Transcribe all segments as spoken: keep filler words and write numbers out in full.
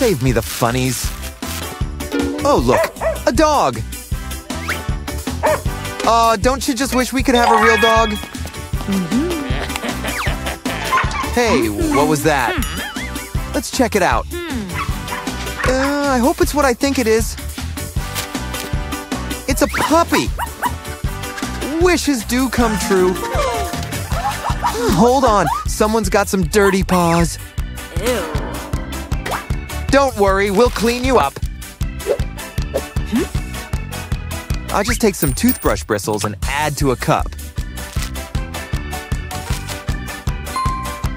Save me the funnies. Oh, look, a dog. Aw, uh, don't you just wish we could have a real dog? Hey, what was that? Let's check it out. Uh, I hope it's what I think it is. It's a puppy. Wishes do come true. Hold on, someone's got some dirty paws. Ew. Don't worry, we'll clean you up. I'll just take some toothbrush bristles and add to a cup.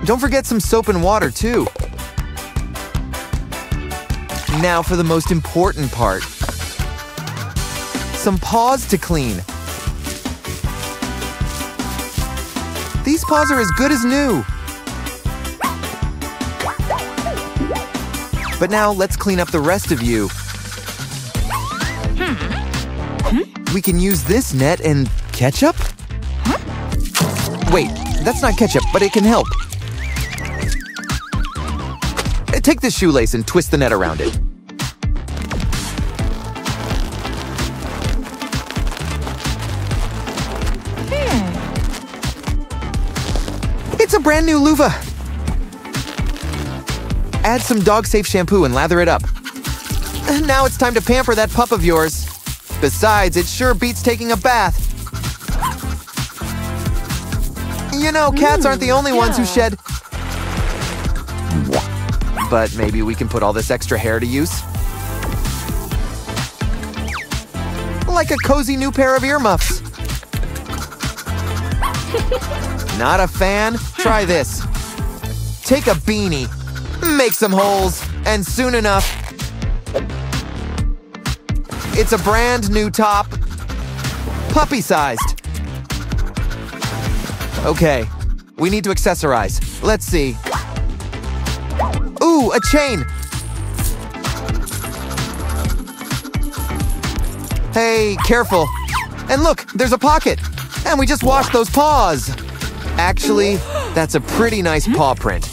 Don't forget some soap and water, too. Now for the most important part. Some paws to clean. These paws are as good as new. But now let's clean up the rest of you. We can use this net and ketchup? Wait, that's not ketchup, but it can help. Take this shoelace and twist the net around it. It's a brand new loofah. Add some dog-safe shampoo and lather it up. Now it's time to pamper that pup of yours. Besides, it sure beats taking a bath. You know, cats aren't the only ones who shed. But maybe we can put all this extra hair to use. Like a cozy new pair of earmuffs. Not a fan? Try this. Take a beanie. Make some holes, and soon enough, it's a brand new top, puppy-sized. Okay, we need to accessorize. Let's see. Ooh, a chain. Hey, careful. And look, there's a pocket. And we just washed those paws. Actually, that's a pretty nice paw print.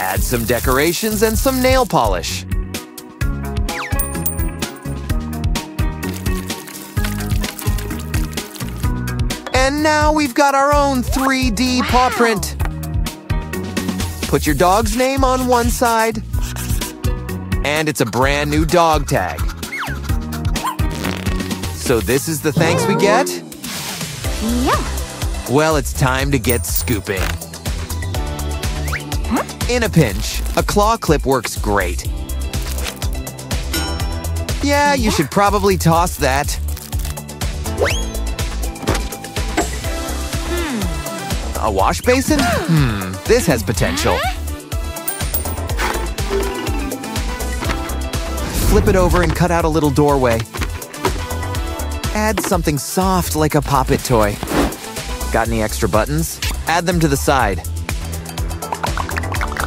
Add some decorations and some nail polish. And now we've got our own three D paw print. Put your dog's name on one side. And it's a brand new dog tag. So this is the thanks we get? Yeah. Well, it's time to get scooping. In a pinch, a claw clip works great. Yeah, you should probably toss that. A wash basin? Hmm, this has potential. Flip it over and cut out a little doorway. Add something soft like a Pop-It toy. Got any extra buttons? Add them to the side.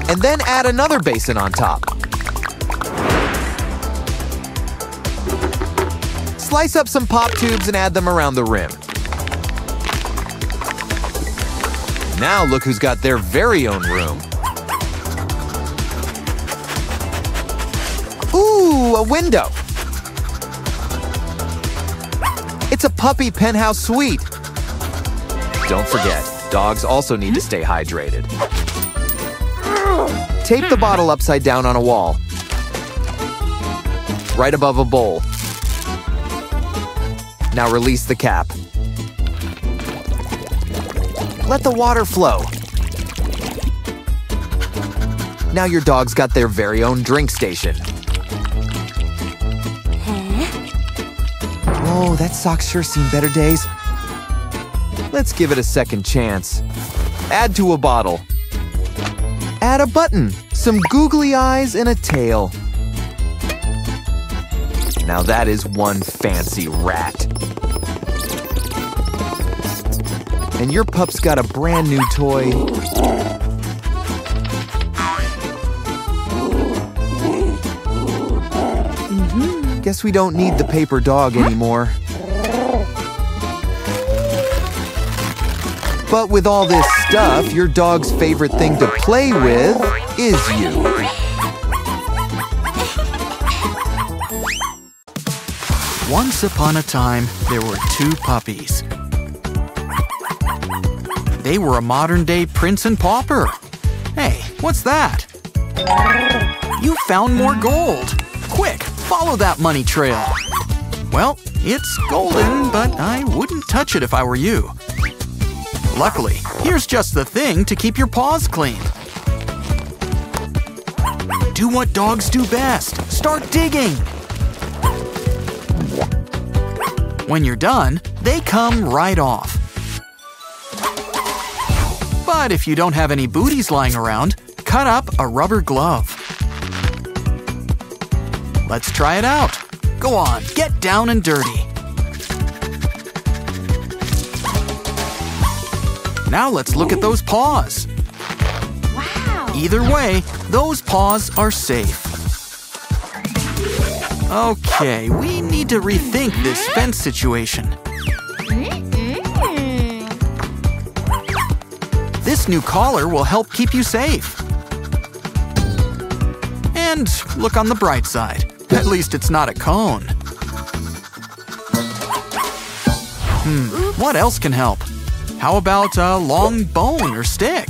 And then add another basin on top. Slice up some pop tubes and add them around the rim. Now look who's got their very own room. Ooh, a window. It's a puppy penthouse suite. Don't forget, dogs also need to stay hydrated. Tape the bottle upside down on a wall, right above a bowl. Now release the cap. Let the water flow. Now your dog's got their very own drink station. Oh, that sock's sure seen better days. Let's give it a second chance. Add to a bottle. Add a button, some googly eyes, and a tail. Now that is one fancy rat. And your pup's got a brand new toy. Mm-hmm. Guess we don't need the paper dog anymore. But with all this stuff, your dog's favorite thing to play with is you. Once upon a time, there were two puppies. They were a modern-day Prince and Pauper. Hey, what's that? You found more gold! Quick, follow that money trail! Well, it's golden, but I wouldn't touch it if I were you. Luckily, here's just the thing to keep your paws clean. Do what dogs do best. Start digging. When you're done, they come right off. But if you don't have any booties lying around, cut up a rubber glove. Let's try it out. Go on, get down and dirty. Now let's look at those paws. Wow. Either way, those paws are safe. Okay, we need to rethink this fence situation. This new collar will help keep you safe. And look on the bright side. At least it's not a cone. Hmm, what else can help? How about a long bone or stick?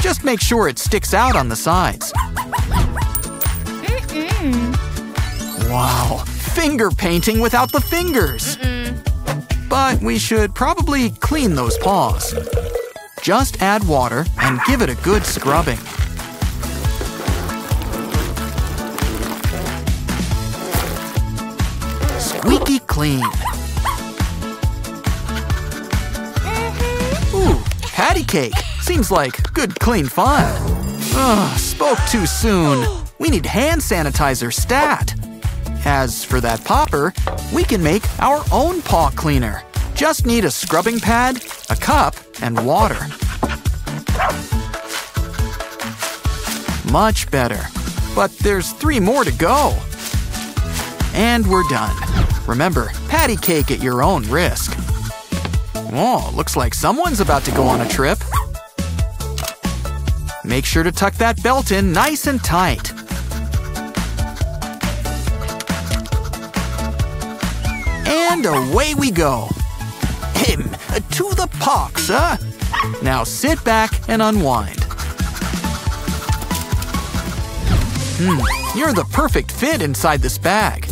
Just make sure it sticks out on the sides. Mm-mm. Wow, finger painting without the fingers! Mm-mm. But we should probably clean those paws. Just add water and give it a good scrubbing. Squeaky clean. Patty cake! Seems like good, clean fun. Ugh, spoke too soon. We need hand sanitizer stat. As for that popper, we can make our own paw cleaner. Just need a scrubbing pad, a cup, and water. Much better. But there's three more to go. And we're done. Remember, patty cake at your own risk. Oh, looks like someone's about to go on a trip. Make sure to tuck that belt in nice and tight. And away we go. Him, to the parks, huh? Now sit back and unwind. Hmm, you're the perfect fit inside this bag.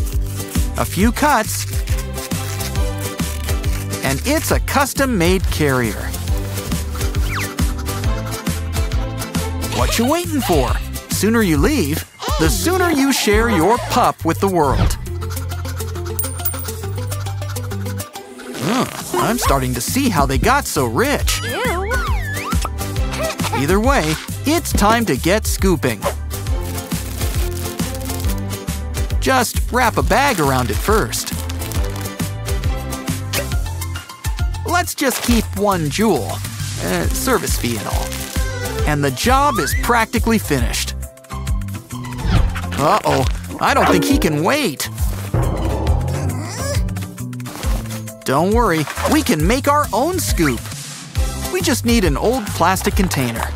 A few cuts, and it's a custom-made carrier. What you waiting for? Sooner you leave, the sooner you share your pup with the world. Oh, I'm starting to see how they got so rich. Either way, it's time to get scooping. Just wrap a bag around it first. Let's just keep one jewel, uh, service fee and all. And the job is practically finished. Uh-oh, I don't think he can wait. Don't worry, we can make our own scoop. We just need an old plastic container.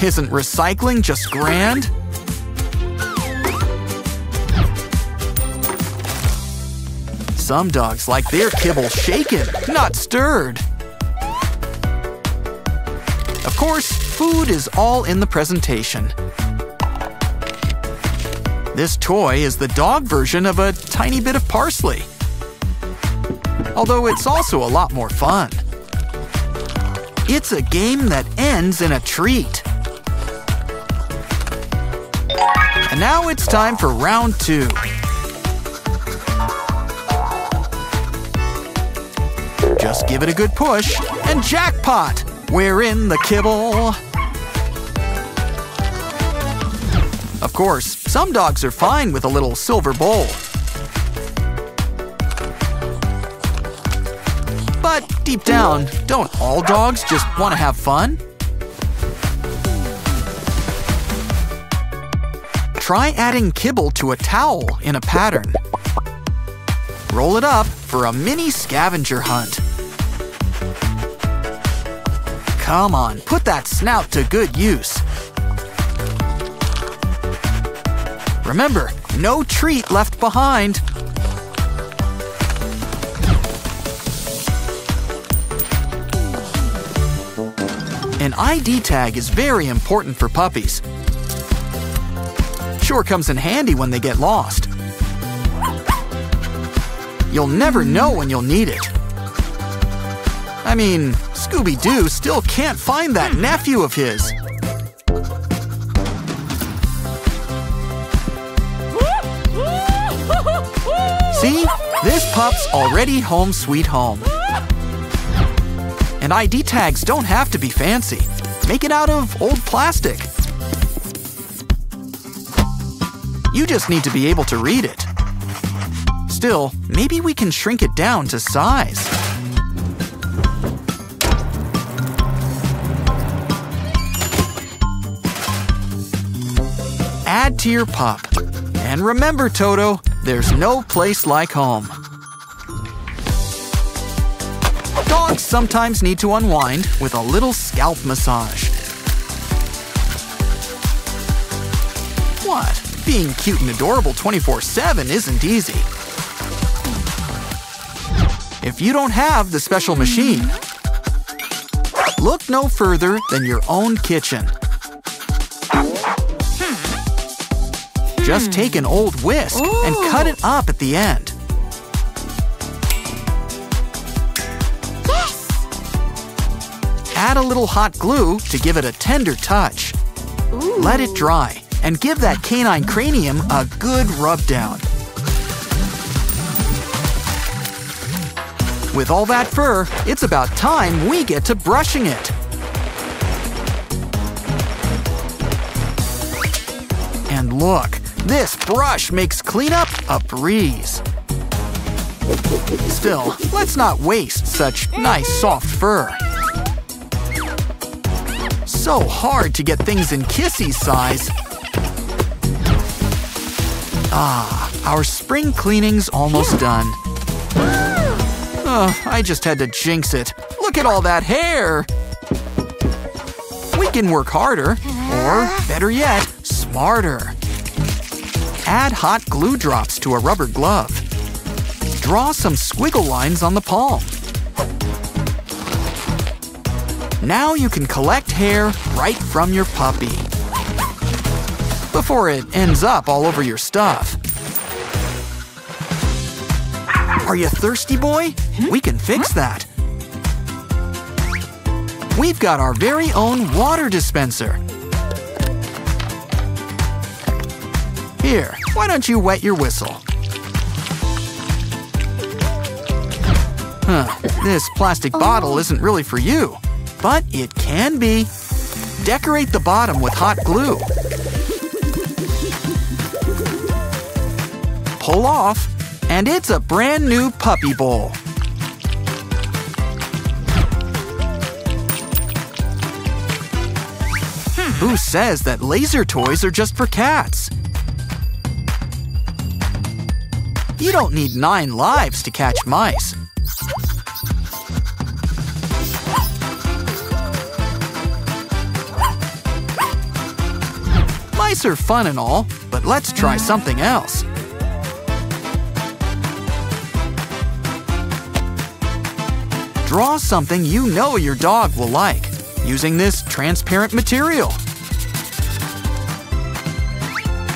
Isn't recycling just grand? Some dogs like their kibble shaken, not stirred. Of course, food is all in the presentation. This toy is the dog version of a tiny bit of parsley. Although it's also a lot more fun. It's a game that ends in a treat. And now it's time for round two. Just give it a good push, and jackpot! We're in the kibble! Of course, some dogs are fine with a little silver bowl. But deep down, don't all dogs just want to have fun? Try adding kibble to a towel in a pattern. Roll it up for a mini scavenger hunt. Come on, put that snout to good use. Remember, no treat left behind. An I D tag is very important for puppies. Sure comes in handy when they get lost. You'll never know when you'll need it. I mean, Scooby-Doo still can't find that nephew of his. See? This pup's already home sweet home. And I D tags don't have to be fancy. Make it out of old plastic. You just need to be able to read it. Still, maybe we can shrink it down to size. Add to your pup. And remember, Toto, there's no place like home. Dogs sometimes need to unwind with a little scalp massage. What? Being cute and adorable twenty-four seven isn't easy. If you don't have the special machine, look no further than your own kitchen. Just take an old whisk and cut it up at the end. Add a little hot glue to give it a tender touch. Ooh. Let it dry and give that canine cranium a good rub down. With all that fur, it's about time we get to brushing it. And look, this brush makes cleanup a breeze. Still, let's not waste such nice soft fur. So hard to get things in Kissy's size. Ah, our spring cleaning's almost done. Oh, I just had to jinx it. Look at all that hair! We can work harder, or better yet, smarter. Add hot glue drops to a rubber glove. Draw some squiggle lines on the palm. Now you can collect hair right from your puppy before it ends up all over your stuff. Are you thirsty, boy? We can fix that. We've got our very own water dispenser. Here, why don't you wet your whistle? Huh, this plastic bottle isn't really for you. But it can be. Decorate the bottom with hot glue. Pull off, and it's a brand new puppy bowl. Hmm. Who says that laser toys are just for cats? You don't need nine lives to catch mice. Mice are fun and all, but let's try something else. Draw something you know your dog will like using this transparent material.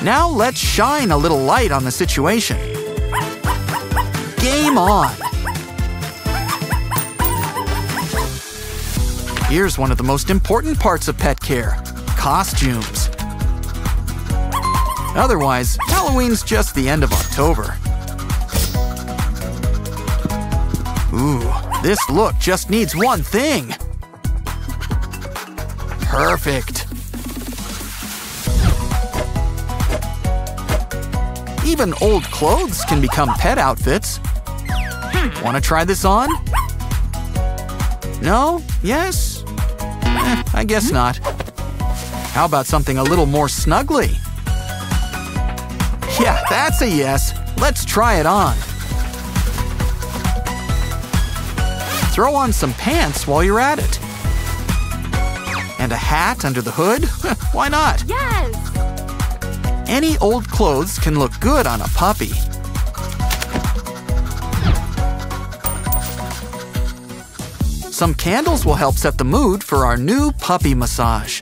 Now let's shine a little light on the situation. Game on! Here's one of the most important parts of pet care: costumes. Otherwise, Halloween's just the end of October. Ooh, this look just needs one thing. Perfect. Even old clothes can become pet outfits. Want to try this on? No? Yes? Eh, I guess not. How about something a little more snuggly? Yeah, that's a yes. Let's try it on. Throw on some pants while you're at it. And a hat under the hood? Why not? Yes! Any old clothes can look good on a puppy. Some candles will help set the mood for our new puppy massage.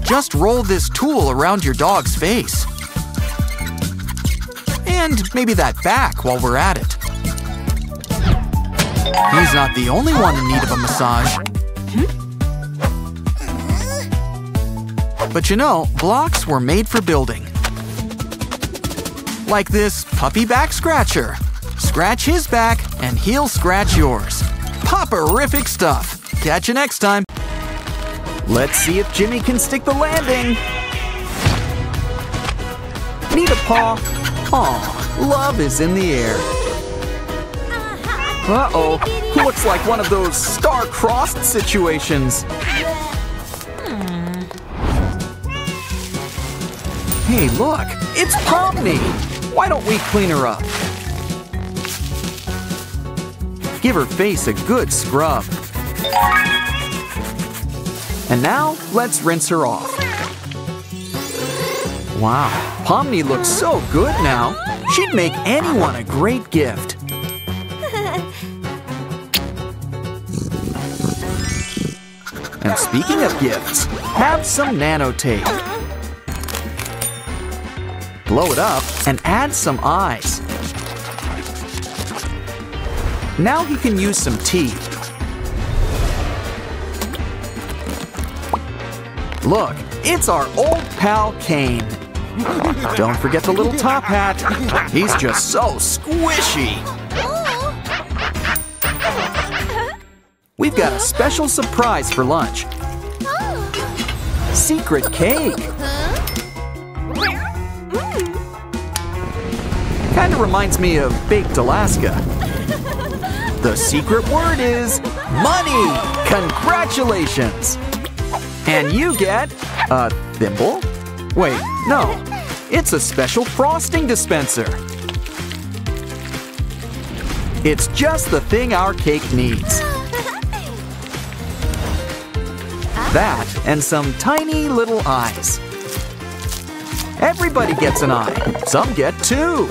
Just roll this tool around your dog's face. And maybe that back while we're at it. He's not the only one in need of a massage. But you know, blocks were made for building. Like this puppy back scratcher. Scratch his back and he'll scratch yours. Popperific stuff. Catch you next time. Let's see if Jimmy can stick the landing. Need a paw. Aw, love is in the air. Uh-oh, looks like one of those star-crossed situations. Hey, look, it's Pomni! Why don't we clean her up? Give her face a good scrub. And now, let's rinse her off. Wow, Pomni looks so good now. She'd make anyone a great gift. And speaking of gifts, have some nano tape. Blow it up and add some eyes. Now he can use some teeth. Look, it's our old pal Kane. Don't forget the little top hat. He's just so squishy. We've got a special surprise for lunch. Secret cake. Kinda reminds me of Baked Alaska. The secret word is money! Congratulations! And you get a thimble? Wait, no. It's a special frosting dispenser. It's just the thing our cake needs. That and some tiny little eyes. Everybody gets an eye. Some get two.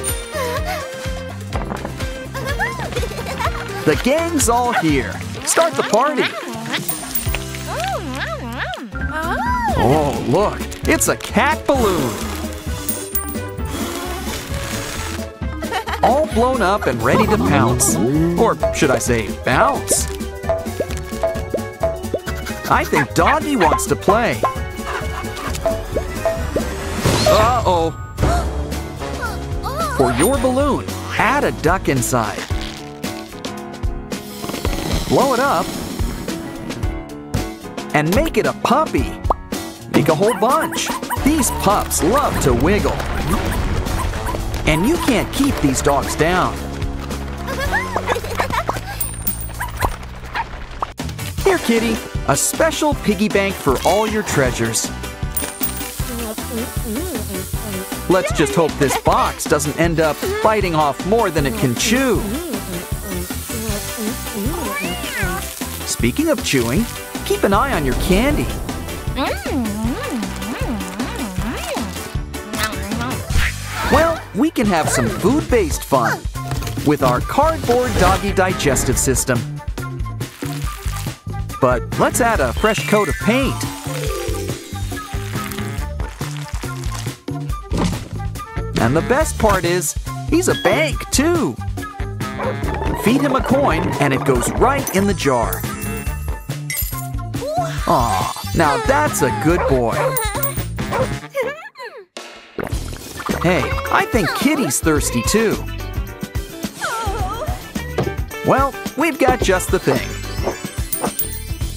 The gang's all here. Start the party. Oh, look, it's a cat balloon. All blown up and ready to pounce. Or should I say bounce? I think Doggy wants to play. Uh-oh. For your balloon, add a duck inside. Blow it up and make it a puppy. Make a whole bunch. These pups love to wiggle. And you can't keep these dogs down. Here, kitty, a special piggy bank for all your treasures. Let's just hope this box doesn't end up biting off more than it can chew. Speaking of chewing, keep an eye on your candy. Well, we can have some food-based fun with our cardboard doggy digestive system. But let's add a fresh coat of paint. And the best part is, he's a bank too. Feed him a coin and it goes right in the jar. Aw, now that's a good boy. Hey, I think Kitty's thirsty too. Well, we've got just the thing.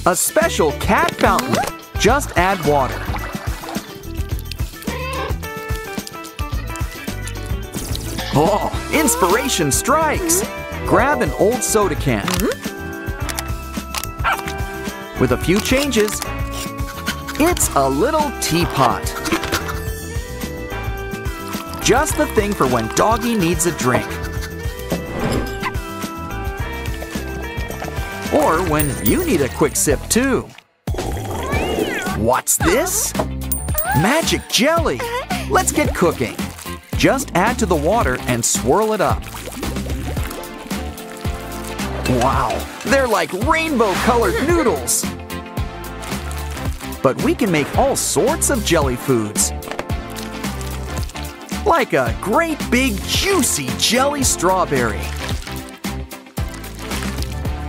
A special cat fountain. Just add water. Oh, inspiration strikes! Grab an old soda can. With a few changes, it's a little teapot. Just the thing for when Doggy needs a drink. Or when you need a quick sip too. What's this? Magic jelly! Let's get cooking. Just add to the water and swirl it up. Wow, they're like rainbow-colored noodles. But we can make all sorts of jelly foods. Like a great big juicy jelly strawberry.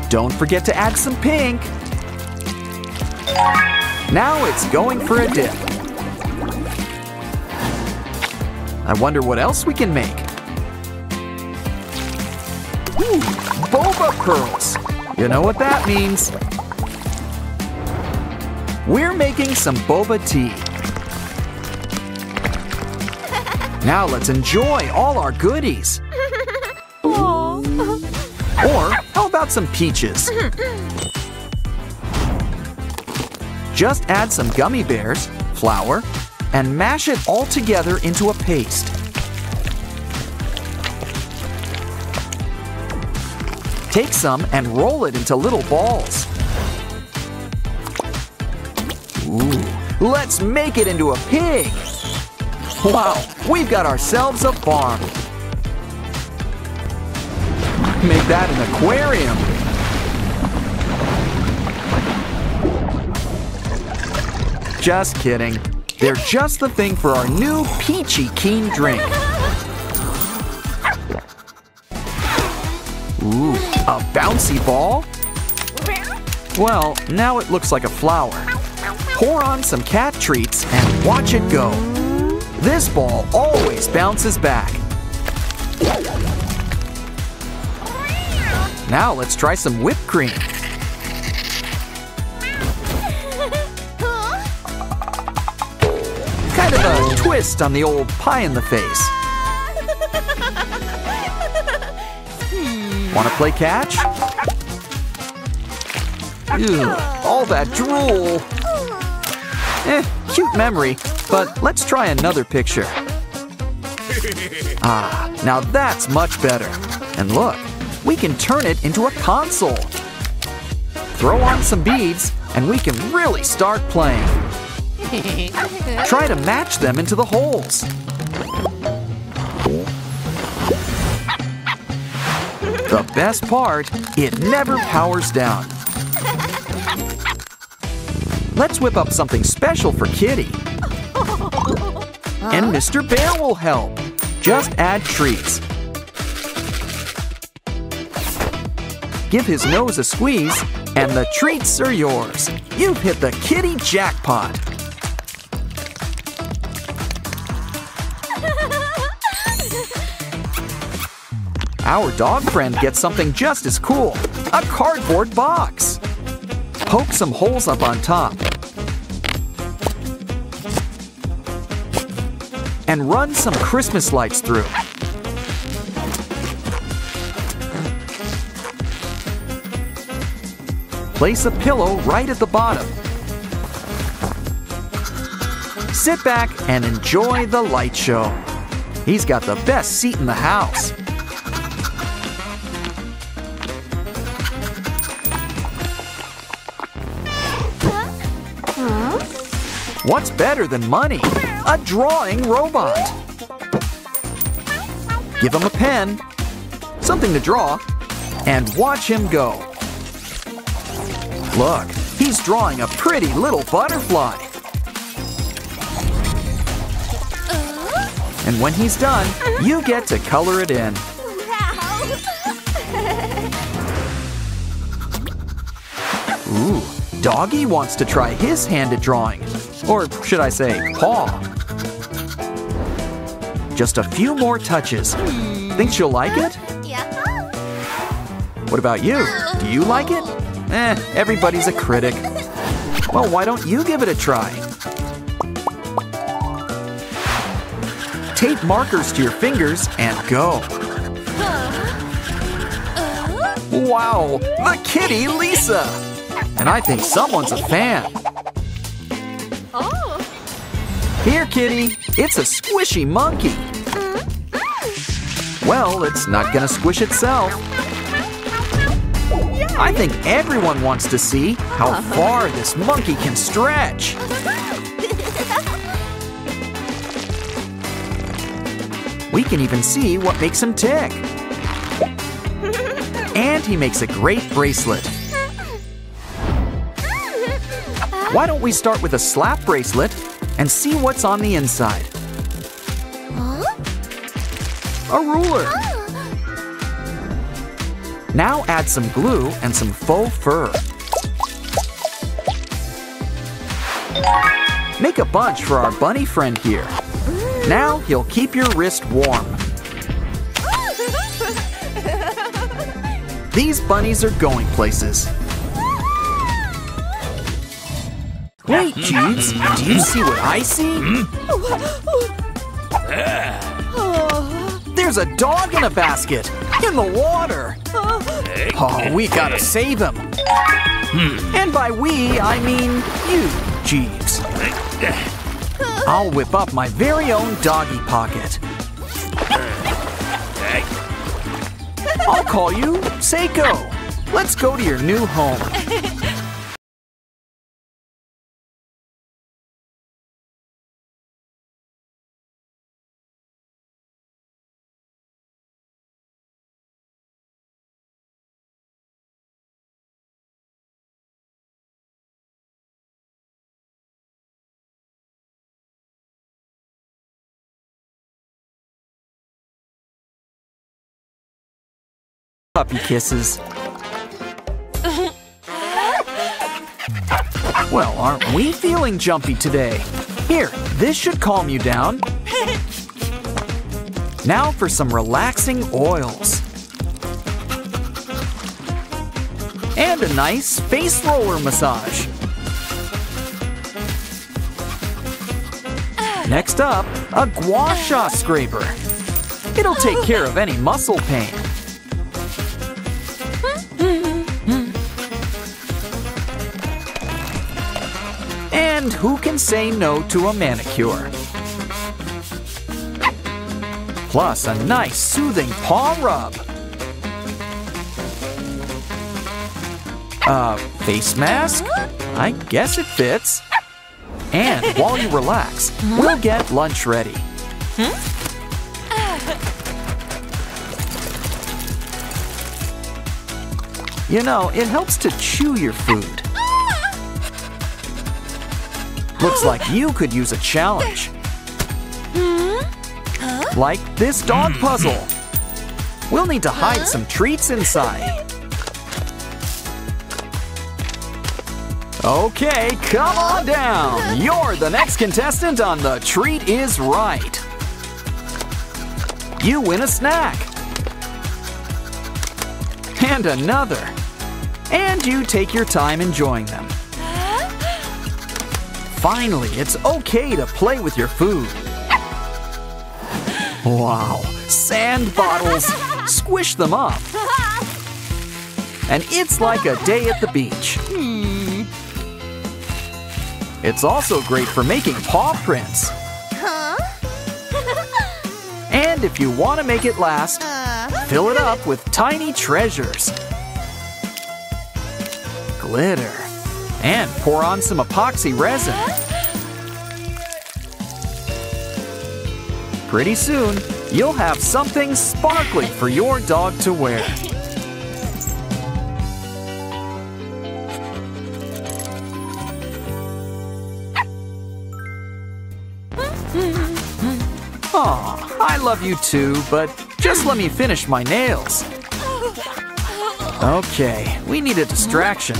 Don't forget to add some pink. Now it's going for a dip. I wonder what else we can make. Ooh, boba curls. You know what that means. We're making some boba tea. Now let's enjoy all our goodies. Or how about some peaches? Just add some gummy bears, flour, and mash it all together into a paste. Take some and roll it into little balls. Ooh, let's make it into a pig! Wow, we've got ourselves a farm! Make that an aquarium! Just kidding. They're just the thing for our new peachy keen drink. Ooh, a bouncy ball? Well, now it looks like a flower. Pour on some cat treats and watch it go. This ball always bounces back. Now let's try some whipped cream. Kind of a twist on the old pie in the face. Want to play catch? Ew, all that drool. Eh, cute memory, but let's try another picture. Ah, now that's much better. And look, we can turn it into a console. Throw on some beads, and we can really start playing. Try to match them into the holes. The best part, it never powers down. Let's whip up something special for Kitty. And Mister Bear will help. Just add treats. Give his nose a squeeze, and the treats are yours. You've hit the kitty jackpot. Our dog friend gets something just as cool, a cardboard box. Poke some holes up on top. And run some Christmas lights through. Place a pillow right at the bottom. Sit back and enjoy the light show. He's got the best seat in the house. What's better than money? A drawing robot. Give him a pen, something to draw, and watch him go. Look, he's drawing a pretty little butterfly. And when he's done, you get to color it in. Ooh, Doggy wants to try his hand at drawing. Or should I say, paw. Just a few more touches. Think she'll like it? Yeah. What about you? Do you like it? Eh, everybody's a critic. Well, why don't you give it a try? Tape markers to your fingers and go. Wow, the kitty Lisa! And I think someone's a fan. Here, kitty, it's a squishy monkey. Well, it's not gonna squish itself. I think everyone wants to see how far this monkey can stretch. We can even see what makes him tick. And he makes a great bracelet. Why don't we start with a slap bracelet and see what's on the inside? A ruler. Now add some glue and some faux fur. Make a bunch for our bunny friend here. Now he'll keep your wrist warm. These bunnies are going places. Wait, Jeeves, do you see what I see? There's a dog in a basket, in the water. Oh, we gotta save him. And by we, I mean you, Jeeves. I'll whip up my very own doggy pocket. I'll call you Seiko. Let's go to your new home. Puppy kisses. Well, aren't we feeling jumpy today? Here, this should calm you down. Now for some relaxing oils. And a nice face roller massage. Next up, a gua sha scraper. It'll take care of any muscle pain. And who can say no to a manicure? Plus a nice soothing paw rub. A face mask? I guess it fits. And while you relax, we'll get lunch ready. You know, it helps to chew your food. Looks like you could use a challenge. Like this dog puzzle. We'll need to hide some treats inside. Okay, come on down. You're the next contestant on The Treat Is Right. You win a snack. And another. And you take your time enjoying them. Finally, it's okay to play with your food. Wow, sand bottles, squish them up. And it's like a day at the beach. It's also great for making paw prints. And if you want to make it last, fill it up with tiny treasures. Glitter. And pour on some epoxy resin. Pretty soon, you'll have something sparkly for your dog to wear. Aw, I love you too, but just let me finish my nails. Okay, we need a distraction.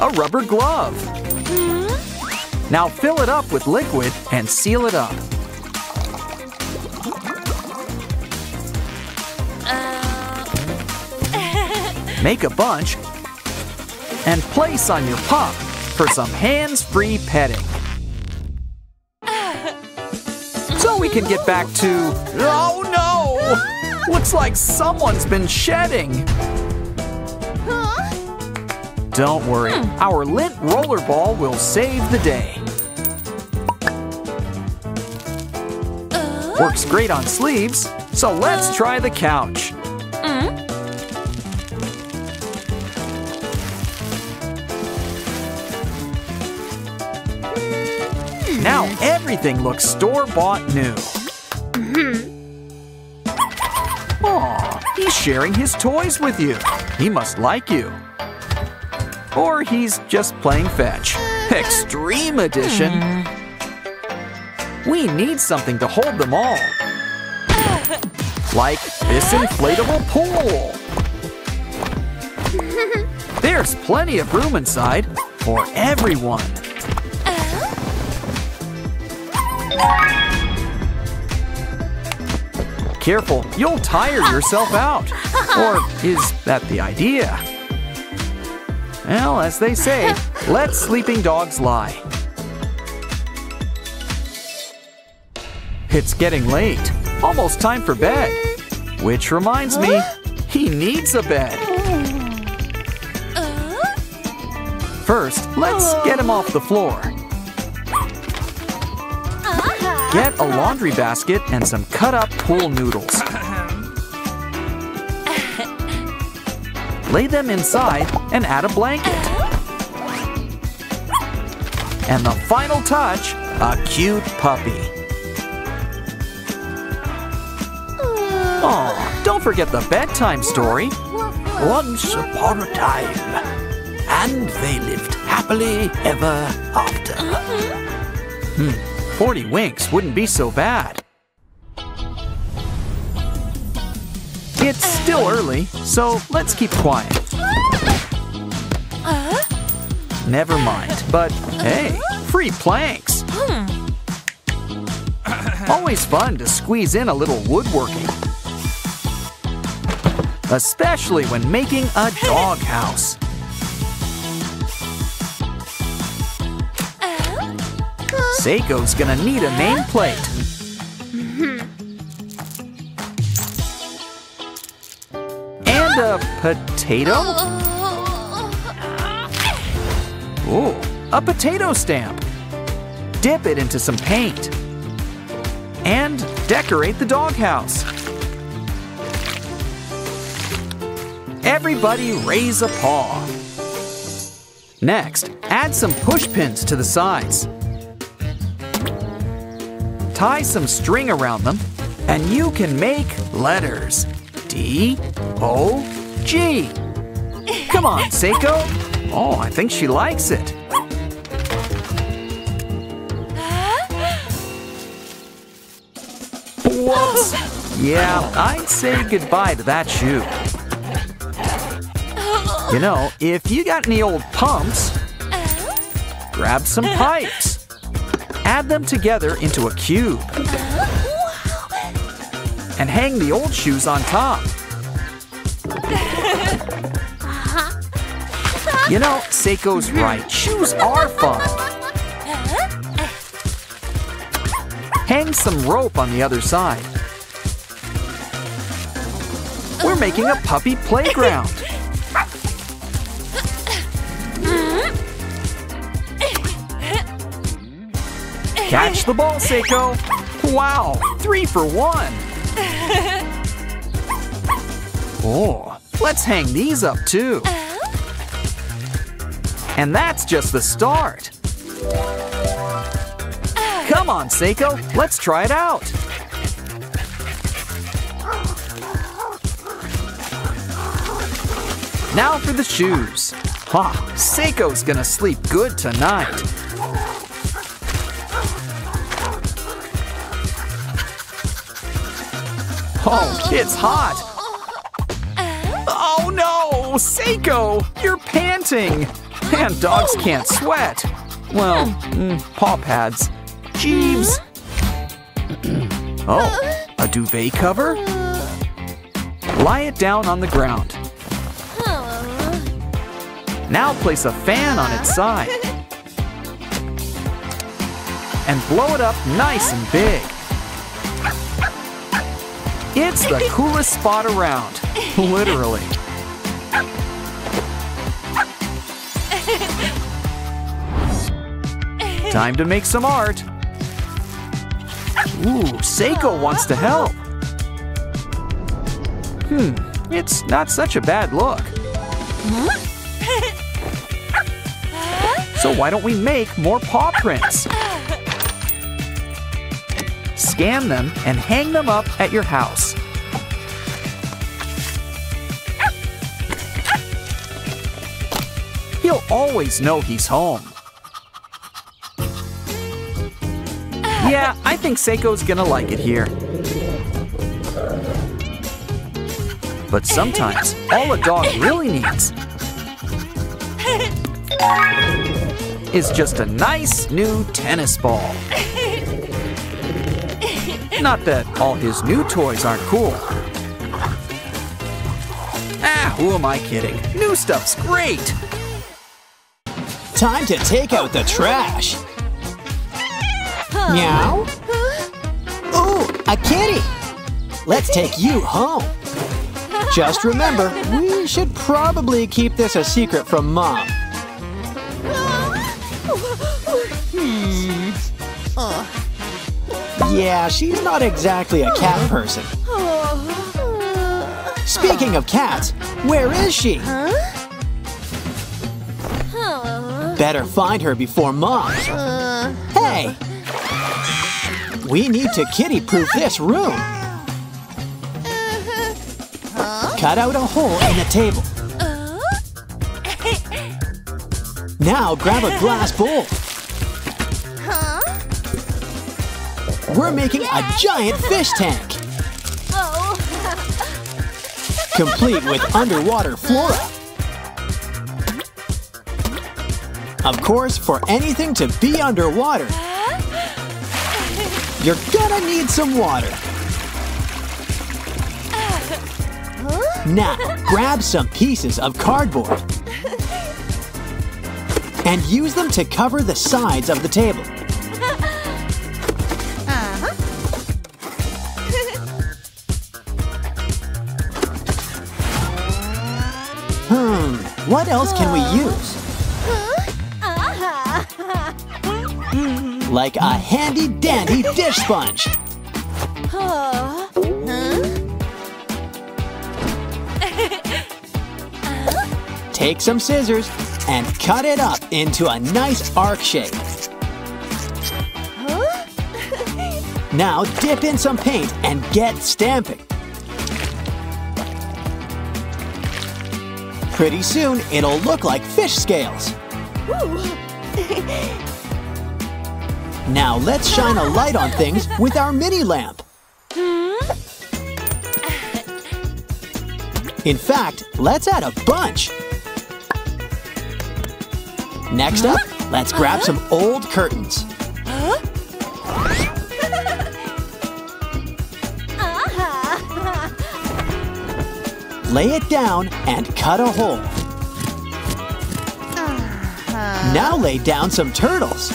A rubber glove. Mm-hmm. Now fill it up with liquid and seal it up. Uh. Make a bunch and place on your pup for some hands-free petting. So we can get back to, oh no! Looks like someone's been shedding. Don't worry, our lint rollerball will save the day. Works great on sleeves, so let's try the couch. Mm-hmm. Now everything looks store-bought new. Mm-hmm. Aw, he's sharing his toys with you. He must like you. Or he's just playing fetch. Extreme edition. Mm-hmm. We need something to hold them all. Like this inflatable pool. There's plenty of room inside for everyone. Uh-huh. Careful, you'll tire yourself out. Or is that the idea? Well, as they say, let sleeping dogs lie. It's getting late. Almost time for bed. Which reminds me, he needs a bed. First, let's get him off the floor. Get a laundry basket and some cut-up pool noodles. Lay them inside and add a blanket. And the final touch, a cute puppy. Oh, don't forget the bedtime story. Once upon a time, and they lived happily ever after. Mm-hmm. Hmm, forty winks wouldn't be so bad. It's still early, so let's keep quiet. Never mind, but hey, free planks. Always fun to squeeze in a little woodworking. Especially when making a doghouse. Seiko's gonna need a nameplate. And a potato? Ooh, a potato stamp. Dip it into some paint. And decorate the doghouse. Everybody raise a paw. Next, add some push pins to the sides. Tie some string around them, and you can make letters. D O G. Come on, Seiko. Oh, I think she likes it. Whoops. Yeah, I'd say goodbye to that shoe. You know, if you got any old pumps, grab some pipes. Add them together into a cube. And hang the old shoes on top. You know, Seiko's right. Shoes are fun. Hang some rope on the other side. We're making a puppy playground. Catch the ball, Seiko! Wow, three for one! Oh, let's hang these up too. And that's just the start. Come on, Seiko, let's try it out. Now for the shoes. Ha, huh, Seiko's gonna sleep good tonight. Oh, it's hot! Oh no! Seiko! You're panting! And dogs can't sweat! Well, mm, paw pads. Jeeves! Oh, a duvet cover? Lie it down on the ground. Now place a fan on its side. And blow it up nice and big. It's the coolest spot around, literally. Time to make some art. Ooh, Seiko wants to help. Hmm, It's not such a bad look. So why don't we make more paw prints? Scan them and hang them up at your house. He'll always know he's home. Yeah, I think Seiko's gonna like it here. But sometimes, all a dog really needs is just a nice new tennis ball. Not that all his new toys aren't cool. Ah, who am I kidding? New stuff's great! Time to take out the trash. Meow. Ooh, a kitty. Let's take you home. Just remember, we should probably keep this a secret from Mom. Hmm. Yeah, she's not exactly a cat person. Speaking of cats, where is she? Better find her before Mom. Hey! We need to kitty-proof this room. Cut out a hole in the table. Now grab a glass bowl. We're making a giant fish tank. Complete with underwater flora. Of course, for anything to be underwater, you're gonna need some water. Now, grab some pieces of cardboard and use them to cover the sides of the table. Hmm, what else can we use? Like a handy-dandy dish sponge. Take some scissors and cut it up into a nice arc shape. Huh? Now dip in some paint and get stamping. Pretty soon it'll look like fish scales. Now let's shine a light on things with our mini lamp. In fact, let's add a bunch. Next up, let's grab some old curtains. Lay it down and cut a hole. Now lay down some turtles.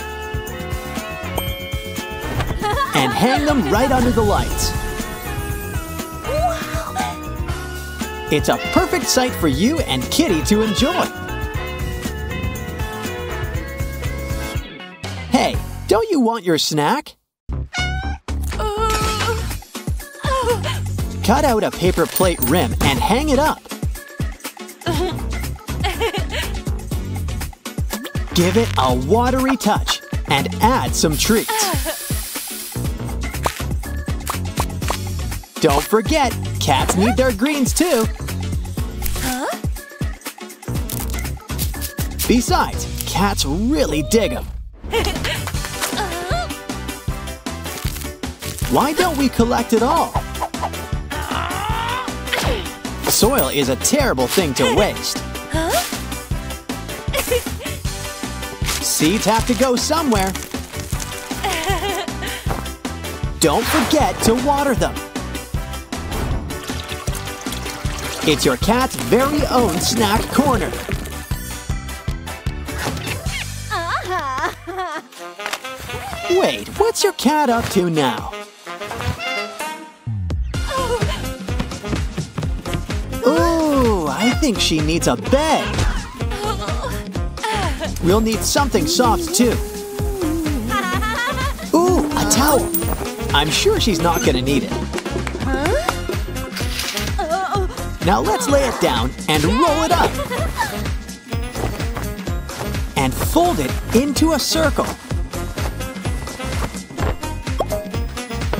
And hang them right under the lights. It's a perfect sight for you and Kitty to enjoy. Hey, don't you want your snack? Cut out a paper plate rim and hang it up. Give it a watery touch and add some treats. Don't forget, cats need their greens too. Besides, cats really dig them. Why don't we collect it all? Soil is a terrible thing to waste. Seeds have to go somewhere. Don't forget to water them. It's your cat's very own snack corner. Wait, what's your cat up to now? Ooh, I think she needs a bed. We'll need something soft too. Ooh, a towel. I'm sure she's not gonna need it. Now let's lay it down and roll it up. And fold it into a circle.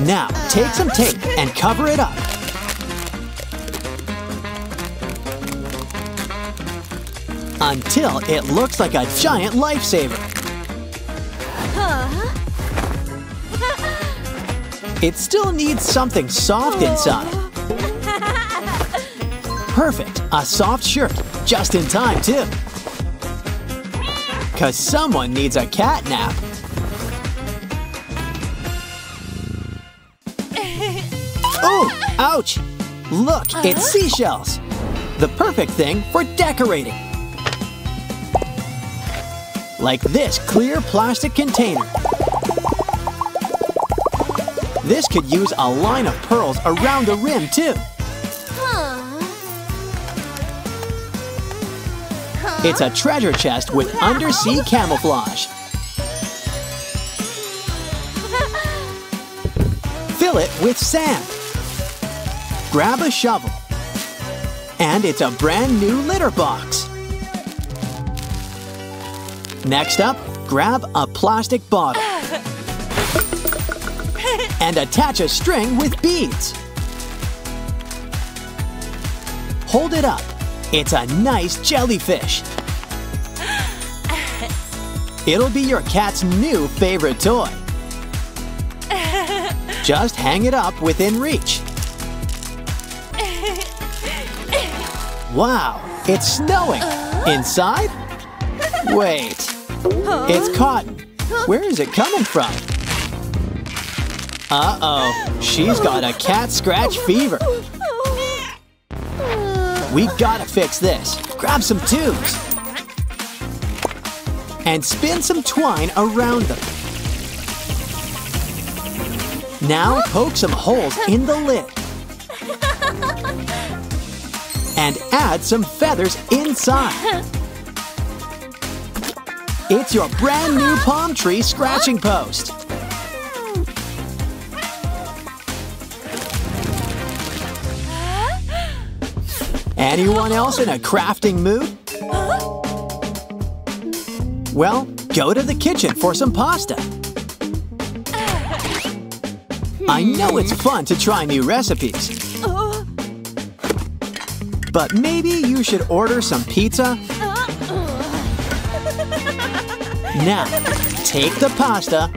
Now take some tape and cover it up. Until it looks like a giant lifesaver. It still needs something soft inside. Perfect, a soft shirt, just in time too. 'Cause someone needs a cat nap. Ooh, ouch! Look, it's seashells. The perfect thing for decorating. Like this clear plastic container. This could use a line of pearls around the rim, too. It's a treasure chest with undersea camouflage. Fill it with sand. Grab a shovel. And it's a brand new litter box. Next up, grab a plastic bottle and attach a string with beads. Hold it up. It's a nice jellyfish. It'll be your cat's new favorite toy. Just hang it up within reach. Wow, it's snowing. Inside? Wait. It's cotton. Where is it coming from? Uh-oh, she's got a cat scratch fever. We gotta fix this. Grab some tubes. And spin some twine around them. Now poke some holes in the lid. And add some feathers inside. It's your brand new palm tree scratching post. Anyone else in a crafting mood? Well, go to the kitchen for some pasta. I know it's fun to try new recipes. But maybe you should order some pizza. Now, take the pasta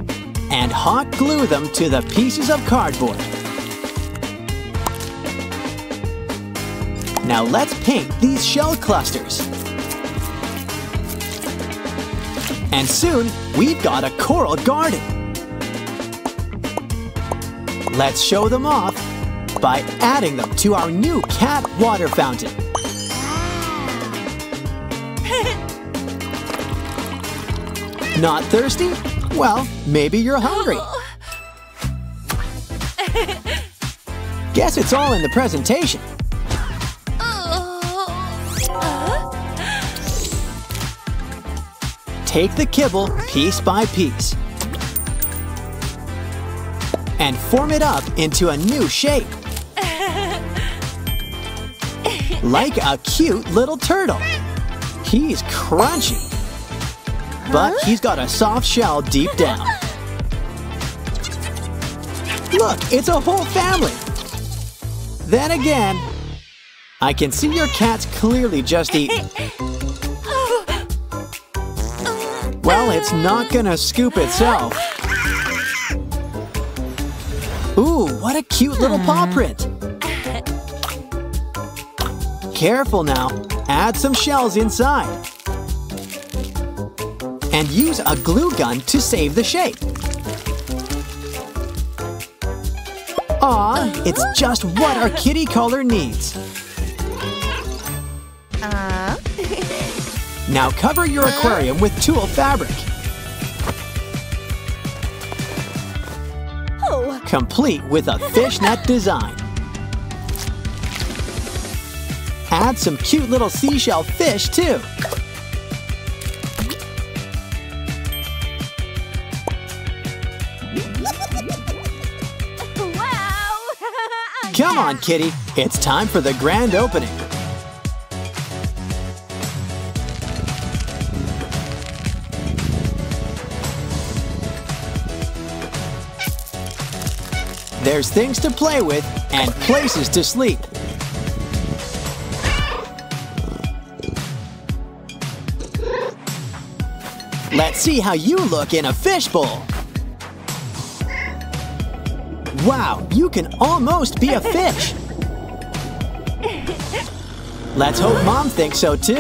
and hot glue them to the pieces of cardboard. Now let's paint these shell clusters. And soon, we've got a coral garden. Let's show them off by adding them to our new cat water fountain. Not thirsty? Well, maybe you're hungry. Guess it's all in the presentation. Take the kibble piece by piece and form it up into a new shape. Like a cute little turtle. He's crunchy. But he's got a soft shell deep down. Look, it's a whole family. Then again, I can see your cats clearly just eat. Well, it's not gonna scoop itself. Ooh, what a cute little paw print. Careful now, add some shells inside. And use a glue gun to save the shape. Aw, it's just what our kitty color needs. Uh. Now cover your aquarium with tulle fabric. Oh. Complete with a fishnet design. Add some cute little seashell fish too. Come Come on, kitty. It's time for the grand opening. There's things to play with and places to sleep. Let's see how you look in a fishbowl. Wow, you can almost be a fish. Let's hope Mom thinks so too.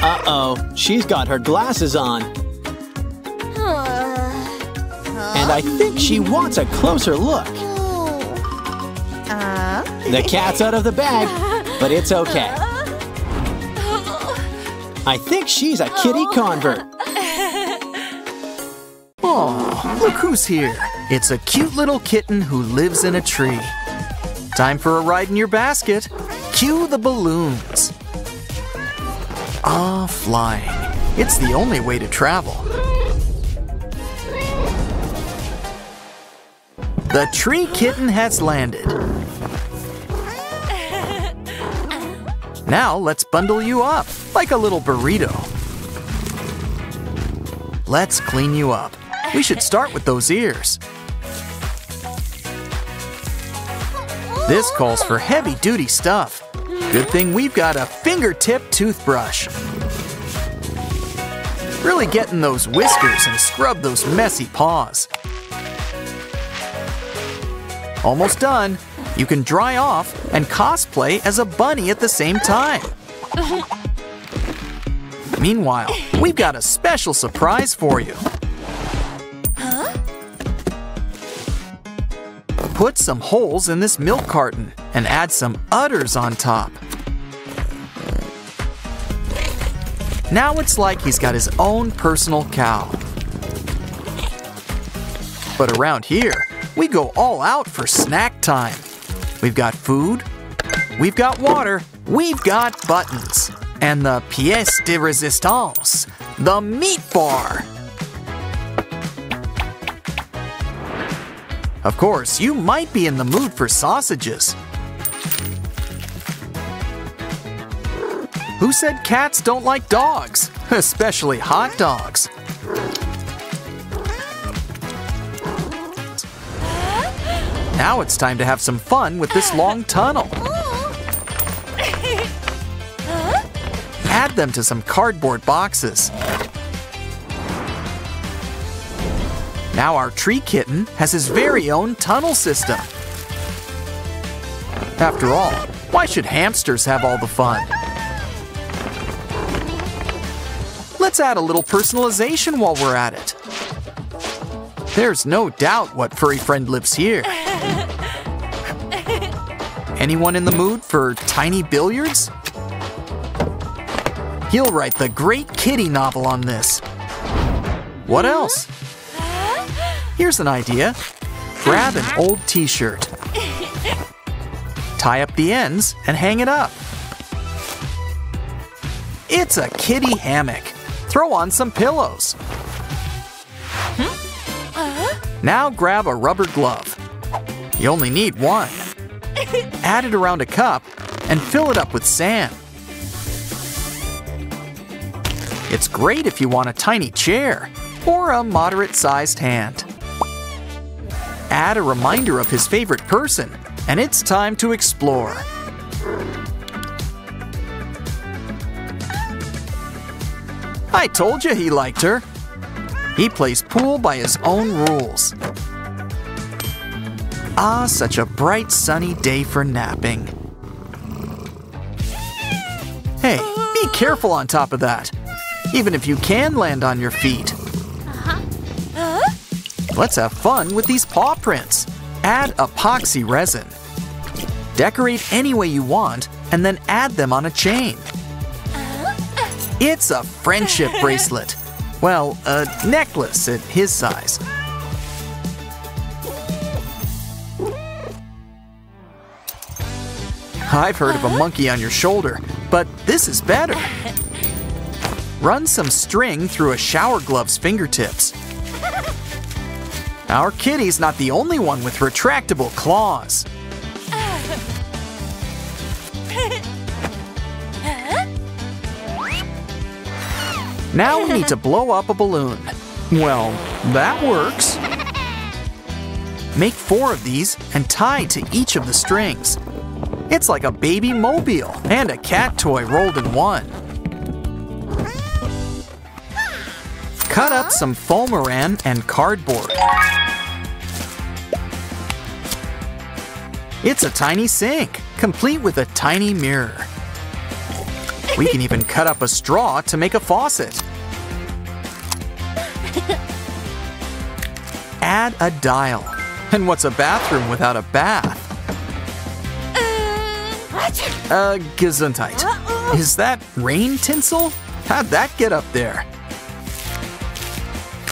Uh-oh, she's got her glasses on. And I think she wants a closer look. The cat's out of the bag, but it's okay. I think she's a kitty convert. Oh, look who's here. It's a cute little kitten who lives in a tree. Time for a ride in your basket. Cue the balloons. Ah, flying. It's the only way to travel. The tree kitten has landed. Now let's bundle you up, like a little burrito. Let's clean you up. We should start with those ears. This calls for heavy-duty stuff. Good thing we've got a fingertip toothbrush. Really get in those whiskers and scrub those messy paws. Almost done. You can dry off and cosplay as a bunny at the same time. Meanwhile, we've got a special surprise for you. Put some holes in this milk carton and add some udders on top. Now it's like he's got his own personal cow. But around here, we go all out for snack time. We've got food, we've got water, we've got buttons, and the pièce de résistance, the meat bar. Of course, you might be in the mood for sausages. Who said cats don't like dogs? Especially hot dogs. Now it's time to have some fun with this long tunnel. Add them to some cardboard boxes. Now our tree kitten has his very own tunnel system. After all, why should hamsters have all the fun? Let's add a little personalization while we're at it. There's no doubt what furry friend lives here. Anyone in the mood for tiny billiards? He'll write the Great Kitty novel on this. What else? Here's an idea. Grab an old t-shirt. Tie up the ends and hang it up. It's a kitty hammock. Throw on some pillows. Now grab a rubber glove. You only need one. Add it around a cup and fill it up with sand. It's great if you want a tiny chair or a moderate-sized hand. Add a reminder of his favorite person, and it's time to explore. I told you he liked her. He plays pool by his own rules. Ah, such a bright, sunny day for napping. Hey, be careful on top of that, even if you can land on your feet. Let's have fun with these paw prints. Add epoxy resin. Decorate any way you want and then add them on a chain. It's a friendship bracelet. Well, a necklace at his size. I've heard of a monkey on your shoulder, but this is better. Run some string through a shower glove's fingertips. Our kitty's not the only one with retractable claws. Now we need to blow up a balloon. Well, that works. Make four of these and tie to each of the strings. It's like a baby mobile and a cat toy rolled in one. Cut up some foam-a-rhan and cardboard. It's a tiny sink, complete with a tiny mirror. We can even cut up a straw to make a faucet. Add a dial. And what's a bathroom without a bath? Uh, Gesundheit. Is that rain tinsel? How'd that get up there?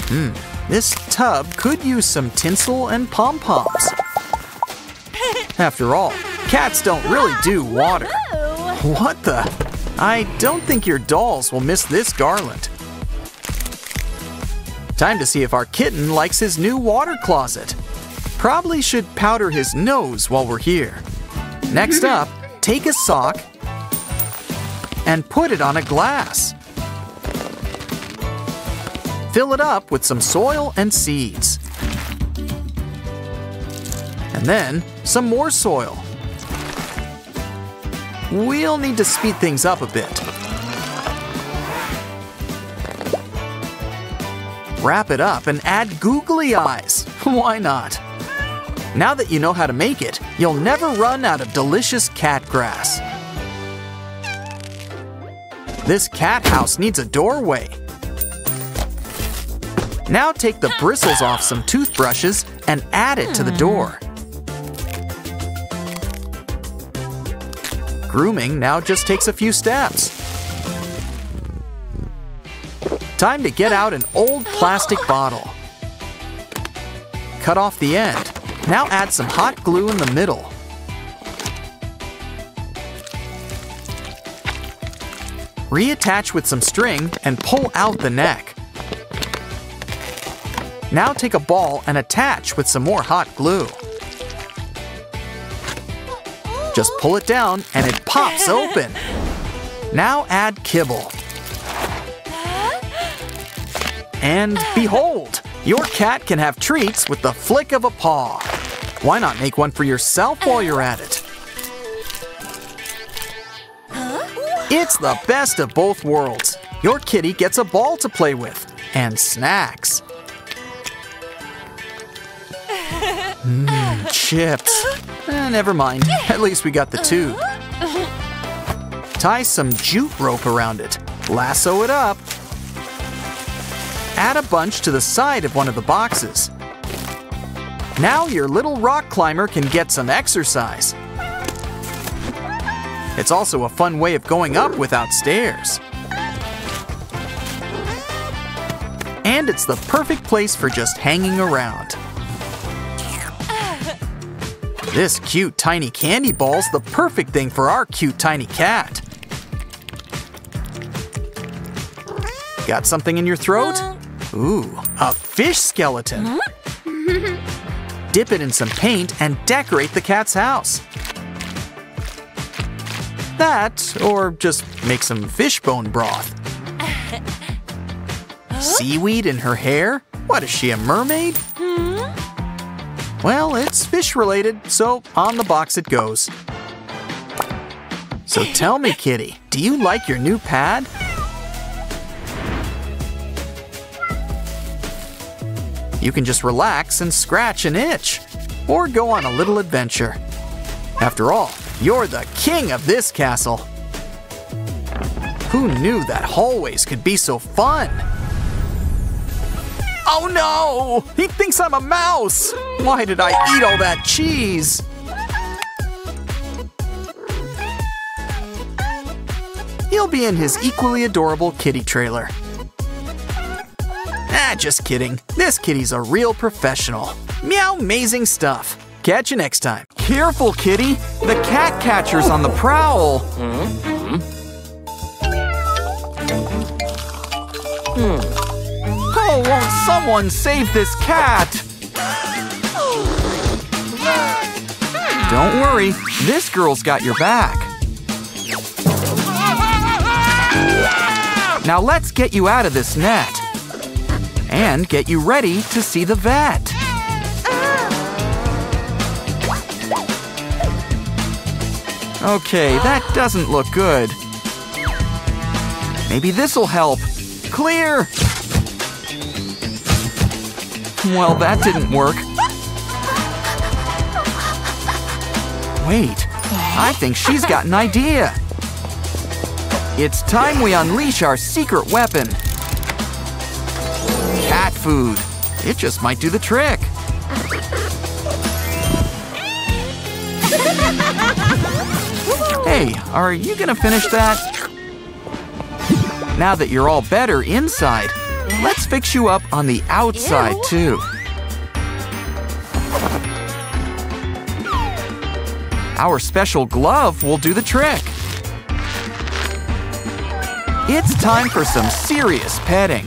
Hmm, this tub could use some tinsel and pom-poms. After all, cats don't really do water. What the? I don't think your dolls will miss this garland. Time to see if our kitten likes his new water closet. Probably should powder his nose while we're here. Next up, take a sock and put it on a glass. Fill it up with some soil and seeds. And then some more soil. We'll need to speed things up a bit. Wrap it up and add googly eyes. Why not? Now that you know how to make it, you'll never run out of delicious cat grass. This cat house needs a doorway. Now take the bristles off some toothbrushes and add it to the door. Grooming now just takes a few steps. Time to get out an old plastic bottle. Cut off the end. Now add some hot glue in the middle. Reattach with some string and pull out the neck. Now take a ball and attach with some more hot glue. Just pull it down and it pops open. Now add kibble. And behold, your cat can have treats with the flick of a paw. Why not make one for yourself while you're at it? It's the best of both worlds. Your kitty gets a ball to play with and snacks. Mmm, chips. Eh, never mind, at least we got the tube. Tie some jute rope around it, lasso it up. Add a bunch to the side of one of the boxes. Now your little rock climber can get some exercise. It's also a fun way of going up without stairs. And it's the perfect place for just hanging around. This cute tiny candy ball's the perfect thing for our cute tiny cat. Got something in your throat? Ooh, a fish skeleton. Dip it in some paint and decorate the cat's house. That, or just make some fishbone broth. Seaweed in her hair? What is she, a mermaid? Well, it's fish-related, so on the box it goes. So tell me, kitty, do you like your new pad? You can just relax and scratch an itch, or go on a little adventure. After all, you're the king of this castle. Who knew that hallways could be so fun? Oh no! He thinks I'm a mouse! Why did I eat all that cheese? He'll be in his equally adorable kitty trailer. Ah, just kidding. This kitty's a real professional. Meow-mazing stuff. Catch you next time. Careful, kitty! The cat catcher's on the prowl! Hmm? Hmm. Hmm. Oh, won't someone save this cat? Don't worry, this girl's got your back. Now let's get you out of this net and get you ready to see the vet. Okay, that doesn't look good. Maybe this'll help. Clear! Well, that didn't work. Wait, I think she's got an idea. It's time we unleash our secret weapon. Cat food. It just might do the trick. Hey, are you gonna finish that? Now that you're all better inside, let's fix you up on the outside too. Our special glove will do the trick. It's time for some serious petting.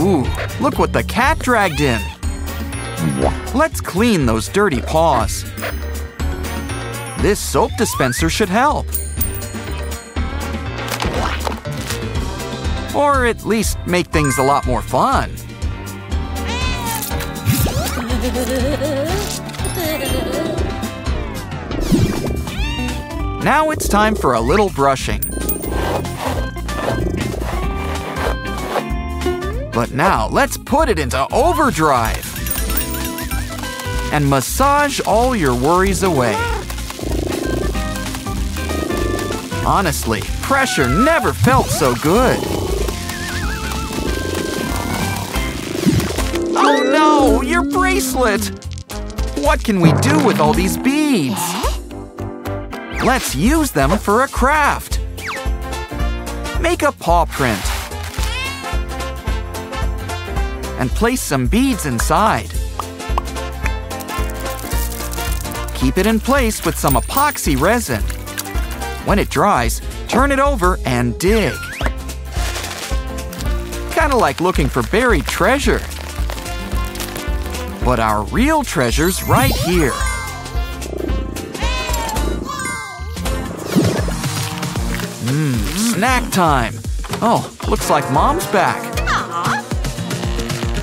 Ooh, look what the cat dragged in. Let's clean those dirty paws. This soap dispenser should help. Or at least make things a lot more fun. Now it's time for a little brushing. But now let's put it into overdrive and massage all your worries away. Honestly, pressure never felt so good. Oh no, your bracelet! What can we do with all these beads? Let's use them for a craft. Make a paw print and place some beads inside. Keep it in place with some epoxy resin. When it dries, turn it over and dig. Kinda like looking for buried treasure. But our real treasure's right here. Mmm, snack time. Oh, looks like Mom's back.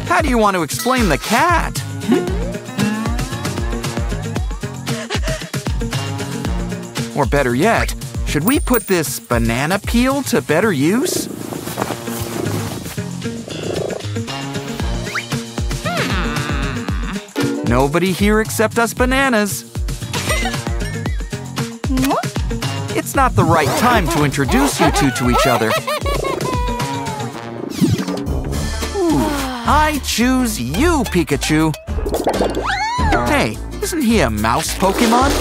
How do you want to explain the cat? Or better yet, should we put this banana peel to better use? Nobody here except us bananas. It's not the right time to introduce you two to each other. Ooh, I choose you, Pikachu. Hey, isn't he a mouse Pokemon?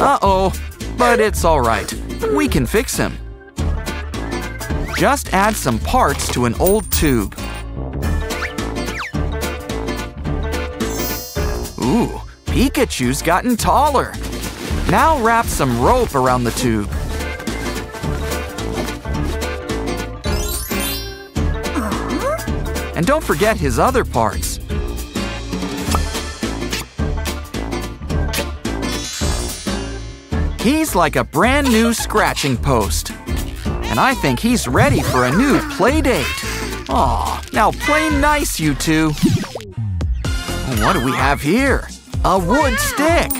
Uh-oh, but it's all right. We can fix him. Just add some parts to an old tube. Ooh, Pikachu's gotten taller. Now wrap some rope around the tube. And don't forget his other parts. He's like a brand new scratching post. And I think he's ready for a new play date. Aw, now play nice, you two. What do we have here? A wood stick.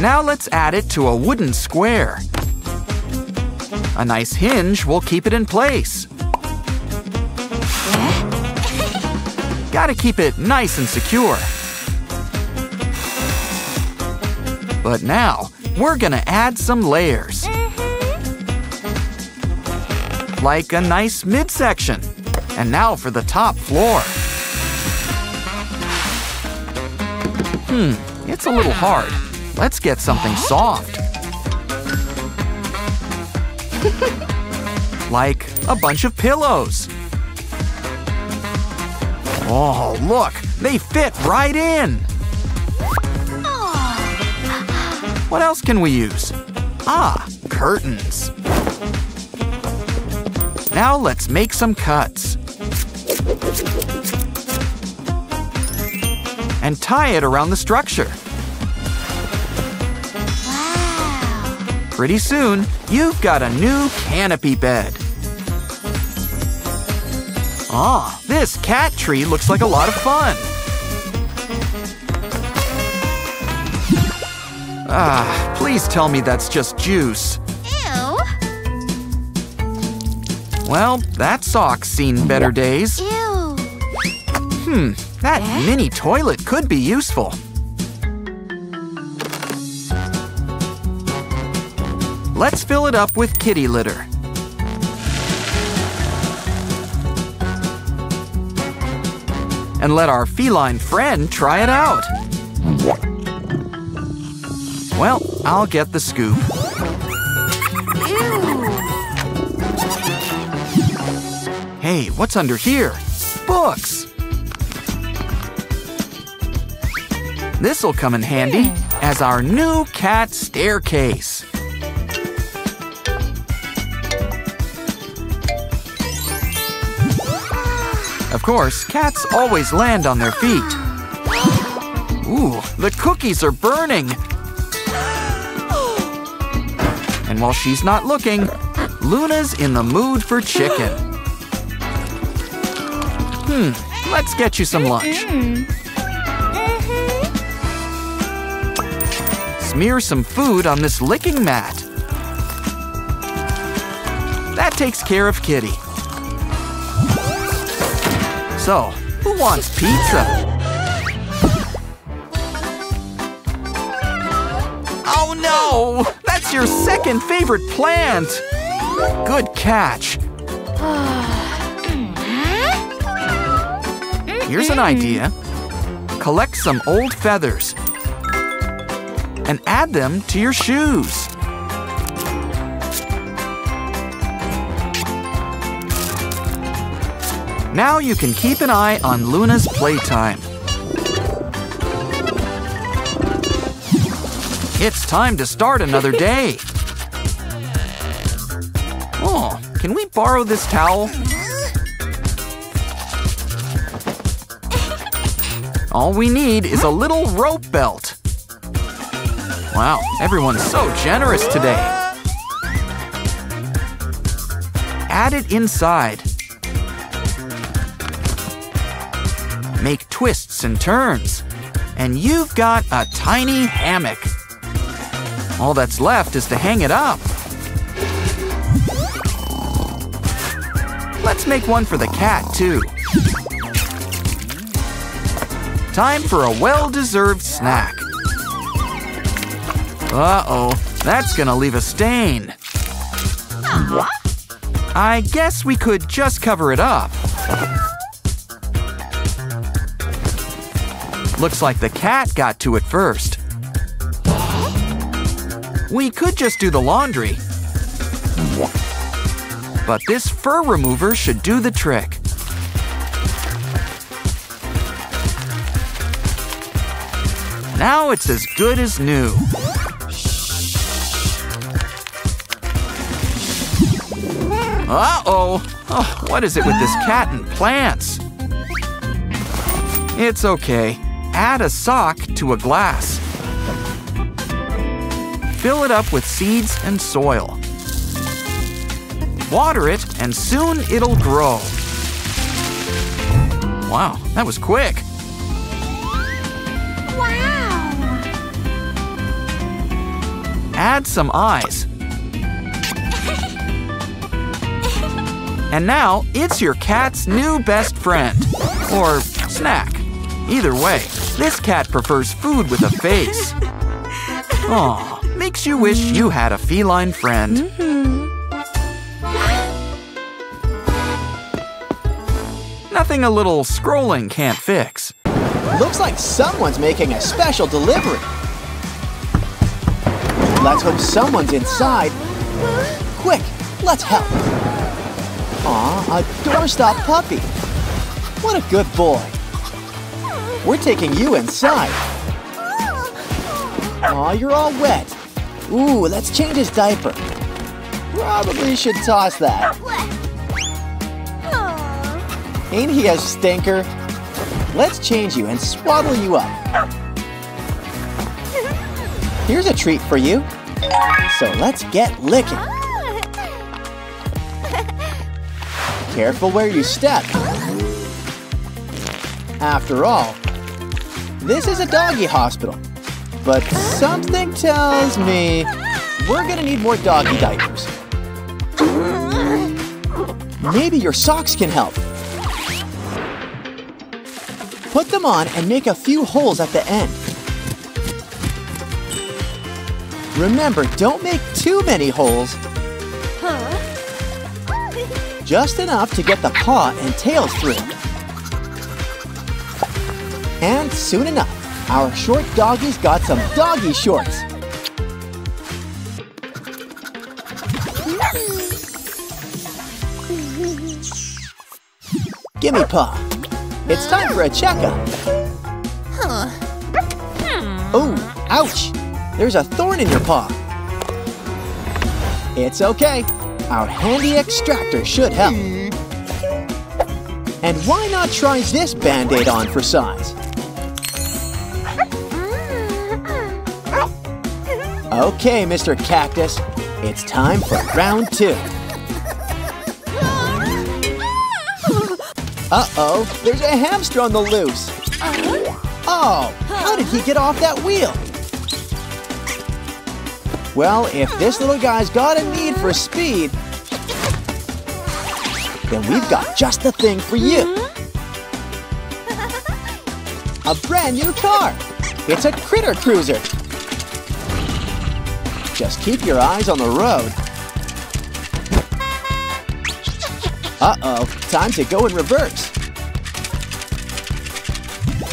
Now let's add it to a wooden square. A nice hinge will keep it in place. Gotta keep it nice and secure. But now, we're gonna add some layers. Mm-hmm. Like a nice midsection. And now for the top floor. Hmm, it's a little hard. Let's get something soft. Like a bunch of pillows. Oh, look, they fit right in. What else can we use? Ah, curtains. Now let's make some cuts. and tie it around the structure. Wow! Pretty soon, you've got a new canopy bed. Ah, this cat tree looks like a lot of fun. Ah, please tell me that's just juice. Ew. Well, that sock's seen better days. Ew. Hmm, that eh? mini toilet could be useful. Let's fill it up with kitty litter. And let our feline friend try it out. Well, I'll get the scoop. Ew. Hey, what's under here? Books! This'll come in handy as our new cat staircase. Of course, cats always land on their feet. Ooh, the cookies are burning! And while she's not looking, Luna's in the mood for chicken. Hmm, let's get you some lunch. Smear some food on this licking mat. That takes care of Kitty. So, who wants pizza? Oh no! That's your second favorite plant! Good catch. Here's an idea. Collect some old feathers and add them to your shoes. Now you can keep an eye on Luna's playtime. It's time to start another day. Oh, can we borrow this towel? All we need is a little rope belt. Wow, everyone's so generous today. Add it inside. Make twists and turns, and you've got a tiny hammock. All that's left is to hang it up. Let's make one for the cat, too. Time for a well-deserved snack. Uh-oh, that's gonna leave a stain. Aww. I guess we could just cover it up. Looks like the cat got to it first. We could just do the laundry. But this fur remover should do the trick. Now it's as good as new. Uh-oh! Oh, what is it with this cat and plants? It's okay. Add a sock to a glass. Fill it up with seeds and soil. Water it, and soon it'll grow. Wow, that was quick. Wow! Add some eyes. And now, it's your cat's new best friend. Or snack. Either way, this cat prefers food with a face. Aw, makes you wish you had a feline friend. Mm-hmm. Nothing a little scrolling can't fix. Looks like someone's making a special delivery. Let's hope someone's inside. Quick, let's help. Aw, a doorstop puppy. What a good boy. We're taking you inside. Aw, you're all wet. Ooh, let's change his diaper. Probably should toss that. Ain't he a stinker? Let's change you and swaddle you up. Here's a treat for you. So let's get licking. Careful where you step. After all, this is a doggy hospital. But something tells me we're gonna need more doggy diapers. Maybe your socks can help. Put them on and make a few holes at the end. Remember, don't make too many holes. Just enough to get the paw and tails through. And soon enough, our short doggies got some doggy shorts. Gimme paw. It's time for a checkup. Oh, ouch. There's a thorn in your paw. It's okay. Our handy extractor should help. And why not try this Band-Aid on for size? Okay, Mister Cactus, it's time for round two. Uh-oh, there's a hamster on the loose. Oh, how did he get off that wheel? Well, if this little guy's got a need for speed, then we've got just the thing for you. A brand new car. It's a critter cruiser. Just keep your eyes on the road. Uh-oh, time to go in reverse.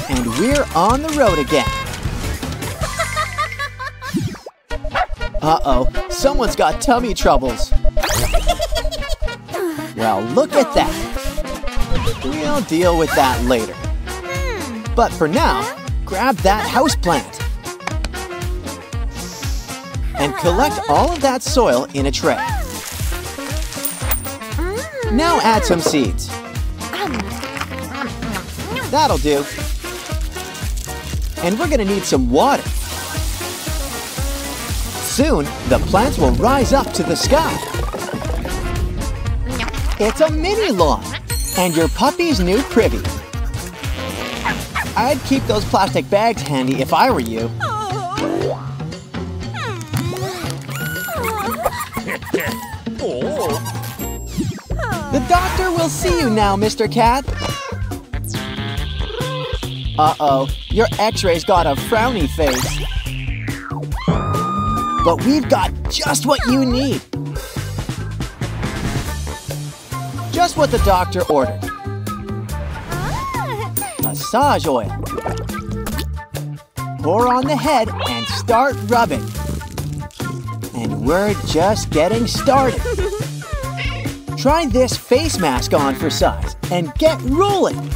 And we're on the road again. Uh-oh, someone's got tummy troubles. Well, look at that. We'll deal with that later. But for now, grab that houseplant. And collect all of that soil in a tray. Now add some seeds. That'll do. And we're gonna need some water. Soon, the plants will rise up to the sky. It's a mini lawn and your puppy's new privy. I'd keep those plastic bags handy if I were you. The doctor will see you now, Mister Cat. Uh-oh, your x-ray's got a frowny face. But we've got just what you need. Just what the doctor ordered. Massage oil. Pour on the head and start rubbing. And we're just getting started. Try this face mask on for size and get rolling.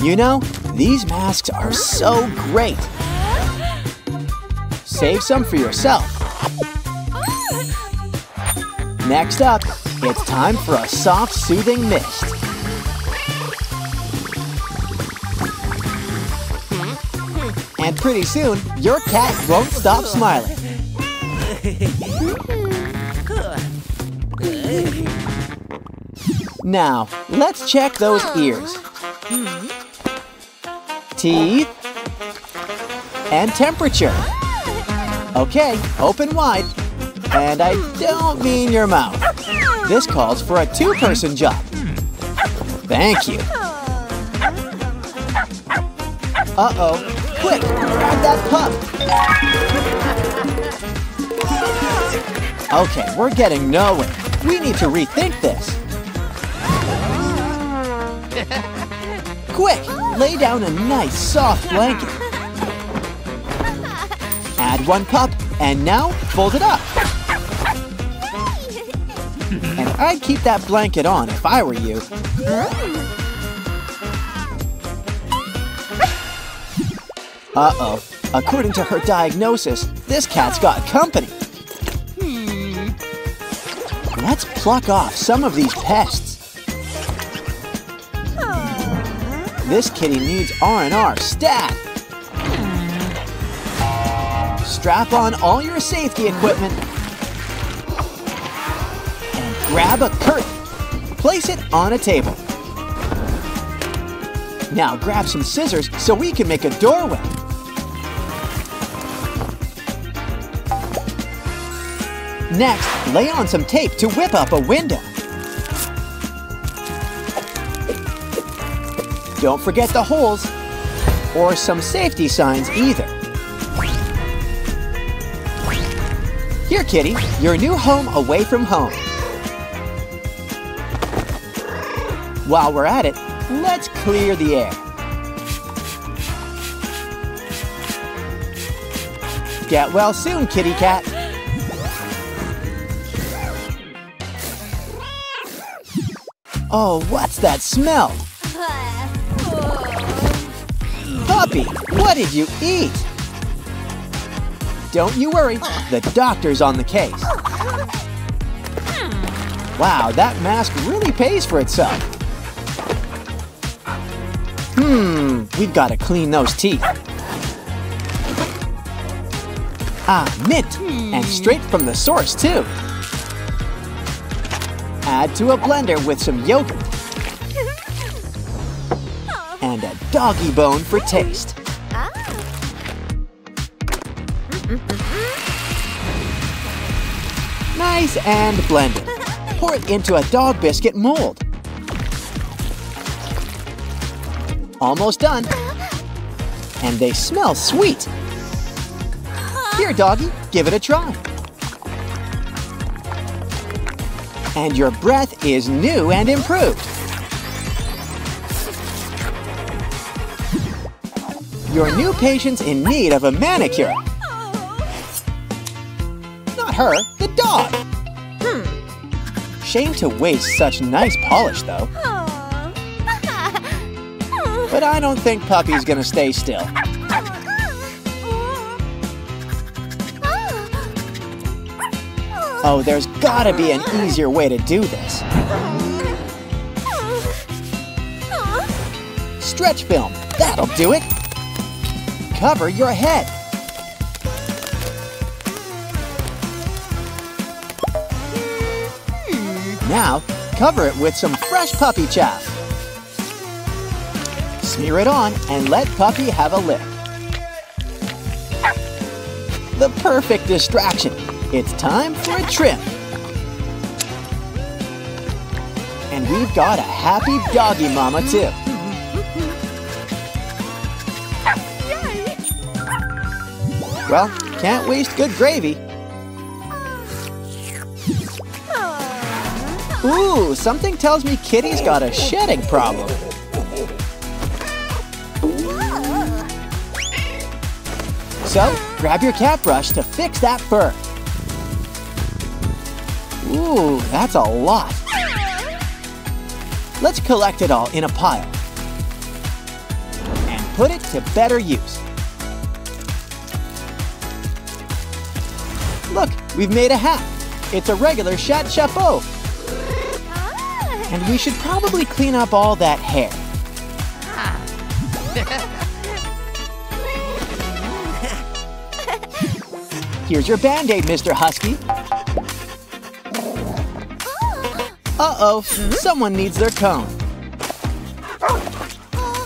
You know, these masks are so great. Save some for yourself. Next up, it's time for a soft, soothing mist. And pretty soon, your cat won't stop smiling. Now, let's check those ears, teeth, and temperature. Okay, open wide. And I don't mean your mouth. This calls for a two-person job. Thank you. Uh-oh, quick, grab that pup. Okay, we're getting nowhere. We need to rethink this. Quick, lay down a nice soft blanket. Add one cup, and now fold it up. And I'd keep that blanket on if I were you. Uh-oh, according to her diagnosis, this cat's got company. Let's pluck off some of these pests. This kitty needs R and R stat. Strap on all your safety equipment and grab a curtain. Place it on a table. Now grab some scissors so we can make a doorway. Next, lay on some tape to whip up a window. Don't forget the holes or some safety signs either. Here, kitty, your new home away from home. While we're at it, let's clear the air. Get well soon, kitty cat. Oh, what's that smell? Puppy, what did you eat? Don't you worry, the doctor's on the case. Wow, that mask really pays for itself. Hmm, we've got to clean those teeth. Ah, mint, and straight from the source, too. Add to a blender with some yogurt and a doggy bone for taste. Nice and blended. Pour it into a dog biscuit mold. Almost done. And they smell sweet. Here, doggy, give it a try. And your breath is new and improved. Your new patient's in need of a manicure. Not her, the dog. Hmm. Shame to waste such nice polish, though. But I don't think Puppy's gonna stay still. Oh, there's gotta be an easier way to do this. Stretch film, that'll do it. Cover your head. Now, cover it with some fresh puppy chow. Smear it on and let Puppy have a lick. The perfect distraction. It's time for a trim. And we've got a happy doggy mama, too. Well, can't waste good gravy. Ooh, something tells me Kitty's got a shedding problem. So, grab your cat brush to fix that fur. Ooh, that's a lot. Let's collect it all in a pile and put it to better use. Look, we've made a hat. It's a regular chat chapeau. And we should probably clean up all that hair. Here's your Band-Aid, Mister Husky. Uh-oh, someone needs their cone.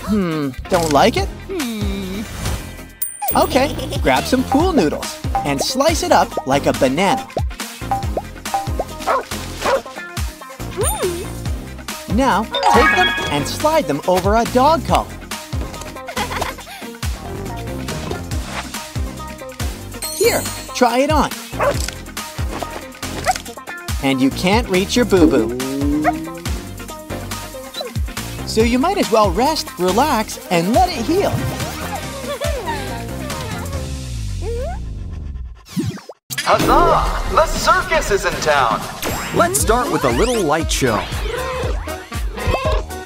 Hmm, don't like it? Okay, grab some pool noodles and slice it up like a banana. Now, take them and slide them over a dog collar. Here, try it on. And you can't reach your boo-boo. So you might as well rest, relax, and let it heal. Huzzah! The circus is in town! Let's start with a little light show.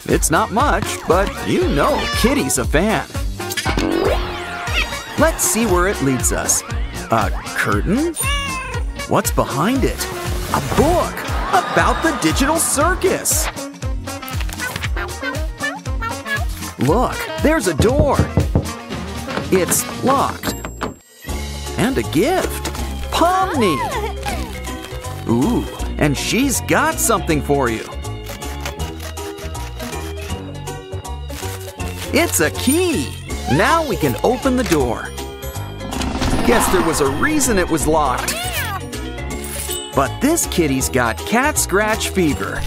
It's not much, but you know Kitty's a fan. Let's see where it leads us. A curtain? What's behind it? A book about the digital circus. Look, there's a door. It's locked. And a gift. Pomni! Ooh, and she's got something for you. It's a key. Now we can open the door. Guess there was a reason it was locked. But this kitty's got cat scratch fever.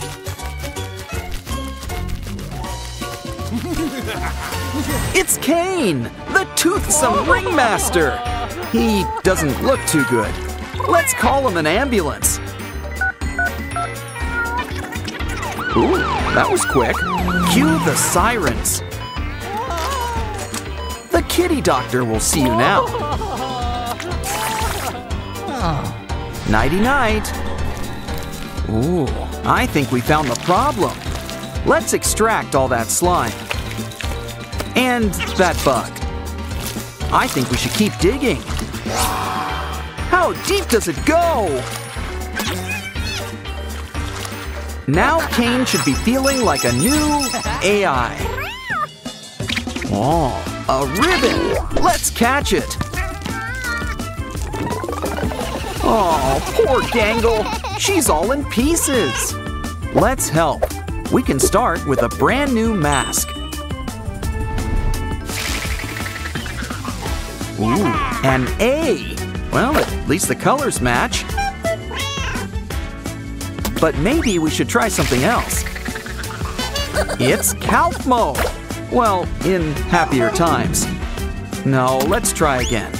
It's Kane, the toothsome ringmaster. He doesn't look too good. Let's call him an ambulance. Ooh, that was quick. Cue the sirens. The kitty doctor will see you now. Nighty-night. Ooh, I think we found the problem. Let's extract all that slime. And that bug. I think we should keep digging. How deep does it go? Now Kane should be feeling like a new A I. Oh, a ribbon. Let's catch it. Oh, poor Dangle. She's all in pieces. Let's help. We can start with a brand new mask. Ooh, an A. Well, at least the colors match. But maybe we should try something else. It's Calfmo. Well, in happier times. No, let's try again.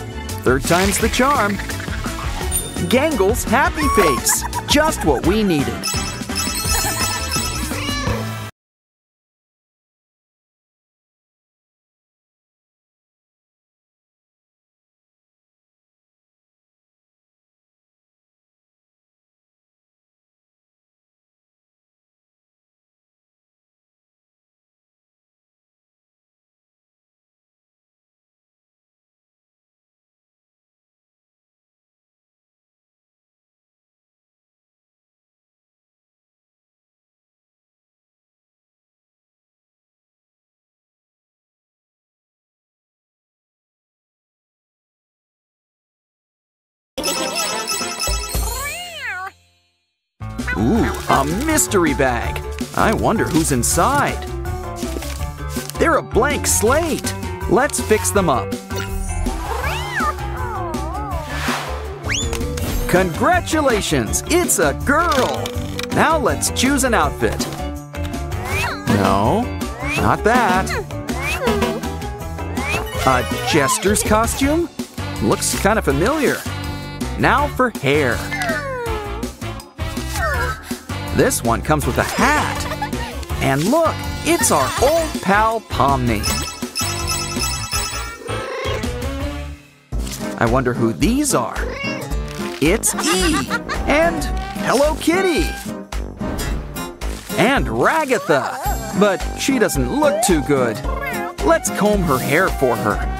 Third time's the charm. Gangle's happy face. Just what we needed. Ooh, a mystery bag. I wonder who's inside. They're a blank slate. Let's fix them up. Congratulations, it's a girl. Now let's choose an outfit. No, not that. A jester's costume? Looks kind of familiar. Now for hair. This one comes with a hat. And look, it's our old pal Pomni. I wonder who these are. It's E and Hello Kitty. And Ragatha, but she doesn't look too good. Let's comb her hair for her.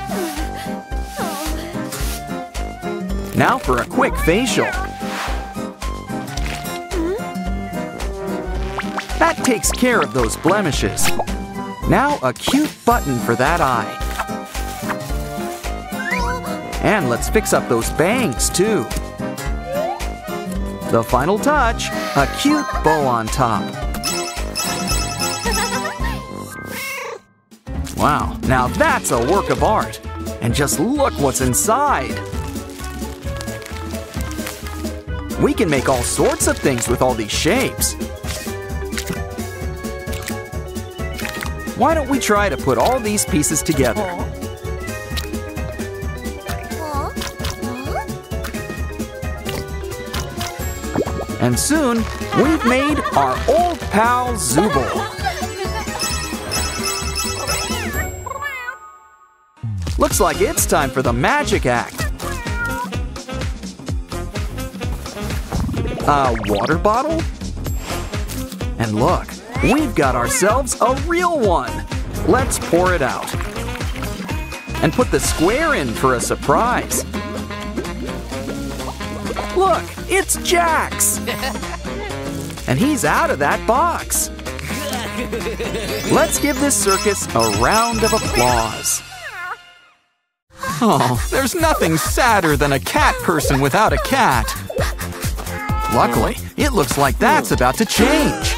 Now for a quick facial. That takes care of those blemishes. Now a cute button for that eye. And let's fix up those bangs too. The final touch, a cute bow on top. Wow, now that's a work of art. And just look what's inside. We can make all sorts of things with all these shapes. Why don't we try to put all these pieces together? And soon, we've made our old pal Zubul. Looks like it's time for the magic act. A water bottle? And look. We've got ourselves a real one. Let's pour it out. And put the square in for a surprise. Look, it's Jax. And he's out of that box. Let's give this circus a round of applause. Oh, there's nothing sadder than a cat person without a cat. Luckily, it looks like that's about to change.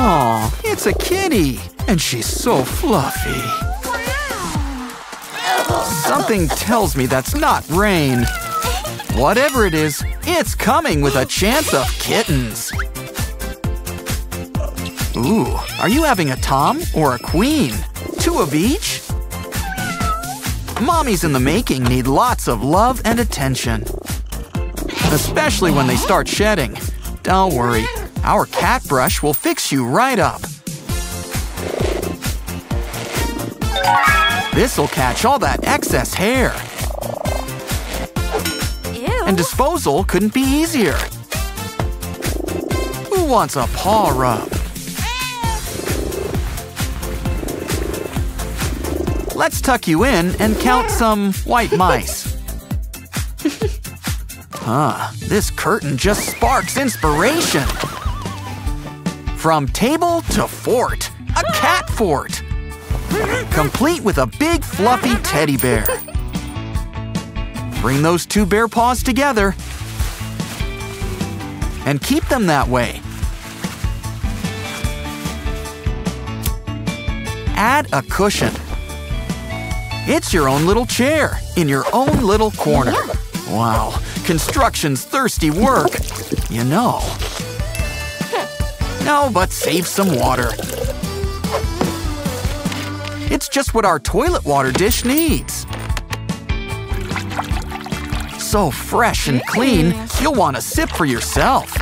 Oh, it's a kitty, and she's so fluffy. Something tells me that's not rain. Whatever it is, it's coming with a chance of kittens. Ooh, are you having a Tom or a Queen? Two of each? Mommies in the making need lots of love and attention. Especially when they start shedding. Don't worry, our cat brush will fix you right up. This'll catch all that excess hair. Ew. And disposal couldn't be easier. Who wants a paw rub? Let's tuck you in and count some white mice. Huh, this curtain just sparks inspiration. From table to fort, a cat fort. Complete with a big fluffy teddy bear. Bring those two bear paws together. And keep them that way. Add a cushion. It's your own little chair, in your own little corner. Wow, construction's thirsty work, you know. No, but save some water. It's just what our toilet water dish needs. So fresh and clean, you'll want a sip for yourself.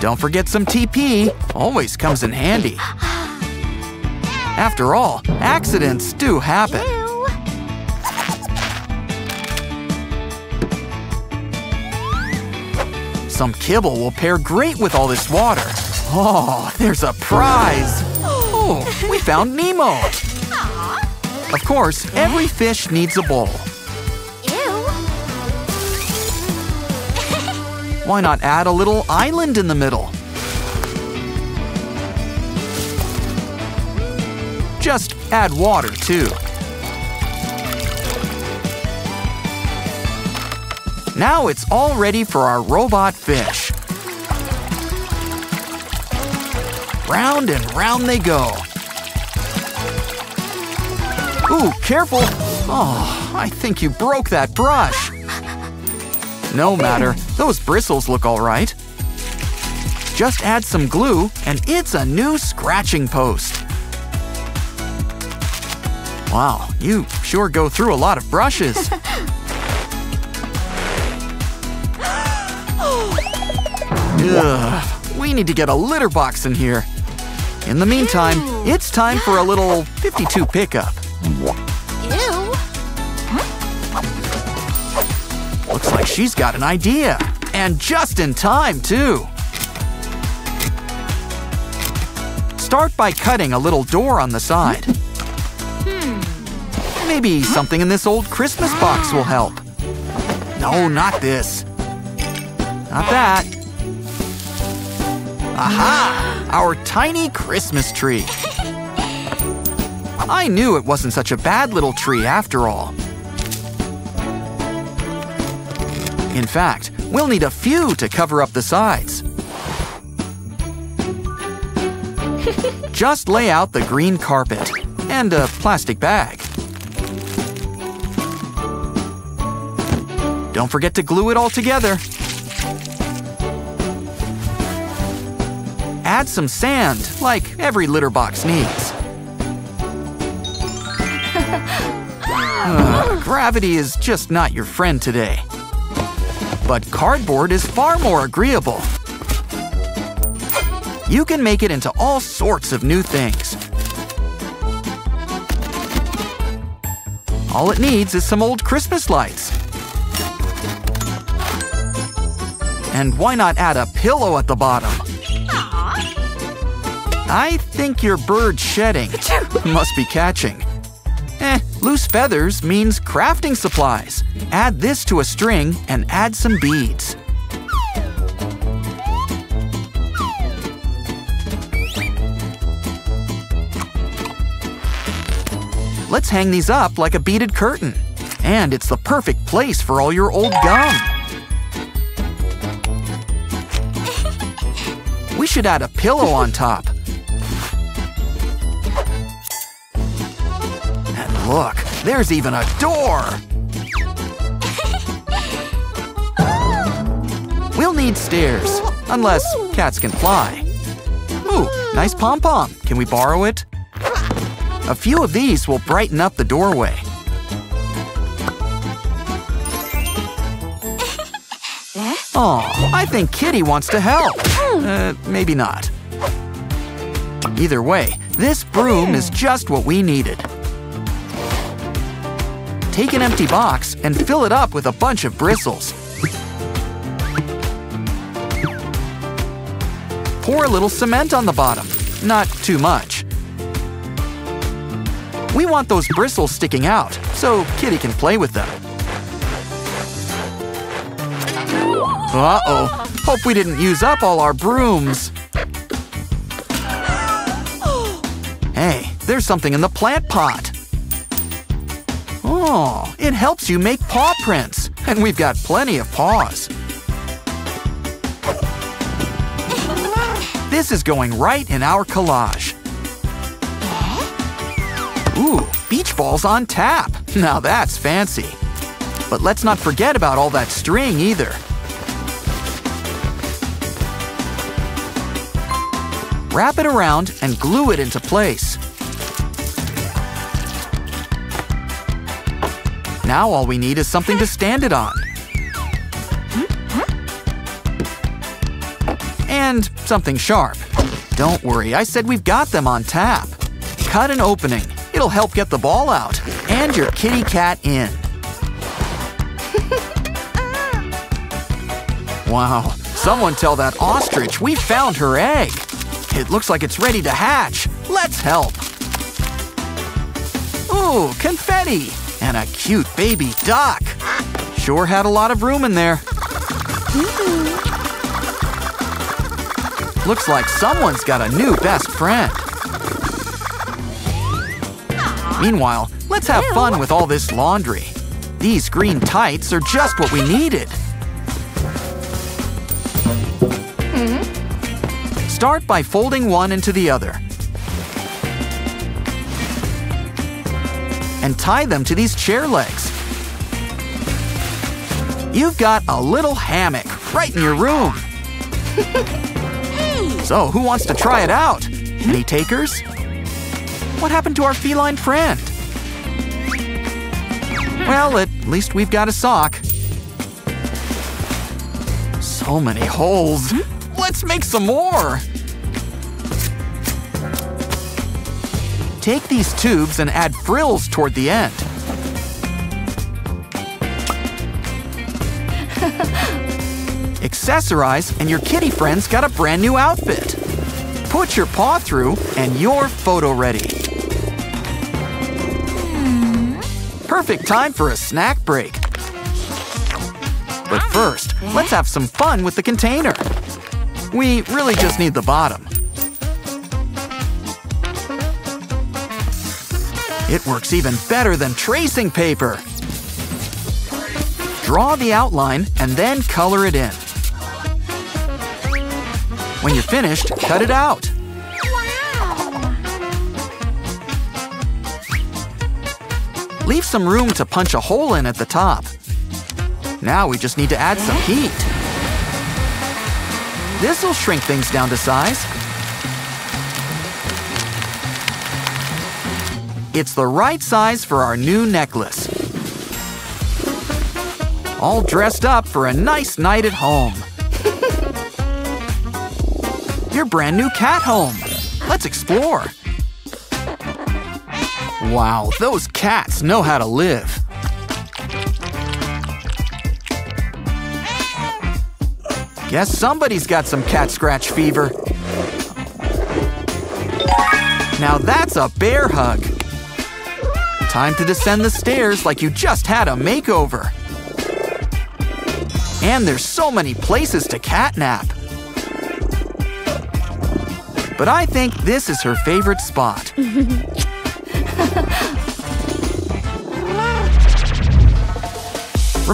Don't forget some T P, always comes in handy. After all, accidents do happen. Ew. Some kibble will pair great with all this water. Oh, there's a prize! Oh, we found Nemo! Of course, every fish needs a bowl. Why not add a little island in the middle? Just add water, too. Now it's all ready for our robot fish. Round and round they go. Ooh, careful! Oh, I think you broke that brush. No matter, those bristles look all right. Just add some glue, and it's a new scratching post. Wow, you sure go through a lot of brushes. Ugh, we need to get a litter box in here. In the meantime, ew, it's time for a little fifty-two pickup. Ew. Looks like she's got an idea. And just in time, too. Start by cutting a little door on the side. Maybe something in this old Christmas box will help. No, not this. Not that. Aha! Our tiny Christmas tree. I knew it wasn't such a bad little tree after all. In fact, we'll need a few to cover up the sides. Just lay out the green carpet and a plastic bag. Don't forget to glue it all together. Add some sand, like every litter box needs. Uh, gravity is just not your friend today. But cardboard is far more agreeable. You can make it into all sorts of new things. All it needs is some old Christmas lights. And why not add a pillow at the bottom? Aww. I think your bird's shedding. Must be catching. Eh, loose feathers means crafting supplies. Add this to a string and add some beads. Let's hang these up like a beaded curtain. And it's the perfect place for all your old gum. We should add a pillow on top. And look, there's even a door! We'll need stairs, unless cats can fly. Ooh, nice pom-pom. Can we borrow it? A few of these will brighten up the doorway. Aw, I think Kitty wants to help. Uh, maybe not. Either way, this broom is just what we needed. Take an empty box and fill it up with a bunch of bristles. Pour a little cement on the bottom, not too much. We want those bristles sticking out so Kitty can play with them. Uh-oh, hope we didn't use up all our brooms. Hey, there's something in the plant pot. Oh, it helps you make paw prints. And we've got plenty of paws. This is going right in our collage. Ooh, beach balls on tap. Now that's fancy. But let's not forget about all that string either. Wrap it around and glue it into place. Now all we need is something to stand it on. And something sharp. Don't worry, I said we've got them on tap. Cut an opening. It'll help get the ball out and your kitty cat in. Wow, someone tell that ostrich we found her egg. It looks like it's ready to hatch. Let's help. Ooh, confetti! And a cute baby duck. Sure had a lot of room in there. Looks like someone's got a new best friend. Meanwhile, let's have fun with all this laundry. These green tights are just what we needed. Start by folding one into the other and tie them to these chair legs. You've got a little hammock right in your room. So who wants to try it out? Any takers? What happened to our feline friend? Well, at least we've got a sock. So many holes. Let's make some more! Take these tubes and add frills toward the end. Accessorize and your kitty friend's got a brand new outfit. Put your paw through and you're photo ready. Perfect time for a snack break. But first, let's have some fun with the container. We really just need the bottom. It works even better than tracing paper. Draw the outline and then color it in. When you're finished, cut it out. Leave some room to punch a hole in at the top. Now we just need to add some heat. This'll shrink things down to size. It's the right size for our new necklace. All dressed up for a nice night at home. Your brand new cat home. Let's explore. Wow, those cats know how to live. Guess somebody's got some cat scratch fever. Now that's a bear hug. Time to descend the stairs like you just had a makeover. And there's so many places to catnap. But I think this is her favorite spot.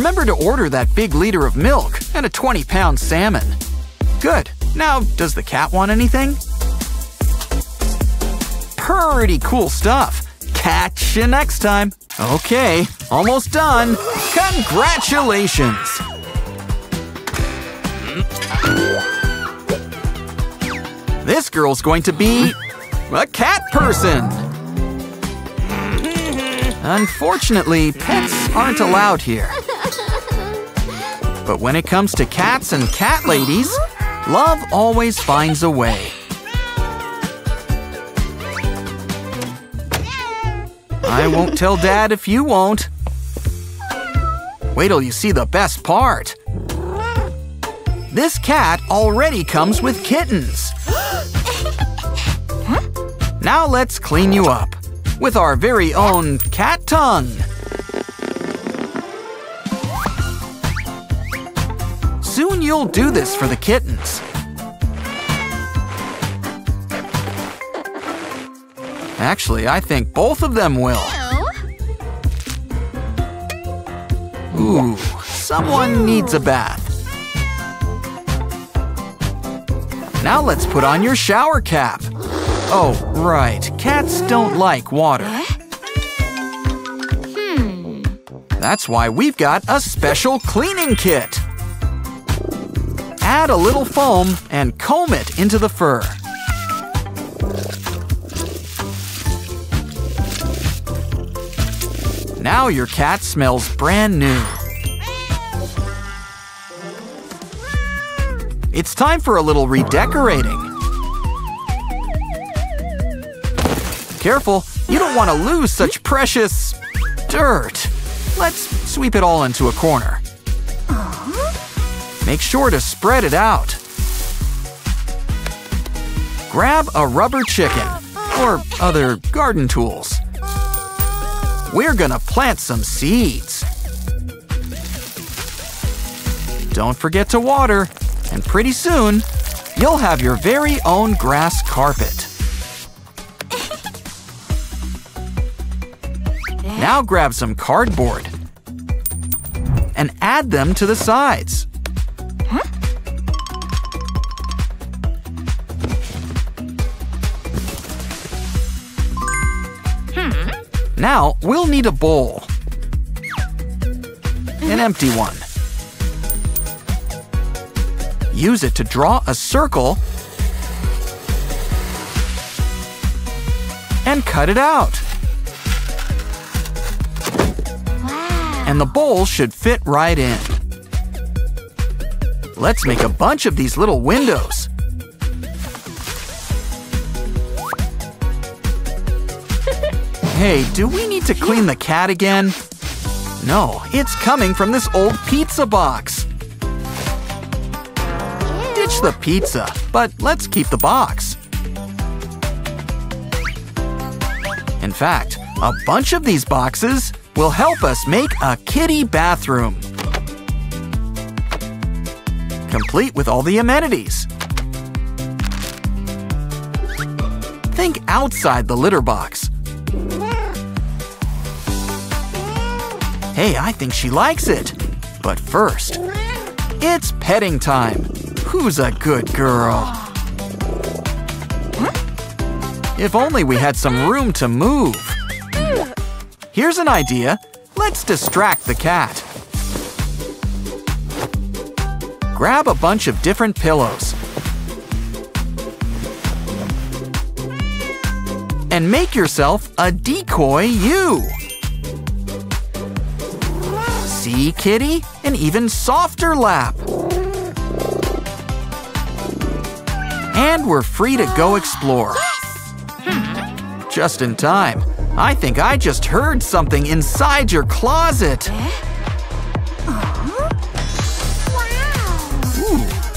remember to order that big liter of milk and a twenty pound salmon. Good. Now, does the cat want anything? Pretty cool stuff. Catch you next time. Okay, almost done. Congratulations! This girl's going to be… a cat person! Unfortunately, pets aren't allowed here. But when it comes to cats and cat ladies, love always finds a way. I won't tell Dad if you won't. Wait till you see the best part. This cat already comes with kittens. Now let's clean you up with our very own cat tongue. Soon you'll do this for the kittens. Actually, I think both of them will. Ooh, someone needs a bath. Now let's put on your shower cap. Oh, right, cats don't like water. That's why we've got a special cleaning kit. Add a little foam and comb it into the fur. Now your cat smells brand new. It's time for a little redecorating. Careful, you don't want to lose such precious… dirt. Let's sweep it all into a corner. Make sure to spread it out. Grab a rubber chicken or other garden tools. We're gonna plant some seeds. Don't forget to water, and pretty soon, you'll have your very own grass carpet. Now grab some cardboard and add them to the sides. Now, we'll need a bowl, an empty one. Use it to draw a circle and cut it out. Wow. And the bowl should fit right in. Let's make a bunch of these little windows. Hey, do we need to clean the cat again? No, it's coming from this old pizza box. Ditch the pizza, but let's keep the box. In fact, a bunch of these boxes will help us make a kitty bathroom. Complete with all the amenities. Think outside the litter box. Hey, I think she likes it. But first, it's petting time. Who's a good girl? If only we had some room to move. Here's an idea. Let's distract the cat. Grab a bunch of different pillows. And make yourself a decoy you. See, kitty? An even softer lap. And we're free to go explore. Yes. Just in time. I think I just heard something inside your closet. Ooh,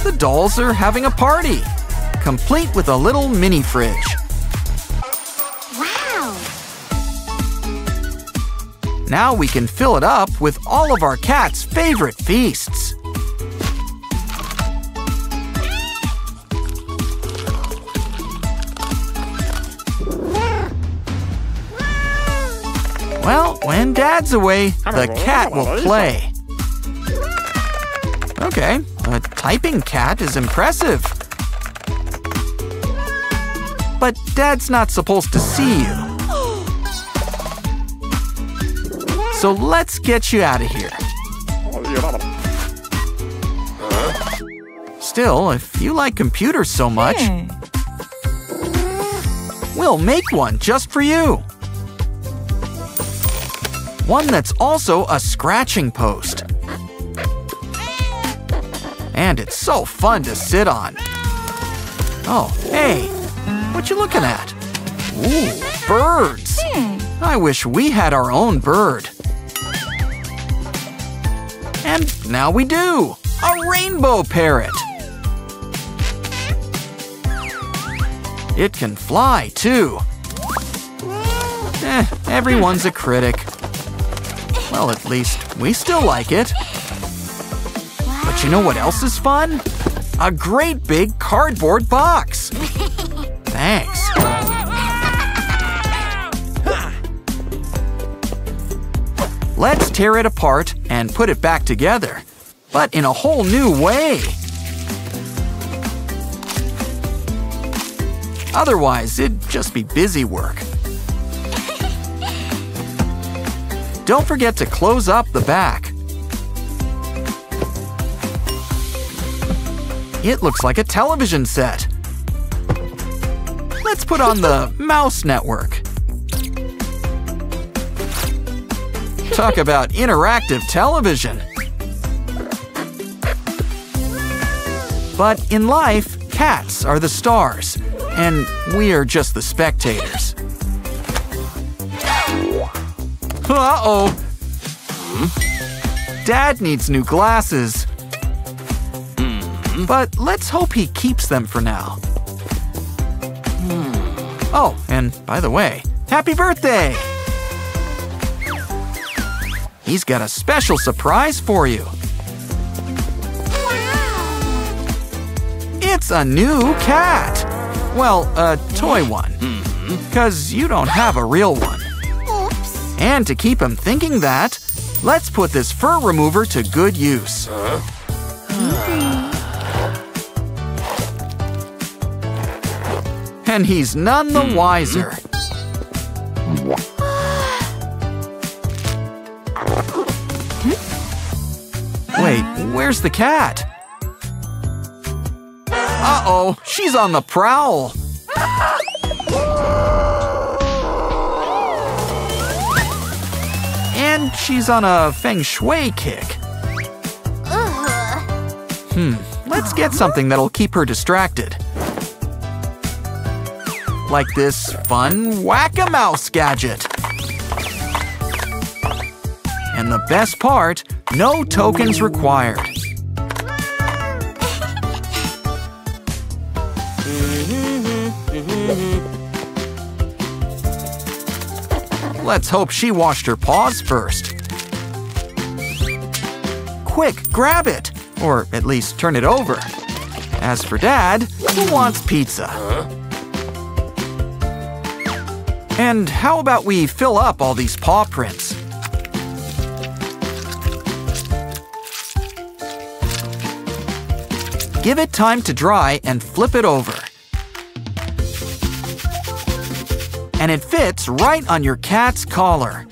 the dolls are having a party. Complete with a little mini fridge. Now we can fill it up with all of our cat's favorite feasts. Well, when Dad's away, the cat will play. Okay, a typing cat is impressive. But Dad's not supposed to see you. So let's get you out of here. Still, if you like computers so much, we'll make one just for you. One that's also a scratching post. And it's so fun to sit on. Oh, hey, what you looking at? Ooh, birds. I wish we had our own bird. And now we do, a rainbow parrot. It can fly, too. Eh, everyone's a critic. Well, at least we still like it. But you know what else is fun? A great big cardboard box! Thanks. Let's tear it apart and put it back together, but in a whole new way. Otherwise, it'd just be busy work. Don't forget to close up the back. It looks like a television set. Let's put on the Mouse Network. Talk about interactive television. But in life, cats are the stars, and we are just the spectators. Uh-oh! Dad needs new glasses. But let's hope he keeps them for now. Oh, and by the way, happy birthday! He's got a special surprise for you. It's a new cat. Well, a toy one. Because you don't have a real one. And to keep him thinking that, let's put this fur remover to good use. And he's none the wiser. Wait, where's the cat? Uh-oh, she's on the prowl. And she's on a feng shui kick. Hmm, let's get something that'll keep her distracted. Like this fun whack-a-mouse gadget. And the best part, no tokens required. Let's hope she washed her paws first. Quick, grab it, or at least turn it over. As for Dad, who wants pizza? And how about we fill up all these paw prints? Give it time to dry and flip it over. And it fits right on your cat's collar.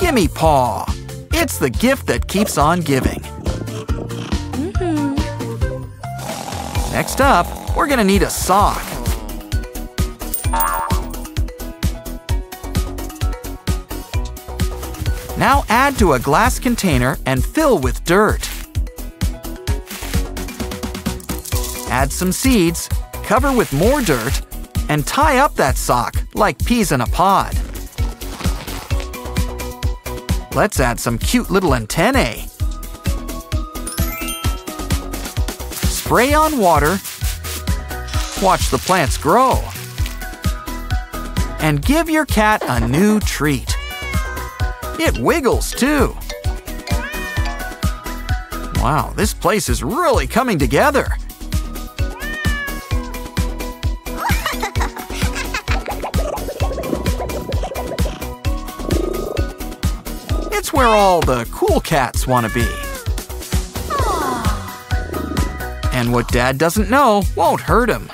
Gimme paw. It's the gift that keeps on giving. Mm-hmm. Next up, we're gonna need a sock. Now add to a glass container and fill with dirt. Add some seeds, cover with more dirt, and tie up that sock like peas in a pod. Let's add some cute little antennae. Spray on water. Watch the plants grow. And give your cat a new treat. It wiggles, too. Wow, this place is really coming together. It's where all the cool cats want to be. And what Dad doesn't know won't hurt him.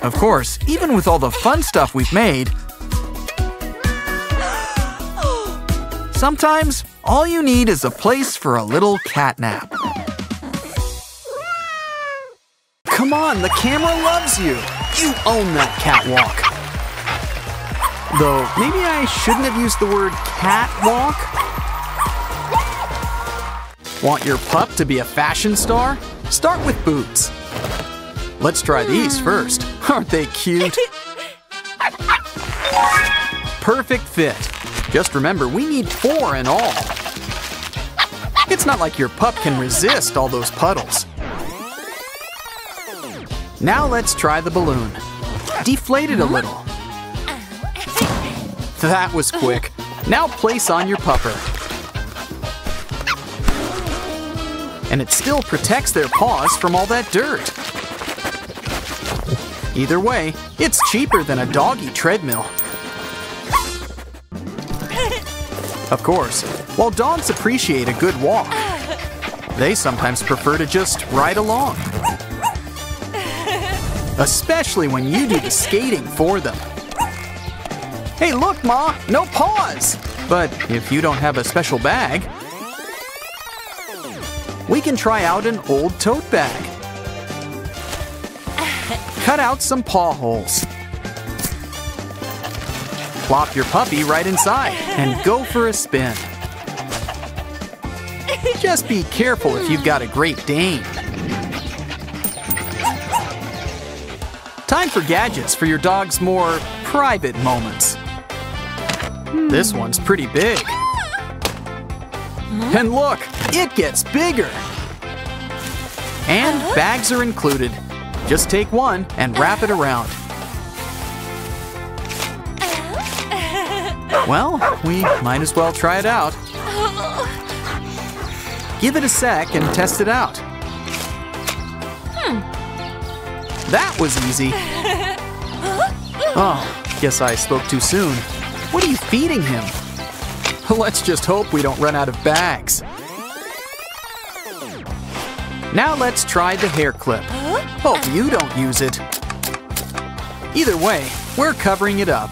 Of course, even with all the fun stuff we've made, sometimes all you need is a place for a little cat nap. Come on, the camera loves you. You own that catwalk. Though, maybe I shouldn't have used the word catwalk. Want your pup to be a fashion star? Start with boots. Let's try these first. Aren't they cute? Perfect fit. Just remember, we need four in all. It's not like your pup can resist all those puddles. Now let's try the balloon. Deflate it a little. That was quick. Now place on your pupper. And it still protects their paws from all that dirt. Either way, it's cheaper than a doggy treadmill. Of course, while dogs appreciate a good walk, they sometimes prefer to just ride along. Especially when you do the skating for them. Hey, look, Ma, no paws! But if you don't have a special bag, we can try out an old tote bag. Cut out some paw holes. Plop your puppy right inside and go for a spin. Just be careful if you've got a Great Dane. Time for gadgets for your dog's more private moments. This one's pretty big. And look, it gets bigger. And bags are included. Just take one and wrap it around. Well, we might as well try it out. Give it a sec and test it out. Hmm. That was easy. Oh, guess I spoke too soon. What are you feeding him? Let's just hope we don't run out of bags. Now let's try the hair clip. Hope you don't use it. Either way, we're covering it up.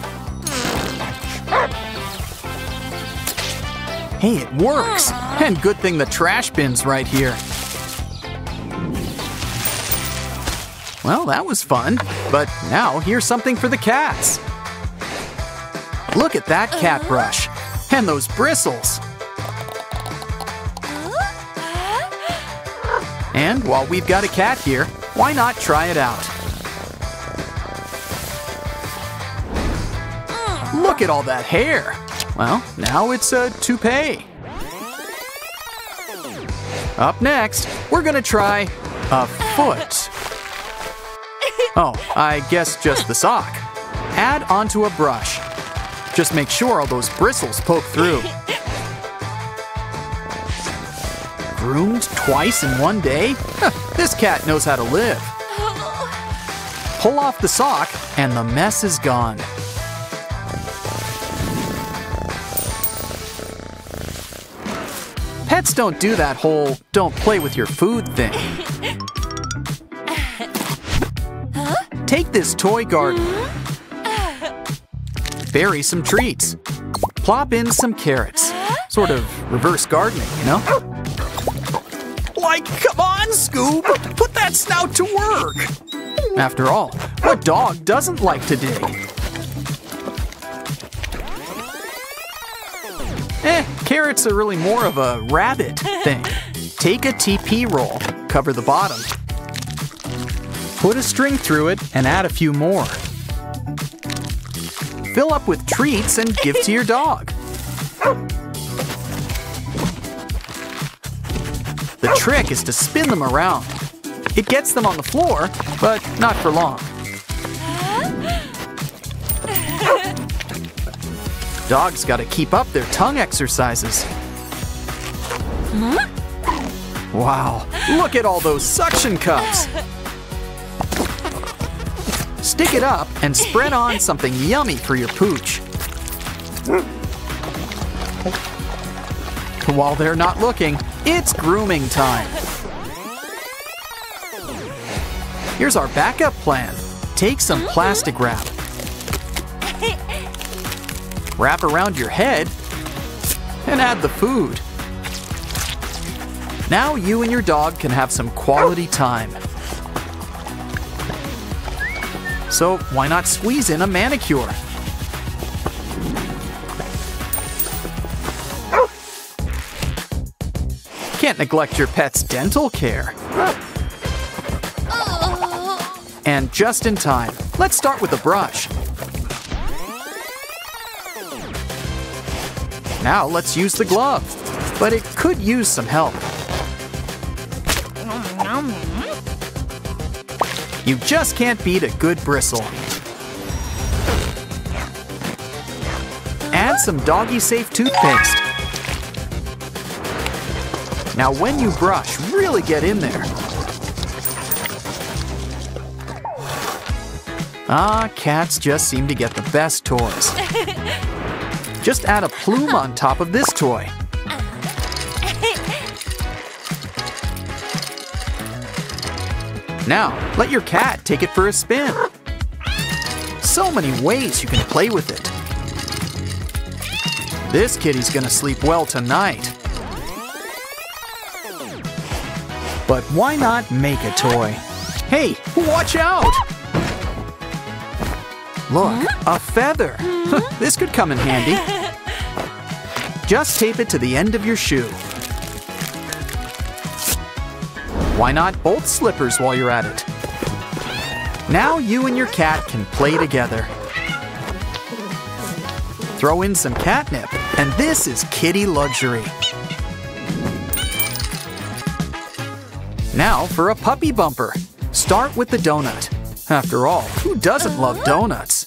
Hey, it works! And good thing the trash bin's right here. Well, that was fun. But now here's something for the cats. Look at that cat brush. And those bristles. And while we've got a cat here, why not try it out? Look at all that hair. Well, now it's a toupee. Up next, we're gonna try a foot. Oh, I guess just the sock. Add onto a brush. Just make sure all those bristles poke through. Groomed twice in one day? This cat knows how to live. Pull off the sock and the mess is gone. Pets don't do that whole don't play with your food thing. Take this toy garden. Bury some treats. Plop in some carrots. Sort of reverse gardening, you know? Like, come on, Scoob! Put that snout to work! After all, what dog doesn't like to dig? Eh, carrots are really more of a rabbit thing. Take a T P roll, cover the bottom, put a string through it, and add a few more. Fill up with treats and give to your dog. The trick is to spin them around. It gets them on the floor, but not for long. Dogs gotta keep up their tongue exercises. Wow, look at all those suction cups! Stick it up and spread on something yummy for your pooch. While they're not looking, it's grooming time. Here's our backup plan. Take some plastic wrap. Wrap around your head and add the food. Now you and your dog can have some quality time. So why not squeeze in a manicure? Can't neglect your pet's dental care. And just in time, let's start with a brush. Now let's use the glove, but it could use some help. You just can't beat a good bristle. Add some doggy-safe toothpaste. Now when you brush, really get in there. Ah, cats just seem to get the best toys. Just add a plume on top of this toy. Now, let your cat take it for a spin. So many ways you can play with it. This kitty's gonna sleep well tonight. But why not make a toy? Hey, watch out! Look, a feather. This could come in handy. Just tape it to the end of your shoe. Why not bolt slippers while you're at it? Now you and your cat can play together. Throw in some catnip, and this is kitty luxury. Now for a puppy bumper. Start with the donut. After all, who doesn't love donuts?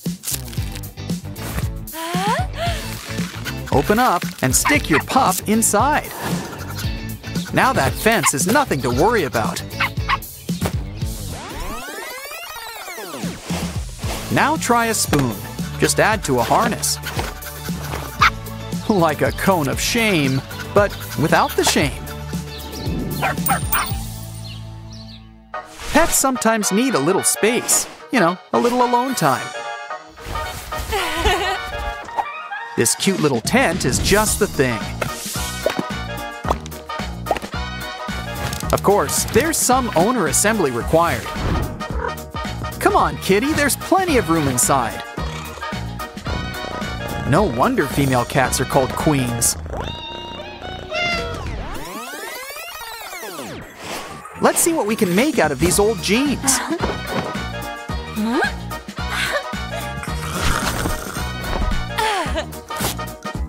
Open up and stick your pup inside. Now that fence is nothing to worry about. Now try a spoon. Just add to a harness. Like a cone of shame, but without the shame. Pets sometimes need a little space, you know, a little alone time. This cute little tent is just the thing. Of course, there's some owner assembly required. Come on, kitty, there's plenty of room inside. No wonder female cats are called queens. Let's see what we can make out of these old jeans.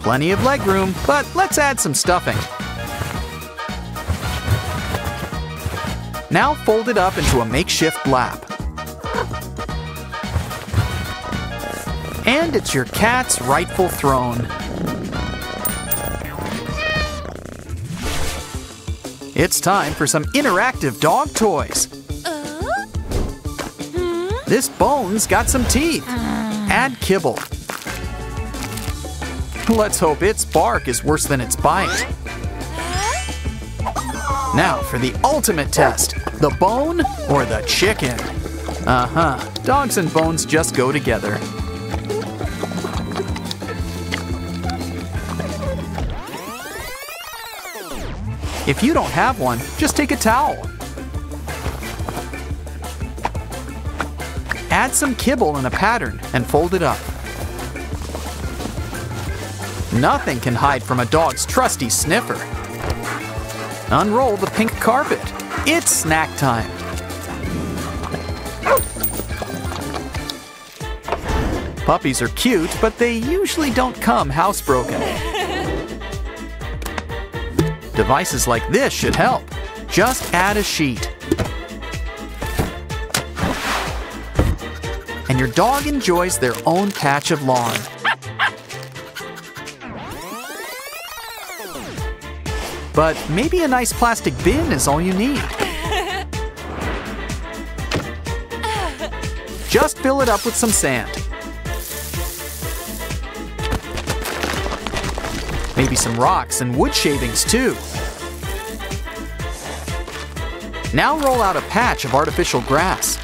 Plenty of legroom, but let's add some stuffing. Now fold it up into a makeshift lap. And it's your cat's rightful throne. It's time for some interactive dog toys. This bone's got some teeth. Add kibble. Let's hope its bark is worse than its bite. Now for the ultimate test, the bone or the chicken? Uh-huh, dogs and bones just go together. If you don't have one, just take a towel. Add some kibble in a pattern and fold it up. Nothing can hide from a dog's trusty sniffer. Unroll the pink carpet. It's snack time. Puppies are cute, but they usually don't come housebroken. Devices like this should help. Just add a sheet. And your dog enjoys their own patch of lawn. But maybe a nice plastic bin is all you need. Just fill it up with some sand. Maybe some rocks and wood shavings too. Now roll out a patch of artificial grass.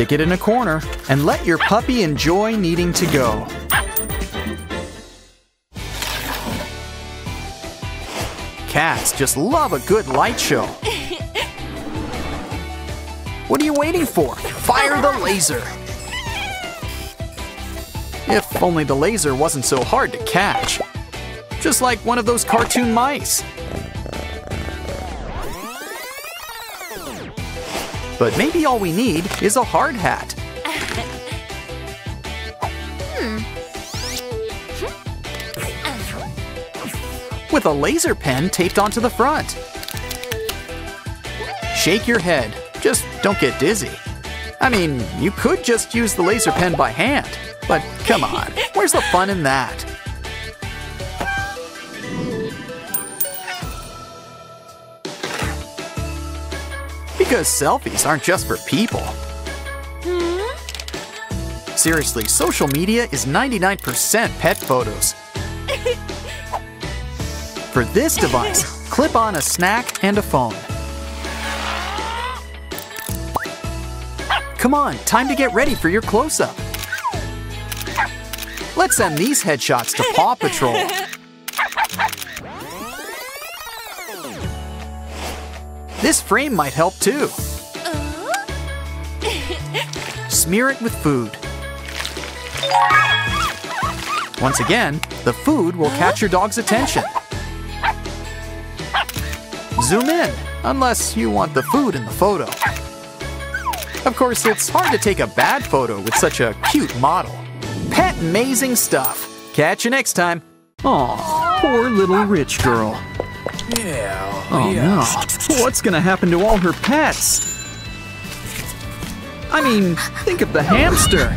stick it in a corner, and let your puppy enjoy needing to go. Cats just love a good light show. What are you waiting for? Fire the laser! If only the laser wasn't so hard to catch. Just like one of those cartoon mice. But maybe all we need is a hard hat. With a laser pen taped onto the front. Shake your head, just don't get dizzy. I mean, you could just use the laser pen by hand, but come on, where's the fun in that? Because selfies aren't just for people. Seriously, social media is ninety-nine percent pet photos. For this device, clip on a snack and a phone. Come on, time to get ready for your close-up. Let's send these headshots to Paw Patrol. This frame might help too. Smear it with food. Once again, the food will catch your dog's attention. Zoom in, unless you want the food in the photo. Of course, it's hard to take a bad photo with such a cute model. Pet amazing stuff. Catch you next time. Aw, poor little rich girl. Yeah. Oh no, what's gonna happen to all her pets? I mean, think of the hamster.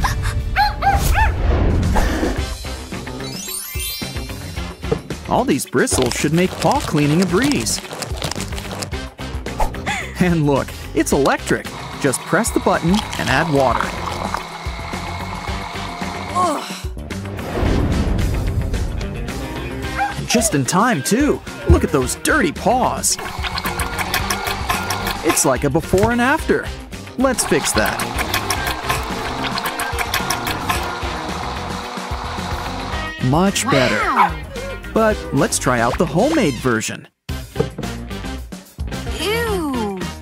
All these bristles should make paw cleaning a breeze. And look, it's electric. Just press the button and add water. Ugh. And just in time, too. Look at those dirty paws. It's like a before and after. Let's fix that. Much better. Wow. But let's try out the homemade version.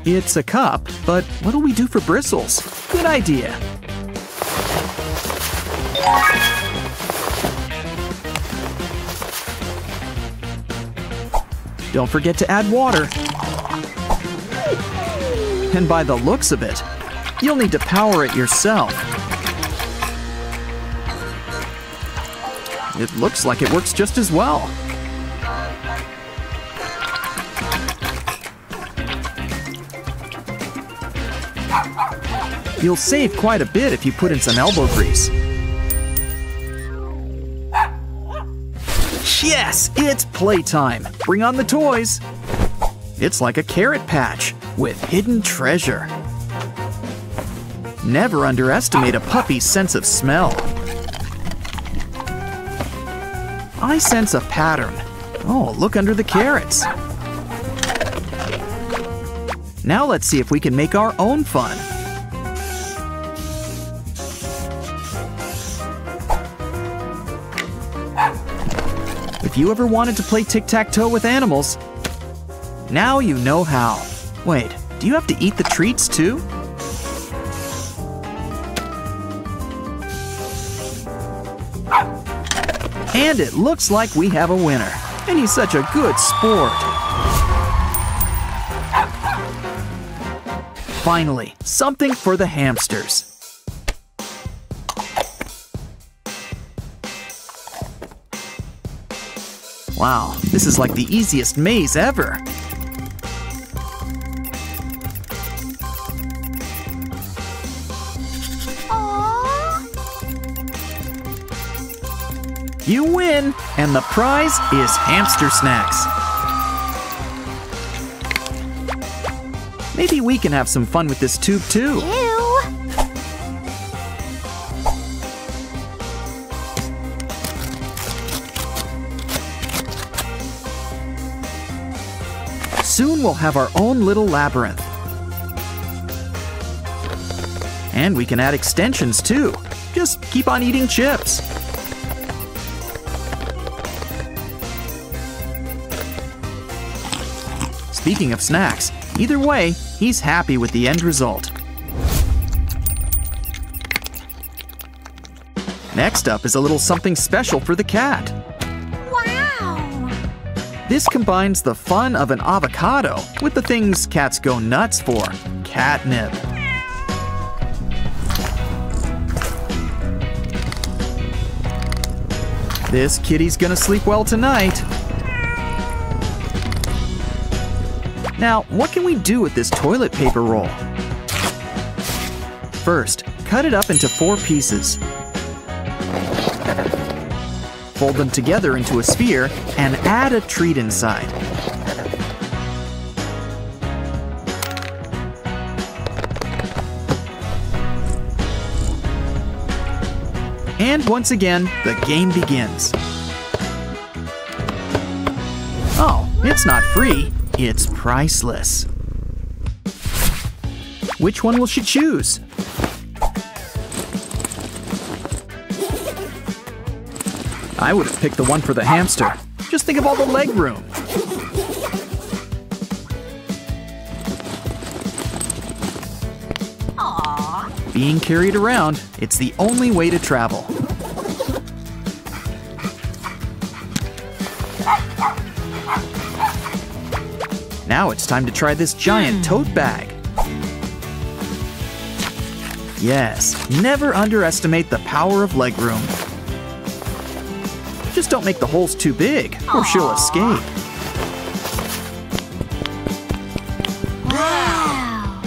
It's a cup, but what do we do for bristles? Good idea. Don't forget to add water. And by the looks of it, you'll need to power it yourself. It looks like it works just as well. You'll save quite a bit if you put in some elbow grease. Yes, it's playtime. Bring on the toys. It's like a carrot patch with hidden treasure. Never underestimate a puppy's sense of smell. I sense a pattern. Oh, look under the carrots. Now let's see if we can make our own fun. If you ever wanted to play tic-tac-toe with animals, now you know how. Wait, do you have to eat the treats too? And it looks like we have a winner. And he's such a good sport. Finally, something for the hamsters. Wow, this is like the easiest maze ever. Aww. You win, and the prize is hamster snacks. Maybe we can have some fun with this tube too. Ew. Soon we'll have our own little labyrinth. And we can add extensions too. Just keep on eating chips. Speaking of snacks, either way, he's happy with the end result. Next up is a little something special for the cat. Wow! This combines the fun of an avocado with the things cats go nuts for, catnip. This kitty's gonna sleep well tonight. Now, what can we do with this toilet paper roll? First, cut it up into four pieces. Fold them together into a sphere and add a treat inside. And once again, the game begins. Oh, it's not free. It's priceless. Which one will she choose? I would have picked the one for the hamster. Just think of all the leg room. Aww. Being carried around, it's the only way to travel. Now it's time to try this giant tote bag. Yes, never underestimate the power of legroom. Just don't make the holes too big, or she'll escape. Wow.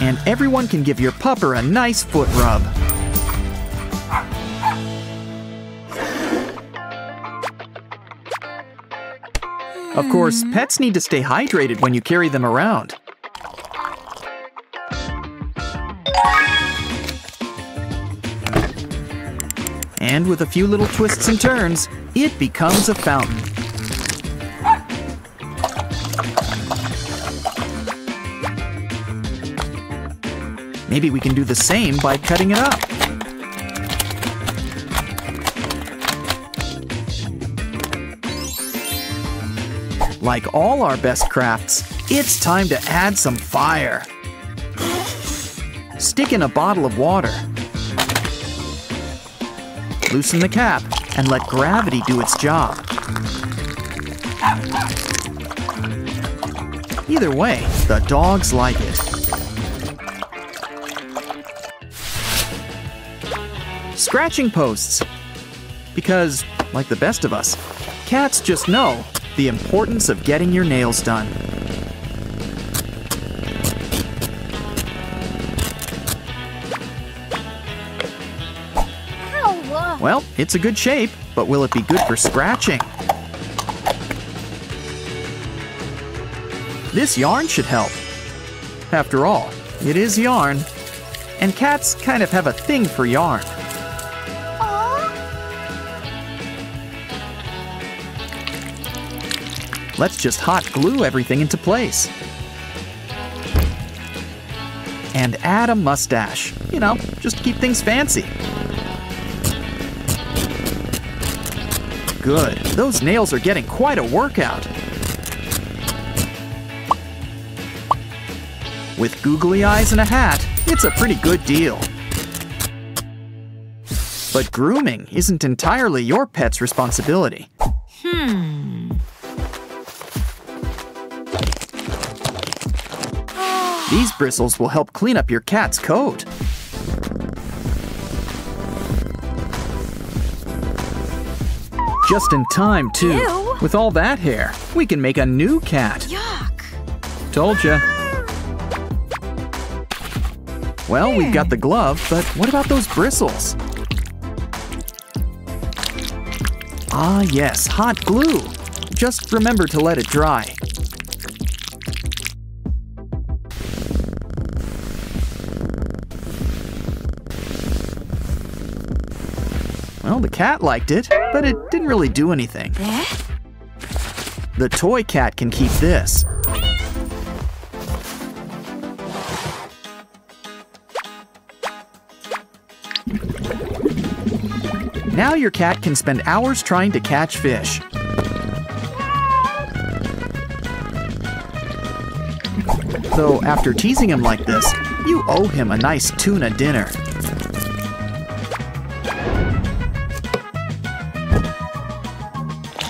And everyone can give your pupper a nice foot rub. Of course, pets need to stay hydrated when you carry them around. And with a few little twists and turns, it becomes a fountain. Maybe we can do the same by cutting it up. Like all our best crafts, it's time to add some fire. Stick in a bottle of water. Loosen the cap and let gravity do its job. Either way, the dogs like it. Scratching posts. Because, like the best of us, cats just know the importance of getting your nails done. Ow. Well, it's a good shape, but will it be good for scratching? This yarn should help. After all, it is yarn, and cats kind of have a thing for yarn. Let's just hot glue everything into place. And add a mustache, you know, just to keep things fancy. Good, those nails are getting quite a workout. With googly eyes and a hat, it's a pretty good deal. But grooming isn't entirely your pet's responsibility. Hmm. These bristles will help clean up your cat's coat. Just in time, too. Ew. With all that hair, we can make a new cat. Yuck. Told ya. Well, there. We've got the glove, but what about those bristles? Ah, yes, hot glue. Just remember to let it dry. Well, the cat liked it, but it didn't really do anything. Eh? The toy cat can keep this. Now your cat can spend hours trying to catch fish. Though after teasing him like this, you owe him a nice tuna dinner.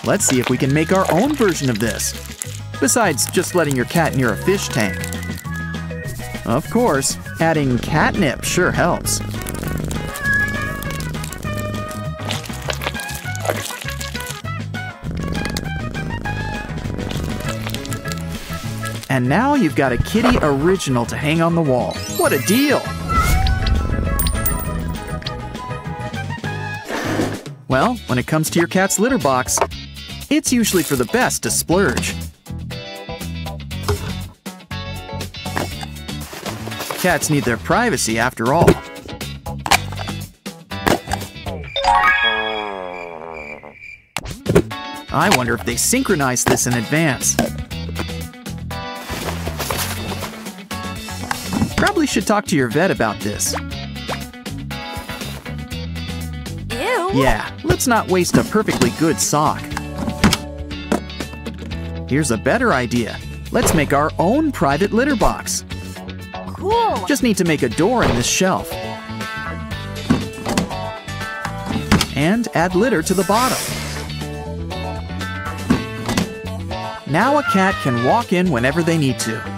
Let's see if we can make our own version of this, besides just letting your cat near a fish tank. Of course, adding catnip sure helps. And now you've got a kitty original to hang on the wall. What a deal! Well, when it comes to your cat's litter box, it's usually for the best to splurge. Cats need their privacy after all. I wonder if they synchronize this in advance. Probably should talk to your vet about this. Ew. Yeah, let's not waste a perfectly good sock. Here's a better idea. Let's make our own private litter box. Cool. Just need to make a door in this shelf. And add litter to the bottom. Now a cat can walk in whenever they need to.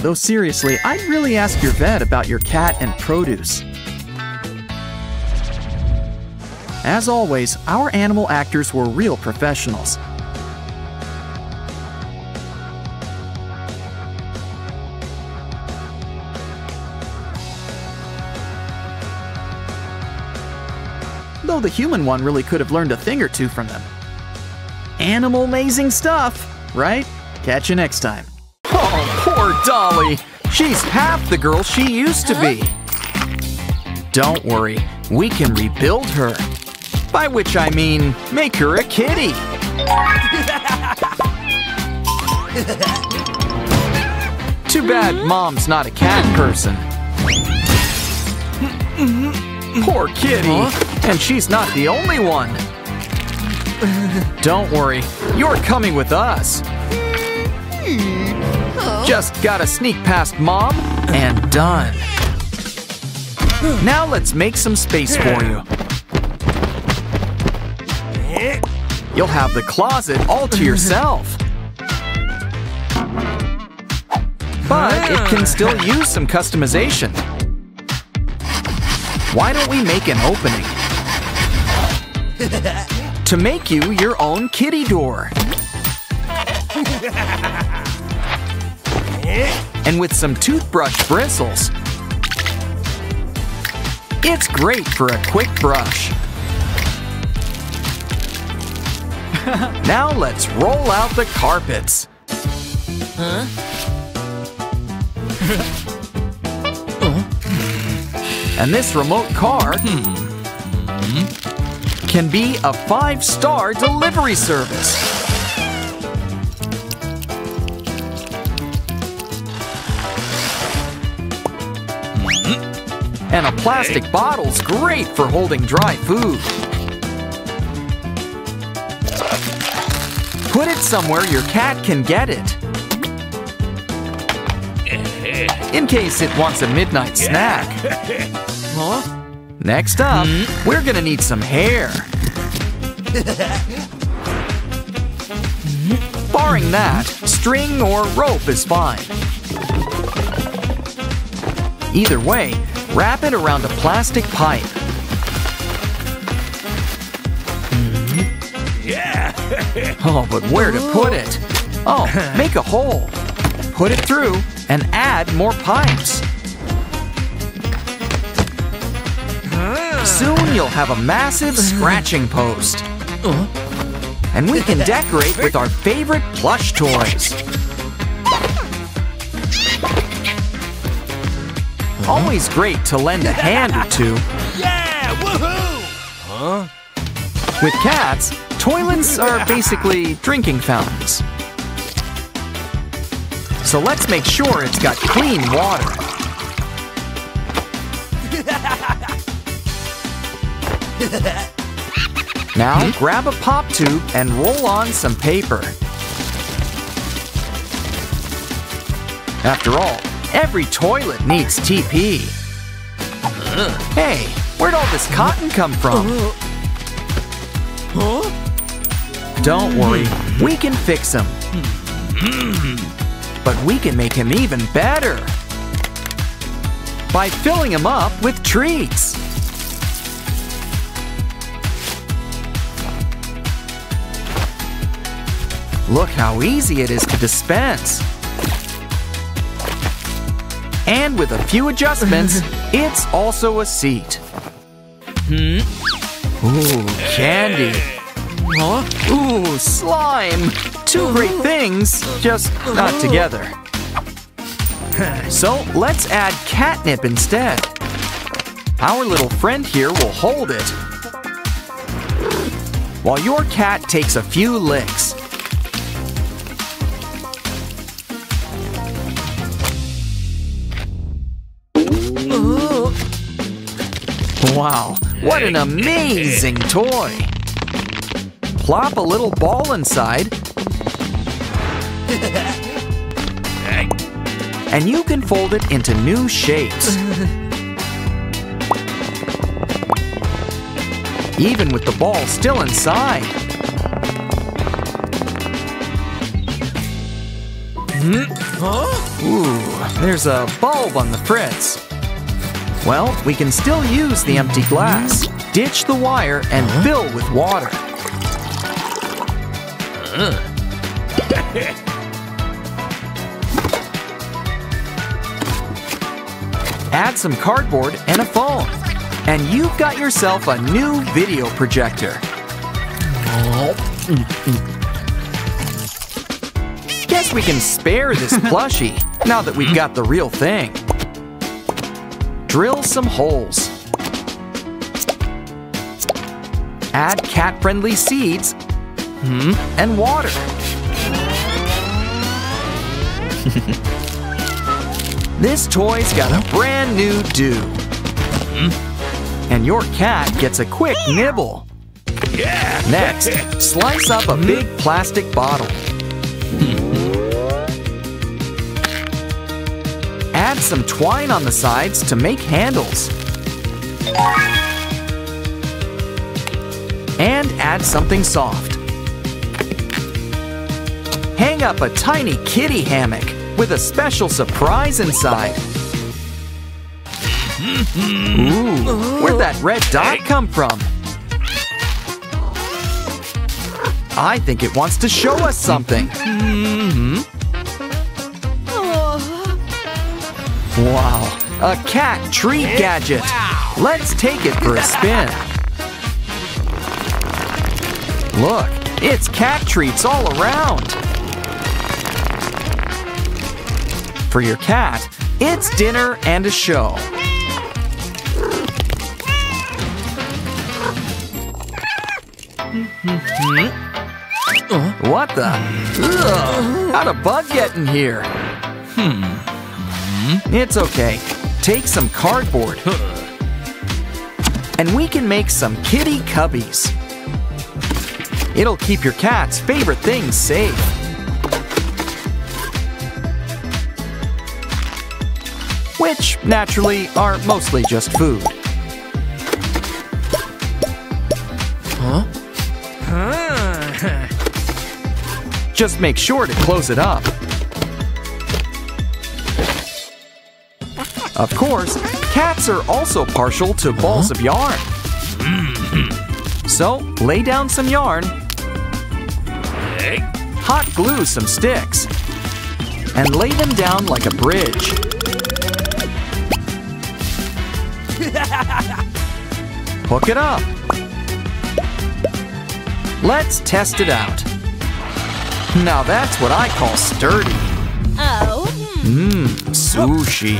Though seriously, I'd really ask your vet about your cat and produce. As always, our animal actors were real professionals. Though the human one really could have learned a thing or two from them. Animal-mazing stuff, right? Catch you next time. Poor Dolly! She's half the girl she used to be! Don't worry, we can rebuild her. By which I mean, make her a kitty! Too bad Mom's not a cat person. Poor kitty! And she's not the only one! Don't worry, you're coming with us! Just gotta sneak past Mom, and done. Now let's make some space for you. You'll have the closet all to yourself. But it can still use some customization. Why don't we make an opening? To make you your own kitty door. And with some toothbrush bristles. It's great for a quick brush. Now let's roll out the carpets. Huh? And this remote car hmm. can be a five-star delivery service. And a plastic bottle's great for holding dry food. Put it somewhere your cat can get it. In case it wants a midnight snack. Huh? Next up, we're gonna need some hair. Barring that, string or rope is fine. Either way, wrap it around a plastic pipe. Mm-hmm. Yeah. Oh, but where to put it? Oh, make a hole. Put it through and add more pipes. Soon you'll have a massive scratching post. And we can decorate with our favorite plush toys. Always great to lend a hand or two. Yeah, woohoo! Huh? With cats, toilets are basically drinking fountains. so let's make sure it's got clean water. Now grab a pop tube and roll on some paper. After all, every toilet needs T P. Ugh. Hey, where'd all this cotton come from? Uh, huh? Don't worry, we can fix him. But we can make him even better by filling him up with treats. Look how easy it is to dispense. And with a few adjustments, it's also a seat. Hmm? Ooh, candy. Huh? Ooh, slime. Two great things, just not together. So let's add catnip instead. Our little friend here will hold it, while your cat takes a few licks. Wow, what an amazing toy! Plop a little ball inside, and you can fold it into new shapes. Even with the ball still inside. Ooh, there's a bulb on the fritz. Well, we can still use the empty glass. Ditch the wire and fill with water. Add some cardboard and a phone, and you've got yourself a new video projector. Guess we can spare this plushie now that we've got the real thing. Drill some holes. Add cat-friendly seeds and water. This toy's got a brand new do. And your cat gets a quick nibble. Next, slice up a big plastic bottle. Add some twine on the sides to make handles. And add something soft. Hang up a tiny kitty hammock with a special surprise inside. Ooh, where'd that red dot come from? I think it wants to show us something. Mm-hmm. Wow, a cat treat gadget. Let's take it for a spin. Look, it's cat treats all around. For your cat, it's dinner and a show. What the? Ugh, how'd a bug get in here? Hmm. It's okay. Take some cardboard. And we can make some kitty cubbies. It'll keep your cat's favorite things safe. Which, naturally, are mostly just food. Huh? Huh? Just make sure to close it up. Of course, cats are also partial to balls of yarn. So, lay down some yarn, hot glue some sticks, and lay them down like a bridge. Hook it up. Let's test it out. Now that's what I call sturdy. Oh. Mmm, sushi.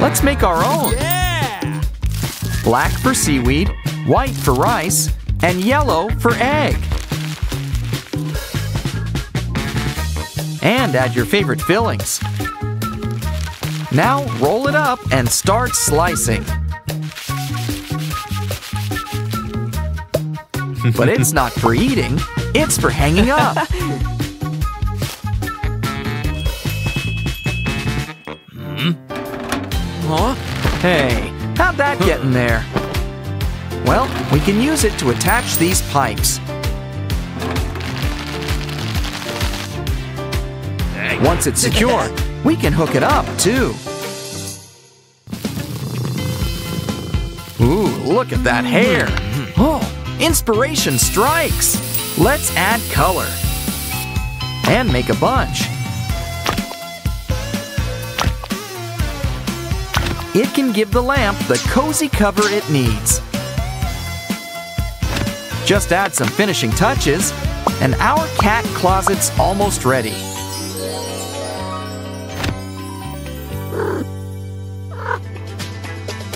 Let's make our own. Yeah. Black for seaweed, white for rice, and yellow for egg. And add your favorite fillings. Now roll it up and start slicing. But it's not for eating, it's for hanging up. Hmm? Huh? Hey, how'd that get in there? Well, we can use it to attach these pipes. Once it's secure, we can hook it up, too. Ooh, look at that hair. Oh, inspiration strikes. Let's add color. And make a bunch. It can give the lamp the cozy cover it needs. Just add some finishing touches, and our cat closet's almost ready.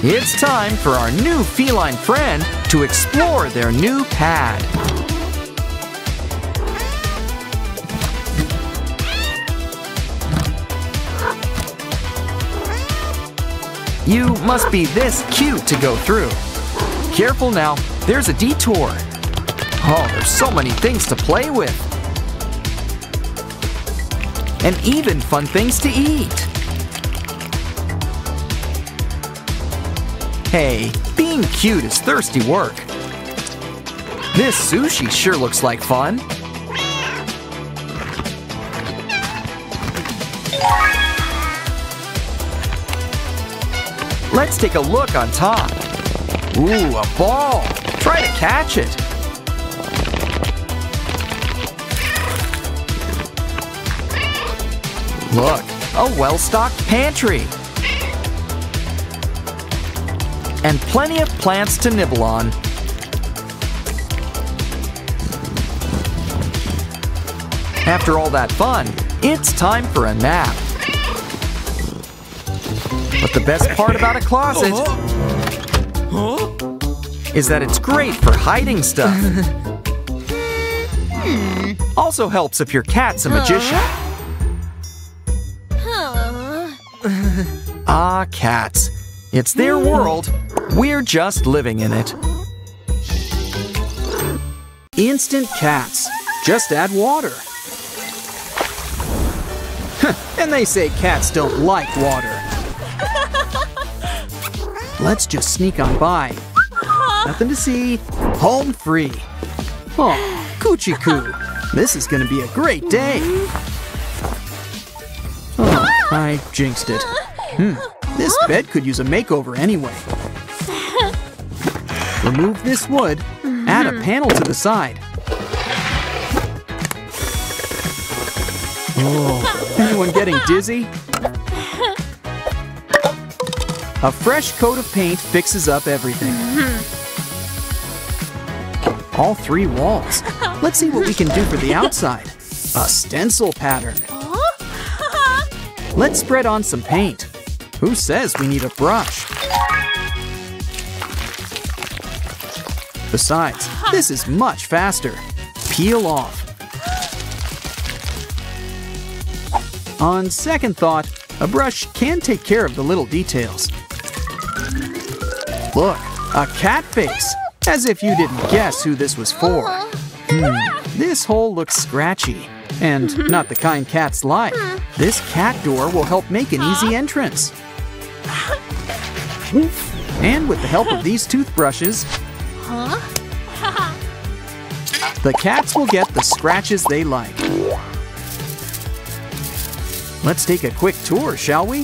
It's time for our new feline friend to explore their new pad. You must be this cute to go through. Careful now, there's a detour. Oh, there's so many things to play with. And even fun things to eat. Hey, being cute is thirsty work. This sushi sure looks like fun. Let's take a look on top. Ooh, a ball. Try to catch it. Look, a well-stocked pantry. And plenty of plants to nibble on. After all that fun, it's time for a nap. But the best part about a closet is that it's great for hiding stuff. Also helps if your cat's a magician. Ah, cats. It's their world. We're just living in it. Instant cats. Just add water. And they say cats don't like water. Let's just sneak on by. Nothing to see. Home free. Oh, coochie coo. This is gonna be a great day. Oh, I jinxed it. Hmm. This bed could use a makeover anyway. Remove this wood, add a panel to the side. Oh, anyone getting dizzy? A fresh coat of paint fixes up everything. All three walls. Let's see what we can do for the outside. A stencil pattern. Let's spread on some paint. Who says we need a brush? Besides, this is much faster. Peel off. On second thought, a brush can take care of the little details. Look, a cat face. As if you didn't guess who this was for. Hmm, this hole looks scratchy. And not the kind cats like. This cat door will help make an easy entrance. And with the help of these toothbrushes, the cats will get the scratches they like. Let's take a quick tour, shall we?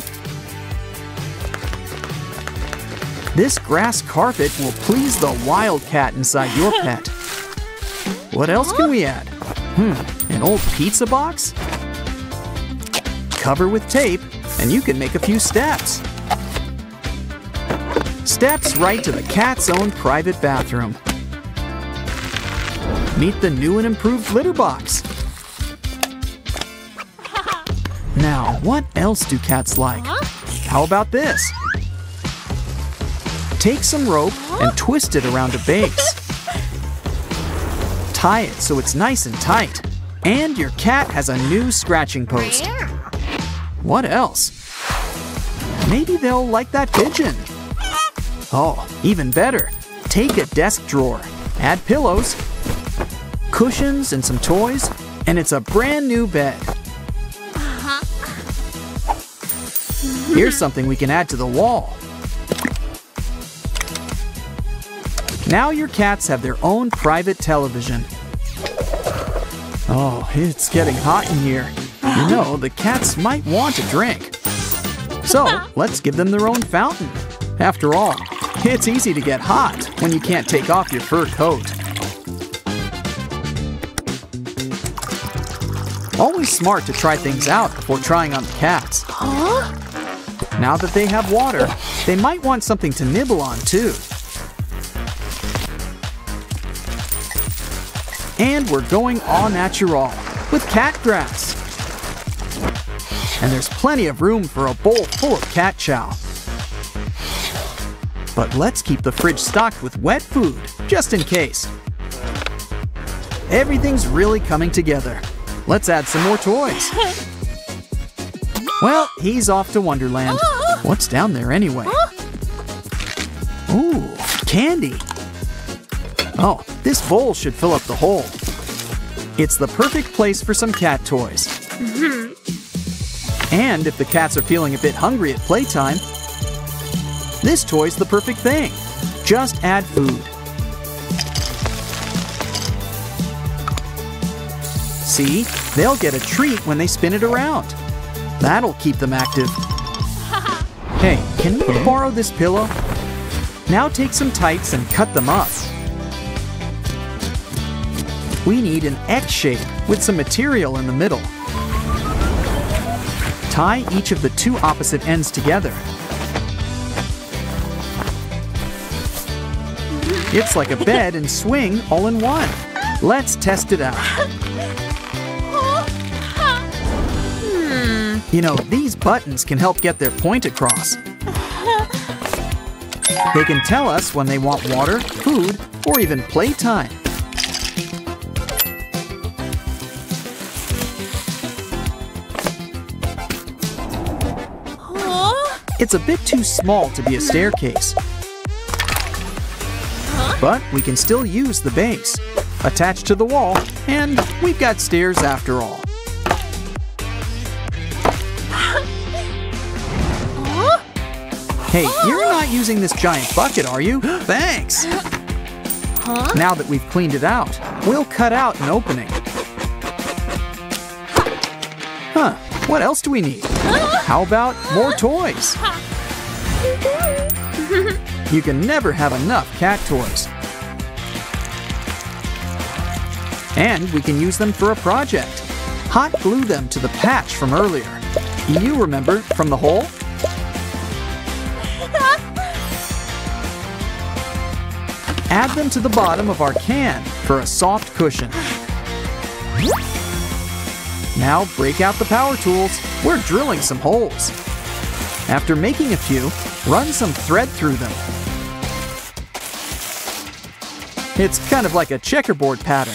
This grass carpet will please the wild cat inside your pet. What else can we add? Hmm, an old pizza box? Cover with tape, and you can make a few steps. Steps right to the cat's own private bathroom. Meet the new and improved litter box. Now, what else do cats like? How about this? Take some rope and twist it around a base. Tie it so it's nice and tight. And your cat has a new scratching post. What else? Maybe they'll like that pigeon. Oh, even better. Take a desk drawer, add pillows, cushions, and some toys, and it's a brand new bed. Here's something we can add to the wall. Now your cats have their own private television. Oh, it's getting hot in here. You know, the cats might want a drink. So, let's give them their own fountain. After all, it's easy to get hot when you can't take off your fur coat. Always smart to try things out before trying on the cats. Now that they have water, they might want something to nibble on too. And we're going au natural with cat grass. And there's plenty of room for a bowl full of cat chow. But let's keep the fridge stocked with wet food, just in case. Everything's really coming together. Let's add some more toys. Well, he's off to Wonderland. What's down there anyway? Ooh, candy. Oh, this bowl should fill up the hole. It's the perfect place for some cat toys. And if the cats are feeling a bit hungry at playtime, this toy's the perfect thing. Just add food. See, they'll get a treat when they spin it around. That'll keep them active. Hey, can we borrow this pillow? Now take some tights and cut them up. We need an X shape with some material in the middle. Tie each of the two opposite ends together. It's like a bed and swing all in one. Let's test it out. You know, these buttons can help get their point across. They can tell us when they want water, food, or even playtime. It's a bit too small to be a staircase, but we can still use the base. Attached to the wall, and we've got stairs after all. Hey, you're not using this giant bucket, are you? Thanks! Now that we've cleaned it out, we'll cut out an opening. Huh. What else do we need? How about more toys? You can never have enough cat toys. And we can use them for a project. Hot glue them to the patch from earlier. You remember from the hole? Add them to the bottom of our can for a soft cushion. Now break out the power tools. We're drilling some holes. After making a few, run some thread through them. It's kind of like a checkerboard pattern.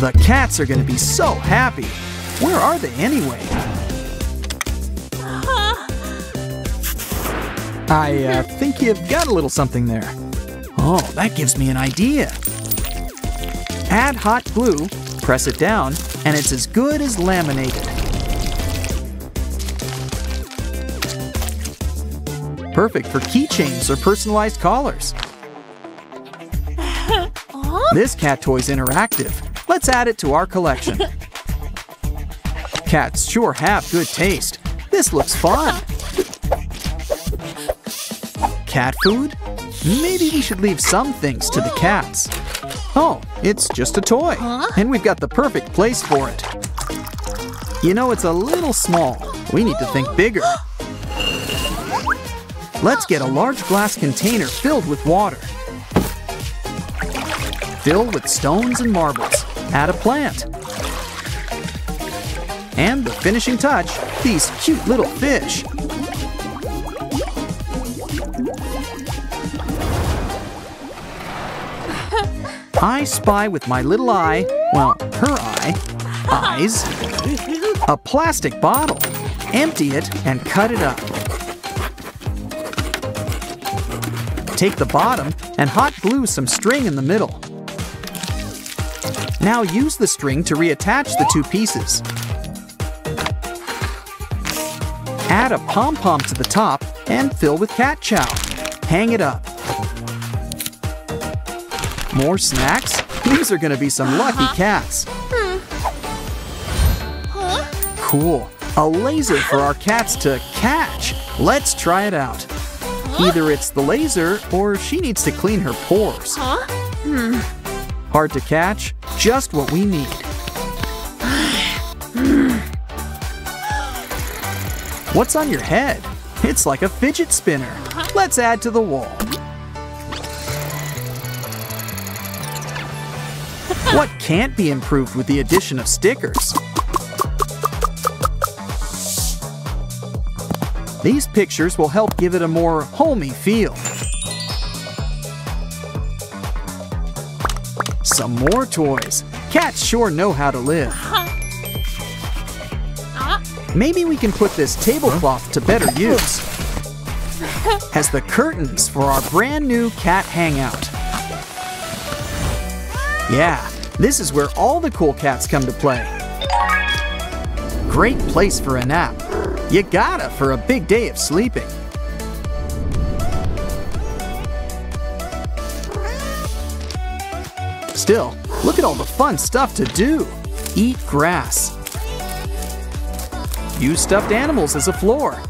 The cats are going to be so happy. Where are they anyway? I uh, think you've got a little something there. Oh, that gives me an idea. Add hot glue. Press it down, and it's as good as laminated. Perfect for keychains or personalized collars. This cat toy's interactive. Let's add it to our collection. Cats sure have good taste. This looks fun. Cat food? Maybe we should leave some things to the cats. Oh, it's just a toy, and we've got the perfect place for it. You know, it's a little small. We need to think bigger. Let's get a large glass container filled with water. Fill with stones and marbles. Add a plant. And the finishing touch, these cute little fish. I spy with my little eye, well, her eye, eyes, a plastic bottle. Empty it and cut it up. Take the bottom and hot glue some string in the middle. Now use the string to reattach the two pieces. Add a pom-pom to the top and fill with cat chow. Hang it up. More snacks? These are going to be some lucky cats. Cool. A laser for our cats to catch. Let's try it out. Either it's the laser or she needs to clean her paws. Hard to catch? Just what we need. What's on your head? It's like a fidget spinner. Let's add to the wall. What can't be improved with the addition of stickers? These pictures will help give it a more homey feel. Some more toys. Cats sure know how to live. Maybe we can put this tablecloth to better use as the curtains for our brand new cat hangout. Yeah, this is where all the cool cats come to play. Great place for a nap. You gotta for a big day of sleeping. Still, look at all the fun stuff to do. Eat grass. Use stuffed animals as a floor.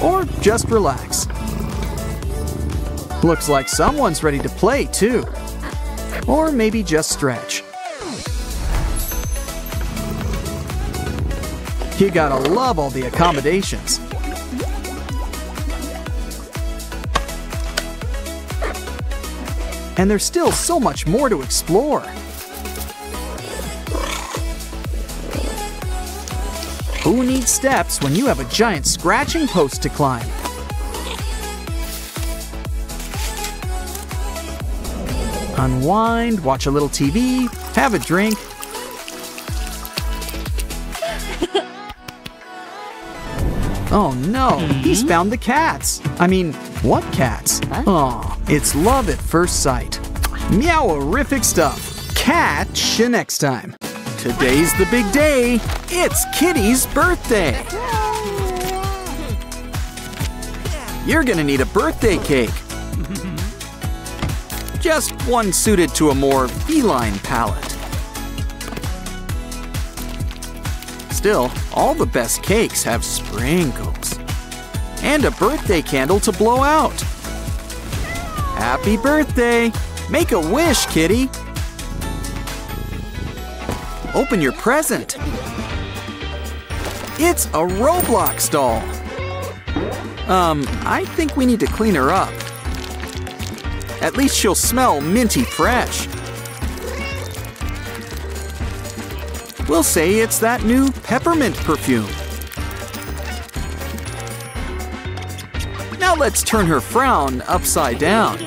Or just relax. Looks like someone's ready to play too. Or maybe just stretch. You gotta love all the accommodations. And there's still so much more to explore. Who needs steps when you have a giant scratching post to climb? Unwind, watch a little T V, have a drink. Oh no, he's found the cats. I mean, what cats? Huh? Oh, it's love at first sight. Meow-orific stuff. Catch you next time. Today's the big day. It's Kitty's birthday. You're gonna need a birthday cake. Just one suited to a more feline palate. Still, all the best cakes have sprinkles. And a birthday candle to blow out. Happy birthday! Make a wish, kitty! Open your present. It's a Roblox doll. Um, I think we need to clean her up. At least she'll smell minty fresh. We'll say it's that new peppermint perfume. Now let's turn her frown upside down.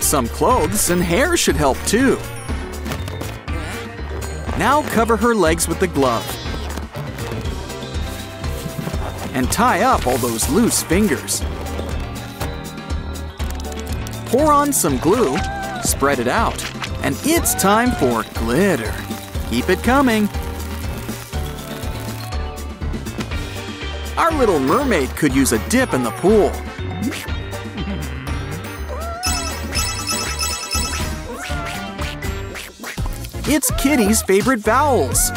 Some clothes and hair should help too. Now cover her legs with the glove. And tie up all those loose fingers. Pour on some glue, spread it out, and it's time for glitter. Keep it coming. Our little mermaid could use a dip in the pool. It's Kitty's favorite vowels.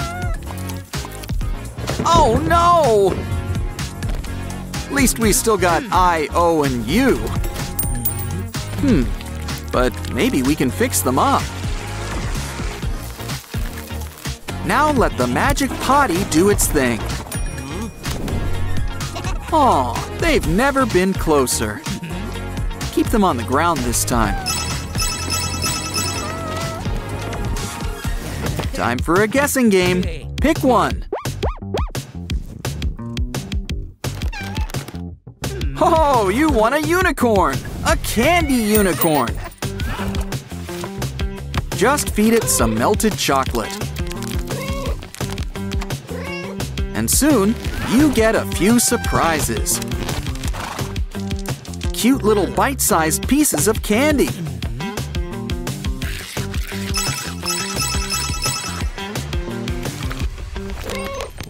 Oh no! At least we still got I, O, and U. Hmm, but maybe we can fix them up. Now let the magic potty do its thing. Aw, they've never been closer. Keep them on the ground this time. Time for a guessing game. Pick one. Oh, you won a unicorn! A candy unicorn! Just feed it some melted chocolate. And soon, you get a few surprises. Cute little bite-sized pieces of candy.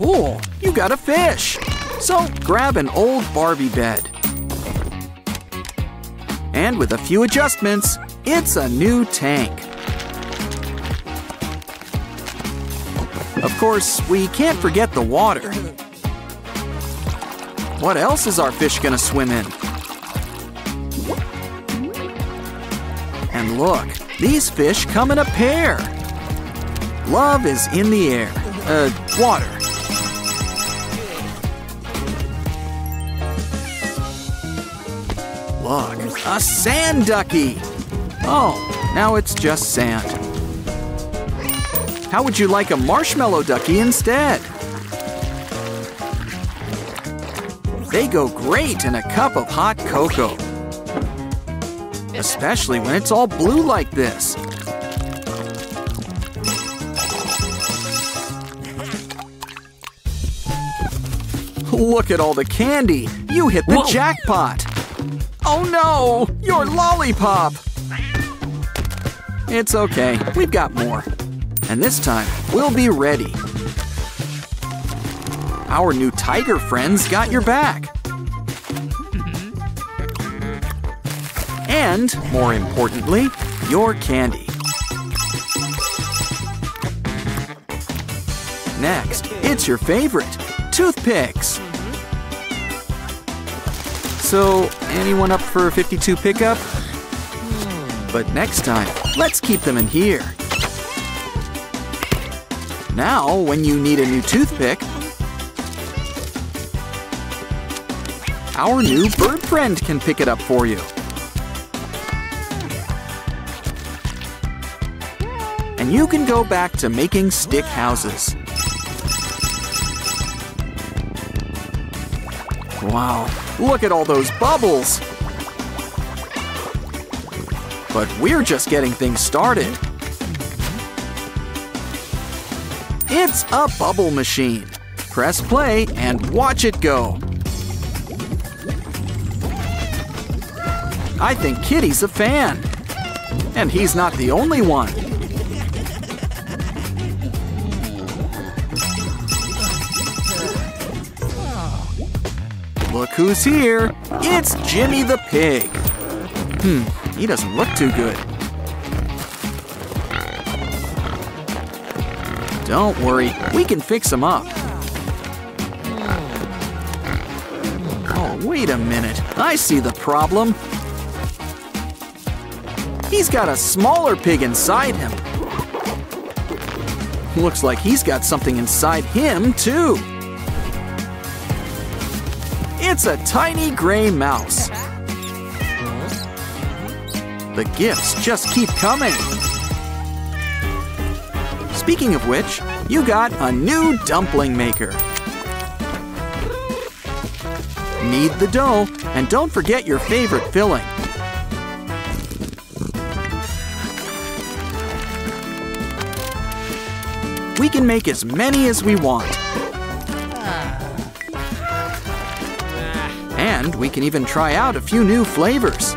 Ooh, you got a fish. So grab an old Barbie bed. And with a few adjustments, it's a new tank. Of course, we can't forget the water. What else is our fish gonna swim in? And look, these fish come in a pair. Love is in the air. Uh, water. Look, a sand ducky. Oh, now it's just sand. How would you like a marshmallow ducky instead? They go great in a cup of hot cocoa. Especially when it's all blue like this. Look at all the candy. You hit the Whoa. jackpot. Oh no, your lollipop. It's okay, we've got more. And this time, we'll be ready. Our new tiger friends got your back. And, more importantly, your candy. Next, it's your favorite, toothpicks. So, anyone up for a fifty-two pickup? But next time, let's keep them in here. Now, when you need a new toothpick, our new bird friend can pick it up for you. And you can go back to making stick houses. Wow, look at all those bubbles! But we're just getting things started. It's a bubble machine. Press play and watch it go. I think Kitty's a fan. And he's not the only one. Look who's here. It's Jimmy the Pig. Hmm, he doesn't look too good. Don't worry, we can fix him up. Oh, wait a minute. I see the problem. He's got a smaller pig inside him. Looks like he's got something inside him, too. It's a tiny gray mouse. The gifts just keep coming. Speaking of which, you got a new dumpling maker. Knead the dough, and don't forget your favorite filling. We can make as many as we want. And we can even try out a few new flavors.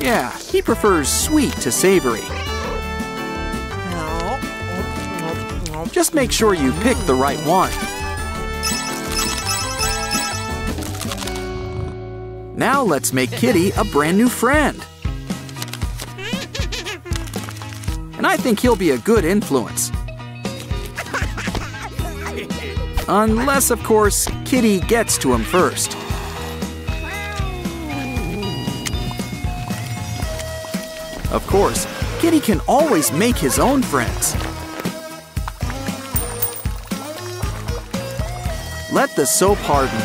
Yeah, he prefers sweet to savory. Just make sure you pick the right one. Now let's make Kitty a brand new friend. And I think he'll be a good influence. Unless, of course, Kitty gets to him first. Of course, Kitty can always make his own friends. Let the soap harden.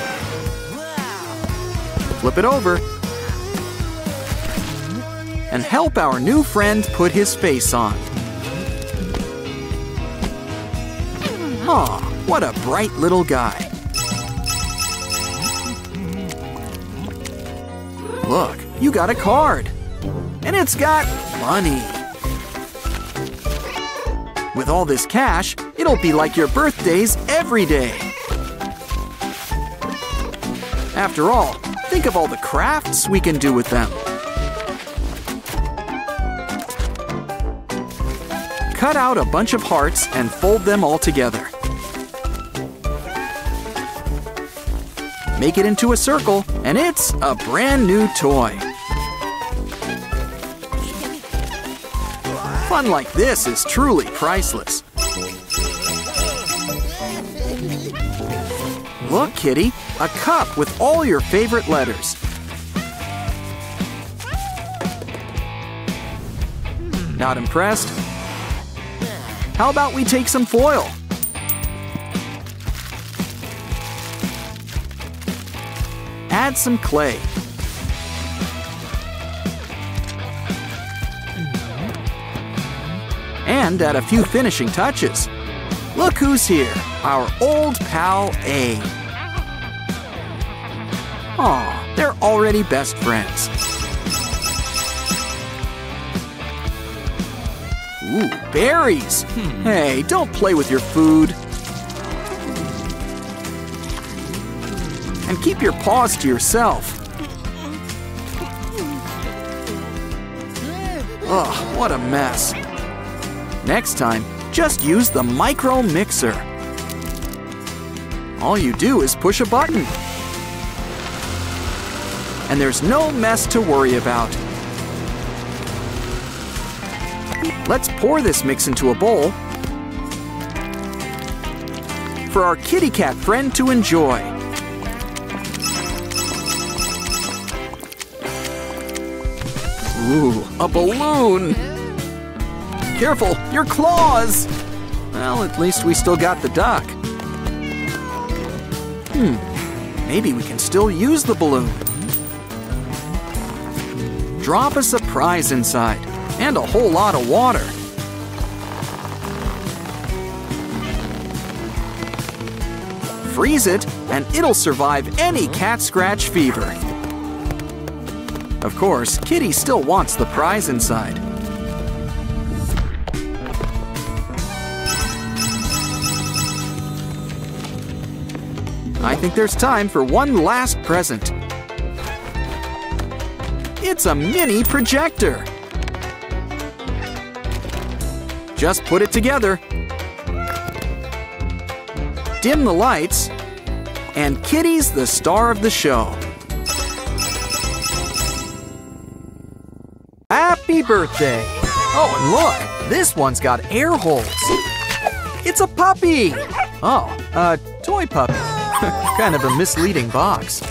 Flip it over. And help our new friend put his face on. Aw, what a bright little guy. Look, you got a card. And it's got money. With all this cash, it It'll be like your birthdays every day. After all, think of all the crafts we can do with them. Cut out a bunch of hearts and fold them all together. Make it into a circle, and it's a brand new toy. Fun like this is truly priceless. Look, kitty, a cup with all your favorite letters. Not impressed? How about we take some foil? Add some clay. And add a few finishing touches. Look who's here, our old pal A. Aw, they're already best friends. Ooh, berries! Hmm. Hey, don't play with your food. And keep your paws to yourself. Ugh, what a mess. Next time, just use the micro mixer. All you do is push a button. And there's no mess to worry about. Let's pour this mix into a bowl for our kitty cat friend to enjoy. Ooh, a balloon! Careful, your claws! Well, at least we still got the duck. Hmm, maybe we can still use the balloon. Drop a surprise inside. And a whole lot of water. Freeze it, and it'll survive any cat scratch fever. Of course, Kitty still wants the prize inside. I think there's time for one last present. It's a mini projector. Just put it together, dim the lights, and Kitty's the star of the show. Happy birthday! Oh, and look, this one's got air holes. It's a puppy! Oh, a toy puppy. Kind of a misleading box.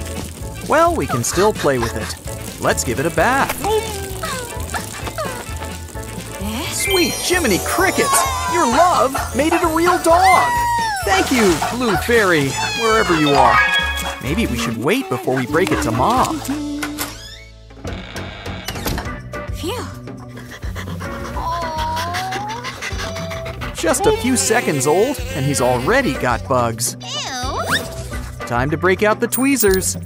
Well, we can still play with it. Let's give it a bath. Sweet Jiminy Crickets! Your love made it a real dog! Thank you, Blue Fairy, wherever you are. Maybe we should wait before we break it to Mom. Just a few seconds old, and he's already got bugs. Time to break out the tweezers.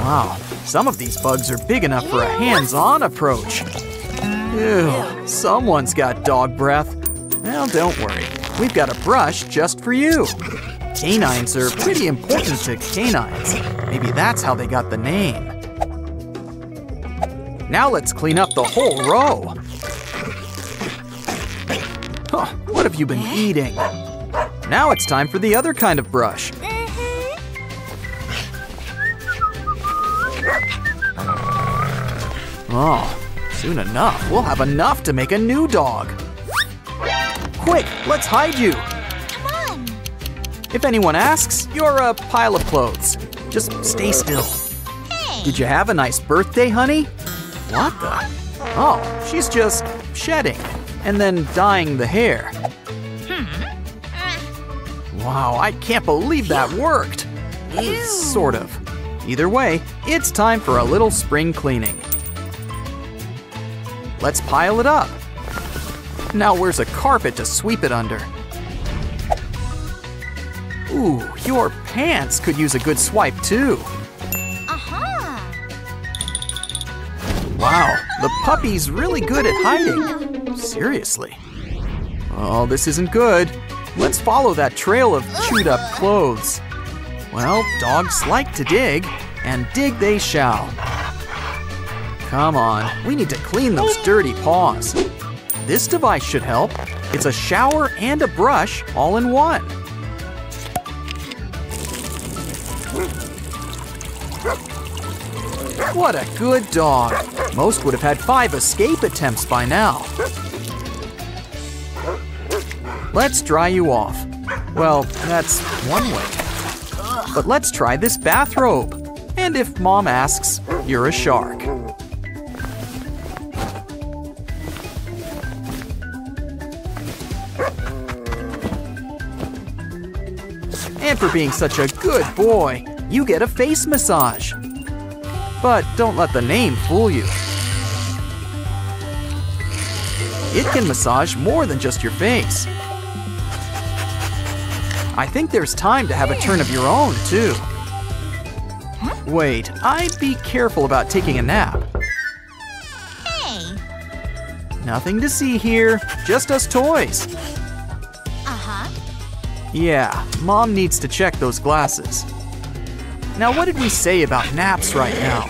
Wow. Some of these bugs are big enough for a hands-on approach. Ew, someone's got dog breath. Well, don't worry. We've got a brush just for you. Canines are pretty important to canines. Maybe that's how they got the name. Now let's clean up the whole row. Huh, what have you been eating? Now it's time for the other kind of brush. Oh, soon enough, we'll have enough to make a new dog. Quick, let's hide you. Come on. If anyone asks, you're a pile of clothes. Just stay still. Hey. Did you have a nice birthday, honey? What the? Oh, she's just shedding and then dyeing the hair. Hmm. Wow, I can't believe that worked. Ew. Sort of. Either way, it's time for a little spring cleaning. Let's pile it up. Now where's a carpet to sweep it under? Ooh, your pants could use a good swipe too. Aha! Wow, The puppy's really good at hiding. Seriously. Oh, this isn't good. Let's follow that trail of chewed up clothes. Well, dogs like to dig, and dig they shall. Come on, we need to clean those dirty paws. This device should help. It's a shower and a brush all in one. What a good dog. Most would have had five escape attempts by now. Let's dry you off. Well, that's one way. But let's try this bathrobe. And if mom asks, you're a shark. And for being such a good boy, you get a face massage. But don't let the name fool you. It can massage more than just your face. I think there's time to have a turn of your own, too. Wait, I'd be careful about taking a nap. Hey. Nothing to see here, just us toys. Uh-huh. Yeah, mom needs to check those glasses. Now, what did we say about naps right now?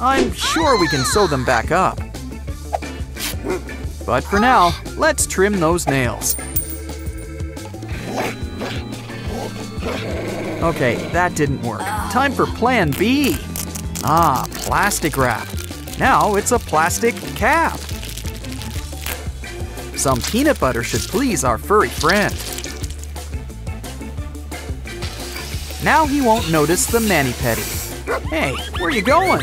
I'm sure we can sew them back up. But for now, let's trim those nails. Okay, that didn't work. Time for plan B. Ah, plastic wrap. Now it's a plastic cap. Some peanut butter should please our furry friend. Now he won't notice the mani-pedi. Hey, where you going?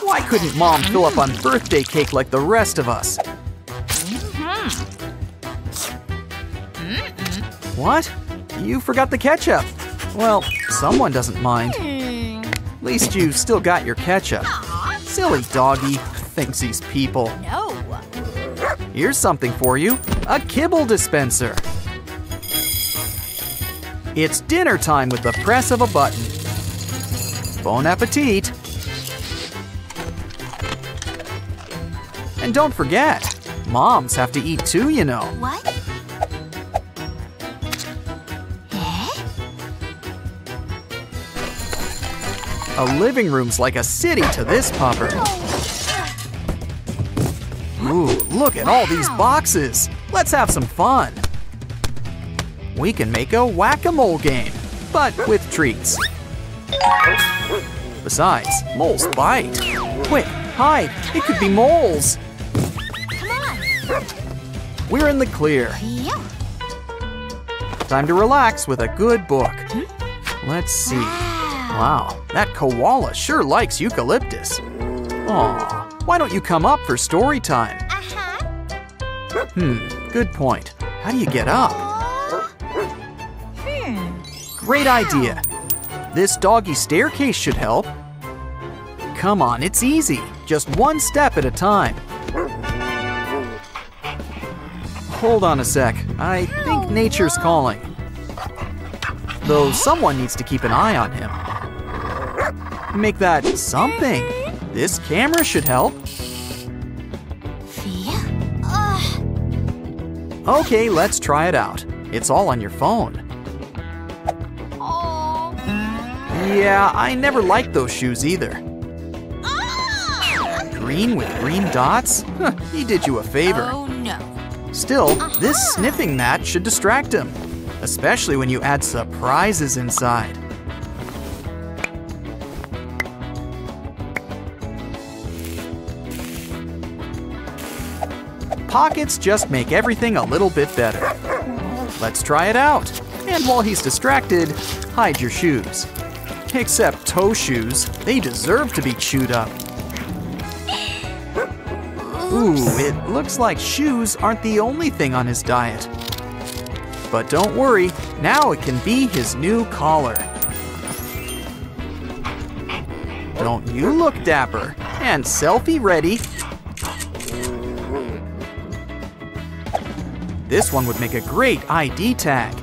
Why couldn't mom fill up on birthday cake like the rest of us? What? You forgot the ketchup. Well, someone doesn't mind. At least you still got your ketchup. Silly doggy, thinks he's people. No. Here's something for you, a kibble dispenser. It's dinner time with the press of a button. Bon appetit. And don't forget, moms have to eat too, you know. What? A living room's like a city to this pupper. Ooh, look at all these boxes. Let's have some fun. We can make a whack-a-mole game, but with treats. Besides, moles bite. Quick, hide, it could be moles. We're in the clear. Time to relax with a good book. Let's see. Wow, that koala sure likes eucalyptus. Aw, why don't you come up for story time? Uh-huh. Hmm, good point. How do you get up? Hmm. Great idea. This doggy staircase should help. Come on, it's easy. Just one step at a time. Hold on a sec. I think nature's calling. Though someone needs to keep an eye on him. Make that something. This camera should help. Okay, let's try it out. It's all on your phone. Yeah, I never liked those shoes either. Green with green dots? Huh, he did you a favor. Oh no. Still, this sniffing mat should distract him, especially when you add surprises inside. Pockets just make everything a little bit better. Let's try it out. And while he's distracted, hide your shoes. Except toe shoes, they deserve to be chewed up. Ooh, it looks like shoes aren't the only thing on his diet. But don't worry, now it can be his new collar. Don't you look dapper and selfie ready. This one would make a great I D tag.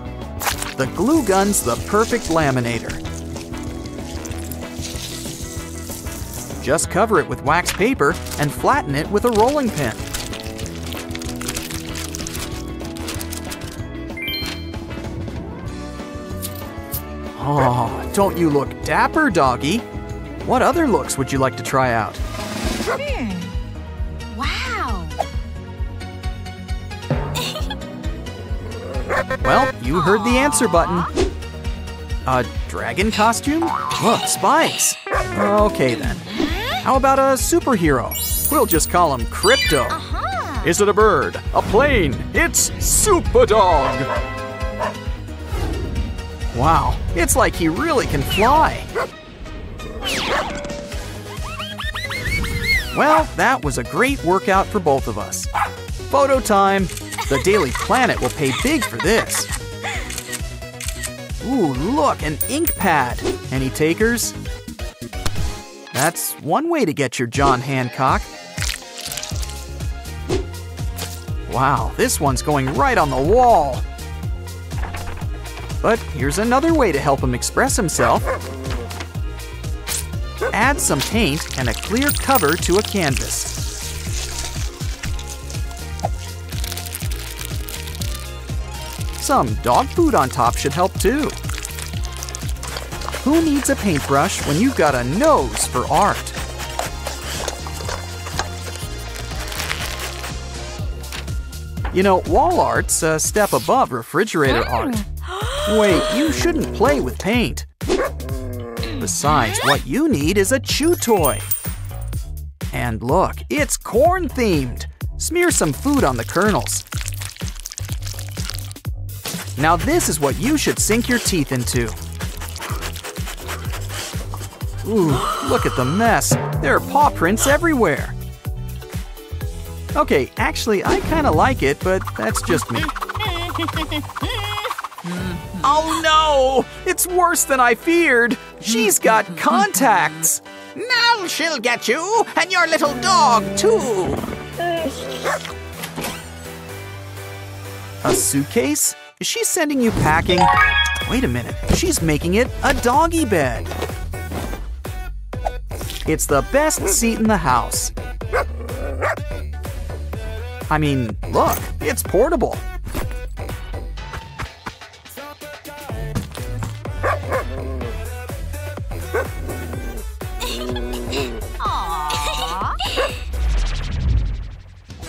The glue gun's the perfect laminator. Just cover it with wax paper and flatten it with a rolling pin. Oh, don't you look dapper, doggy? What other looks would you like to try out? Wow! Well, you heard the answer button. A dragon costume? Look, spikes! Okay then. How about a superhero? We'll just call him Crypto. Uh-huh. Is it a bird? A plane? It's Superdog! Wow, it's like he really can fly. Well, that was a great workout for both of us. Photo time. The Daily Planet will pay big for this. Ooh, look, an ink pad. Any takers? That's one way to get your John Hancock. Wow, this one's going right on the wall. But here's another way to help him express himself. Add some paint and a clear cover to a canvas. Some dog food on top should help too. Who needs a paintbrush when you've got a nose for art? You know, wall art's a step above refrigerator art. Wait, you shouldn't play with paint. Besides, what you need is a chew toy. And look, it's corn themed. Smear some food on the kernels. Now this is what you should sink your teeth into. Ooh, look at the mess. There are paw prints everywhere. Okay, actually, I kinda like it, but that's just me. Oh no! It's worse than I feared! She's got contacts! Now she'll get you, and your little dog, too! A suitcase? Is she sending you packing? Wait a minute, she's making it a doggy bed! It's the best seat in the house. I mean, look, it's portable.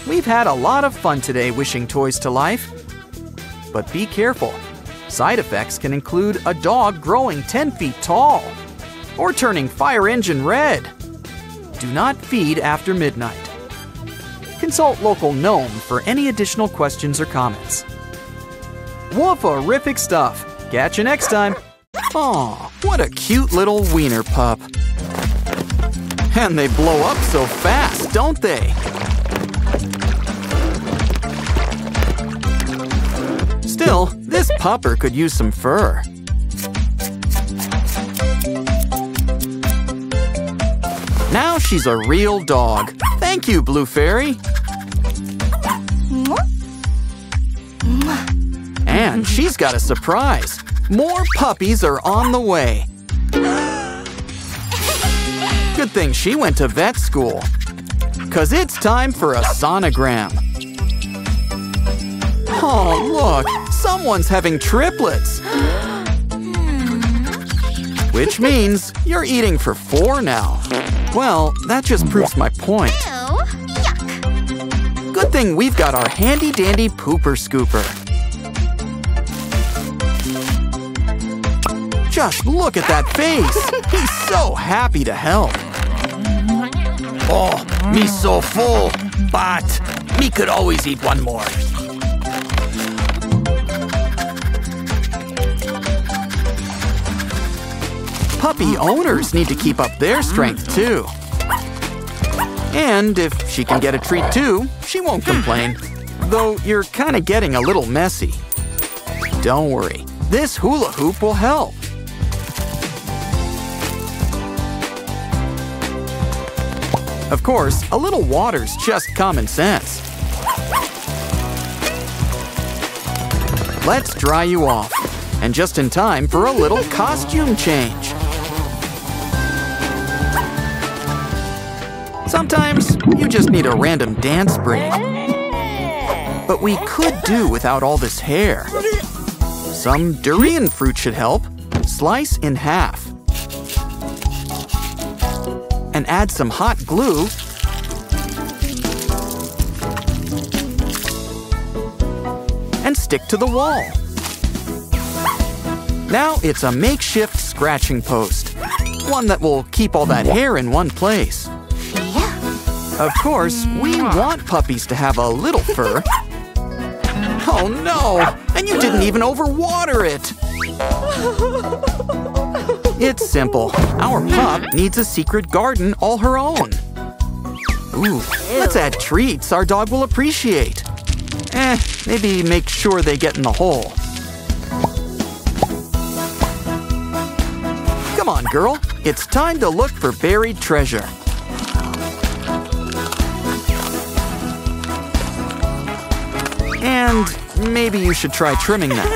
We've had a lot of fun today wishing toys to life. But be careful. Side effects can include a dog growing ten feet tall or turning fire engine red. Do not feed after midnight. Consult local gnome for any additional questions or comments. Wooferific stuff. Catch you next time. Aw, what a cute little wiener pup. And they blow up so fast, don't they? Still, this pupper could use some fur. Now she's a real dog. Thank you, Blue Fairy. And she's got a surprise. More puppies are on the way. Good thing she went to vet school. 'Cause it's time for a sonogram. Oh, look. Someone's having triplets. Which means you're eating for four now. Well, that just proves my point. Good thing we've got our handy-dandy pooper scooper. Just look at that face. He's so happy to help. Oh, me so full. But me could always eat one more. Puppy owners need to keep up their strength, too. And if she can get a treat, too, she won't complain. Though you're kind of getting a little messy. Don't worry, this hula hoop will help. Of course, a little water's just common sense. Let's dry you off. And just in time for a little costume change. Sometimes you just need a random dance break. But we could do without all this hair. Some durian fruit should help. Slice in half. And add some hot glue. And stick to the wall. Now it's a makeshift scratching post. One that will keep all that hair in one place. Of course, we want puppies to have a little fur. Oh no! And you didn't even overwater it! It's simple. Our pup needs a secret garden all her own. Ooh, let's add treats our dog will appreciate. Eh, maybe make sure they get in the hole. Come on, girl. It's time to look for buried treasure. And maybe you should try trimming them.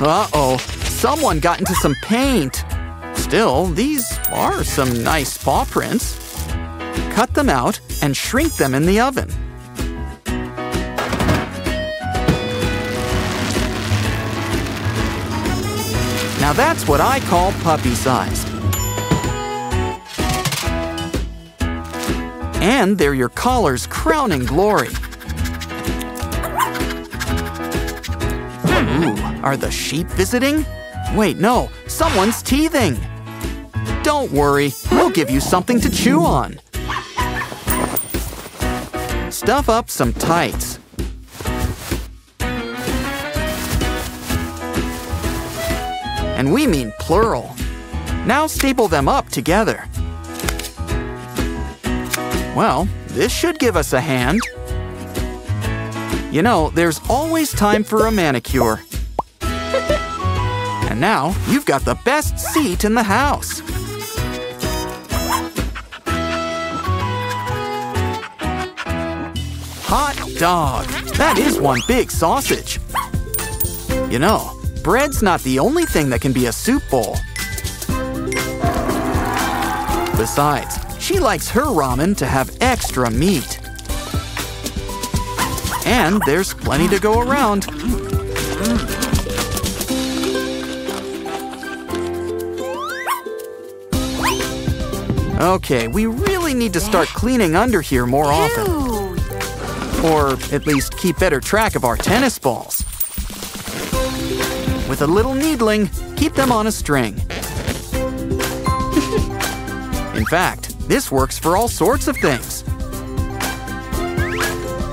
Uh-oh, someone got into some paint. Still, these are some nice paw prints. Cut them out and shrink them in the oven. Now that's what I call puppy-sized. And they're your collar's crowning glory. Ooh, are the sheep visiting? Wait, no, someone's teething. Don't worry, we'll give you something to chew on. Stuff up some tights. And we mean plural. Now staple them up together. Well, this should give us a hand. You know, there's always time for a manicure. And now, you've got the best seat in the house. Hot dog. That is one big sausage. You know, bread's not the only thing that can be a soup bowl. Besides, she likes her ramen to have extra meat. And there's plenty to go around. Okay, we really need to start cleaning under here more often. Or at least keep better track of our tennis balls. With a little needling, keep them on a string. In fact, this works for all sorts of things.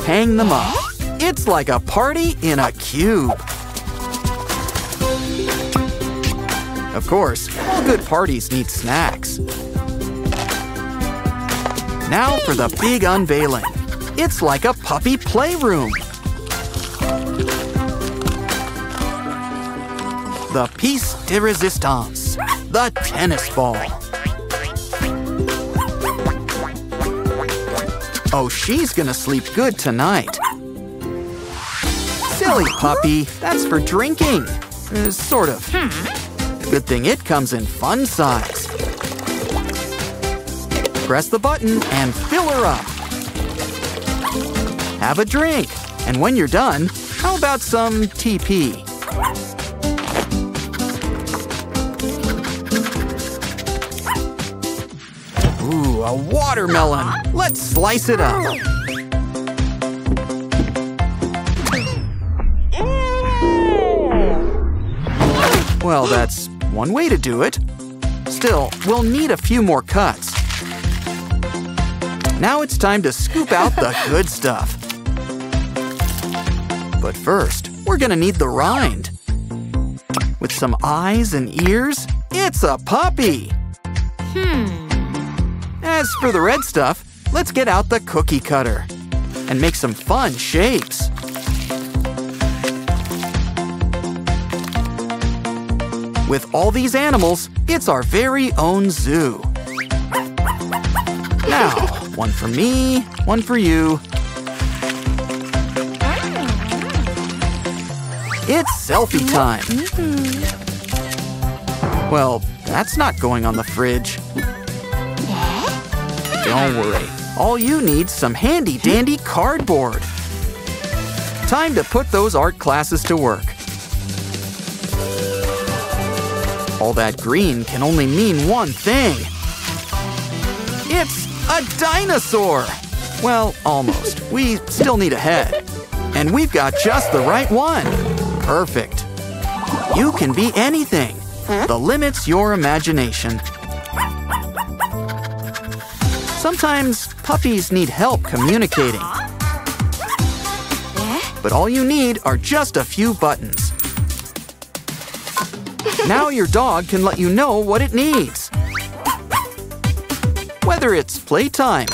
Hang them up. It's like a party in a cube. Of course, all good parties need snacks. Now for the big unveiling. It's like a puppy playroom. The piece de resistance, the tennis ball. Oh, she's gonna sleep good tonight. Silly puppy, that's for drinking. Uh, sort of. Good thing it comes in fun size. Press the button and fill her up. Have a drink. And when you're done, how about some T P? Ooh, a watermelon. Let's slice it up. Well, that's one way to do it. Still, we'll need a few more cuts. Now it's time to scoop out the good stuff. But first, we're gonna need the rind. With some eyes and ears, it's a puppy! Hmm. As for the red stuff, let's get out the cookie cutter and make some fun shapes. With all these animals, it's our very own zoo. Now, one for me, one for you. It's selfie time. Well, that's not going on the fridge. Don't worry, all you need's some handy-dandy cardboard. Time to put those art classes to work. All that green can only mean one thing. It's a dinosaur! Well, almost. We still need a head. And we've got just the right one. Perfect. You can be anything. The limit's your imagination. Sometimes puppies need help communicating. But all you need are just a few buttons. Now your dog can let you know what it needs. Whether it's playtime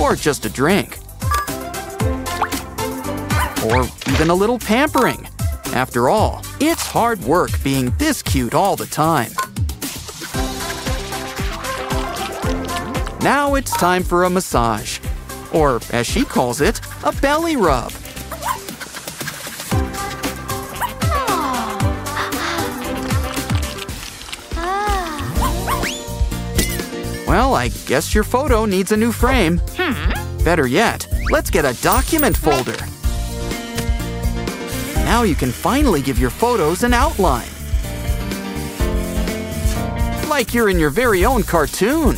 or just a drink or even a little pampering. After all, it's hard work being this cute all the time. Now it's time for a massage, or as she calls it, a belly rub. Well, I guess your photo needs a new frame. Better yet, let's get a document folder. Now you can finally give your photos an outline. Like you're in your very own cartoon.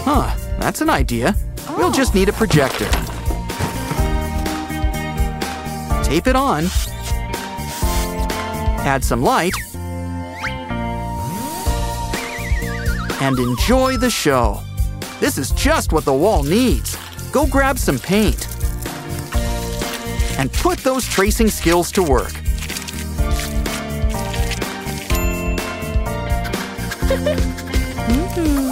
Huh, that's an idea. We'll just need a projector. Tape it on. Add some light. And enjoy the show. This is just what the wall needs. Go grab some paint and put those tracing skills to work. Mm-hmm.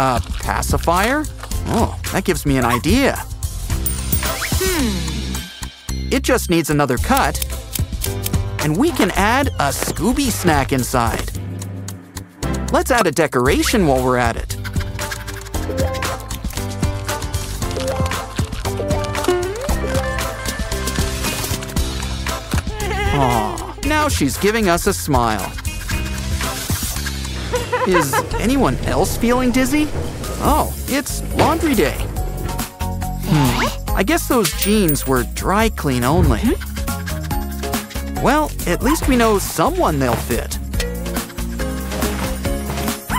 A pacifier? Oh, that gives me an idea. Hmm. It just needs another cut, and we can add a Scooby snack inside. Let's add a decoration while we're at it. Aw, now she's giving us a smile. Is anyone else feeling dizzy? Oh, it's laundry day. Hmm, I guess those jeans were dry clean only. Well, at least we know someone they'll fit.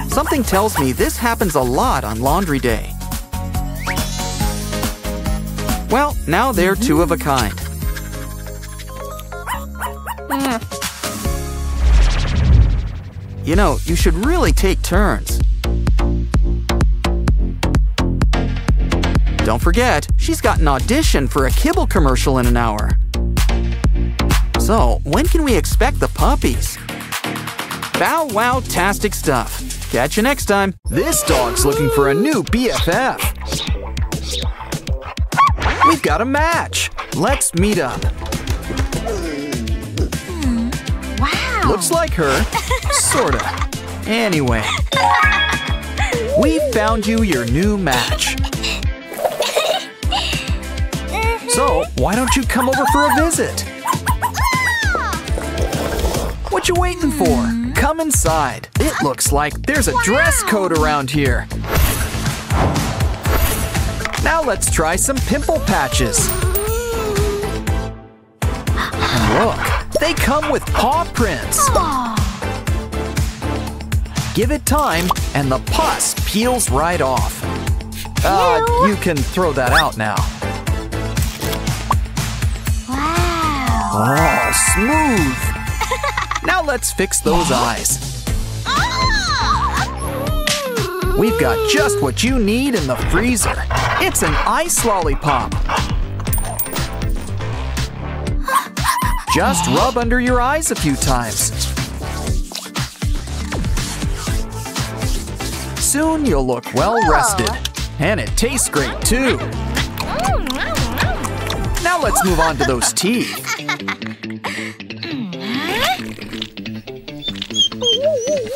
Something tells me this happens a lot on laundry day. Well, now they're two of a kind. You know, you should really take turns. Don't forget, she's got an audition for a kibble commercial in an hour. So, when can we expect the puppies? Bow wow-tastic stuff. Catch you next time. This dog's looking for a new B F F. We've got a match. Let's meet up. Mm, wow. Looks like her. Sorta. Anyway. We found you your new match. So, why don't you come over for a visit? What you waiting for? Come inside. It looks like there's a dress code around here. Now let's try some pimple patches. And look, they come with paw prints. Give it time, and the pus peels right off. Uh, you can throw that out now. Wow. Oh, smooth. Now let's fix those eyes. We've got just what you need in the freezer. It's an ice lollipop. Just rub under your eyes a few times. Soon you'll look well rested. And it tastes great too. Now let's move on to those teeth.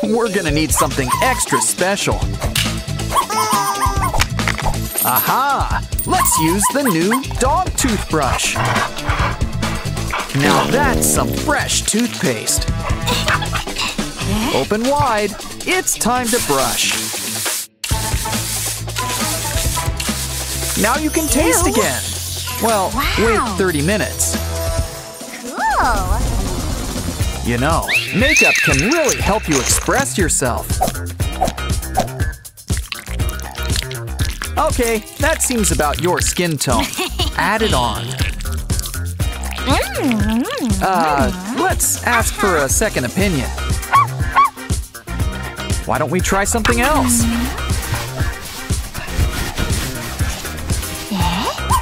We're gonna need something extra special. Aha! Let's use the new dog toothbrush. Now that's some fresh toothpaste. Open wide. It's time to brush. Now you can taste again. Well, wow. Wait thirty minutes. Cool. You know, makeup can really help you express yourself. Okay, that seems about your skin tone. Add it on. Uh, let's ask for a second opinion. Why don't we try something else?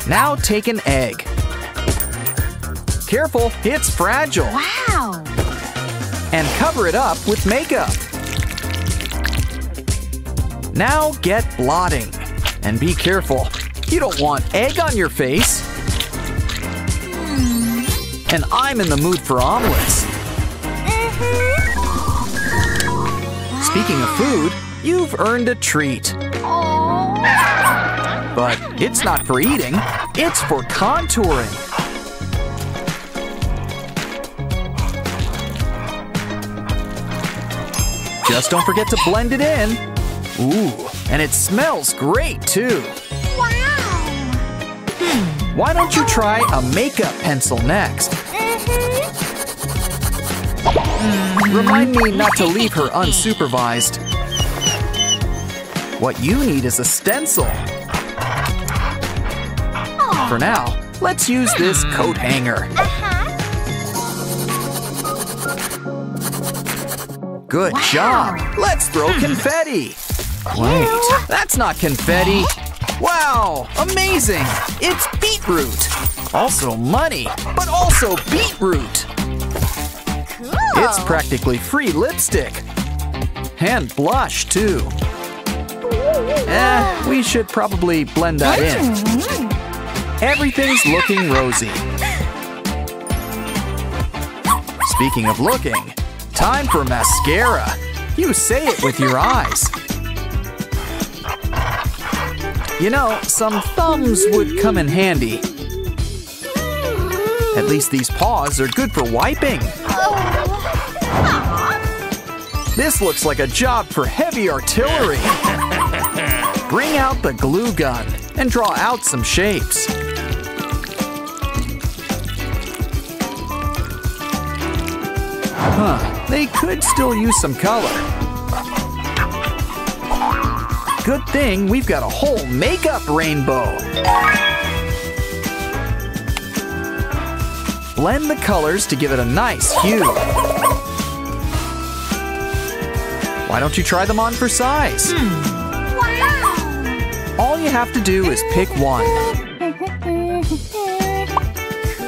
Now take an egg. Careful, it's fragile. Wow! And cover it up with makeup. Now get blotting. And be careful, you don't want egg on your face. Mm. And I'm in the mood for omelets. Mm-hmm. Speaking of food, you've earned a treat. Oh. But it's not for eating, it's for contouring. Just don't forget to blend it in. Ooh, and it smells great, too. Wow! Hmm. Why don't you try a makeup pencil next? Mm-hmm. Remind me not to leave her unsupervised. What you need is a stencil. Oh. For now, let's use this coat hanger. Uh-huh. Good wow. job! Let's throw hmm. confetti! Wait, that's not confetti. Wow, amazing. It's beetroot. Also money, but also beetroot. Cool. It's practically free lipstick. And blush, too. Eh, we should probably blend that in. Everything's looking rosy. Speaking of looking, time for mascara. You say it with your eyes. You know, some thumbs would come in handy. At least these paws are good for wiping. This looks like a job for heavy artillery. Bring out the glue gun and draw out some shapes. Huh, they could still use some color. Good thing we've got a whole makeup rainbow. Blend the colors to give it a nice hue. Why don't you try them on for size? Hmm. Wow. All you have to do is pick one.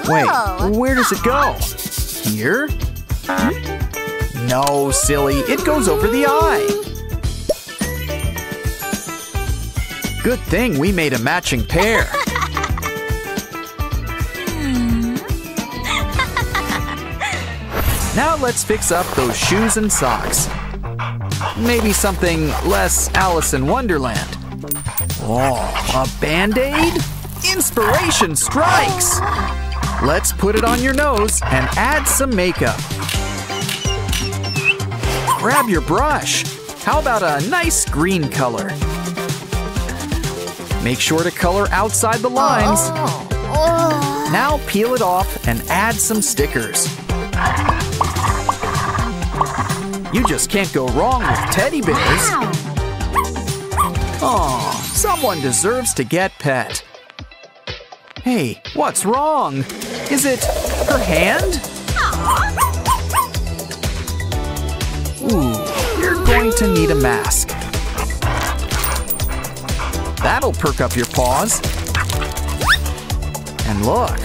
Wait, where does it go? Here? No, silly, it goes over the eye. Good thing we made a matching pair. Now let's fix up those shoes and socks. Maybe something less Alice in Wonderland. Oh, a Band-Aid? Inspiration strikes! Let's put it on your nose and add some makeup. Grab your brush. How about a nice green color? Make sure to color outside the lines. Oh, oh. Now peel it off and add some stickers. You just can't go wrong with teddy bears. Wow. Aw, someone deserves to get pet. Hey, what's wrong? Is it her hand? Ooh, you're going to need a mask. That'll perk up your paws. And look.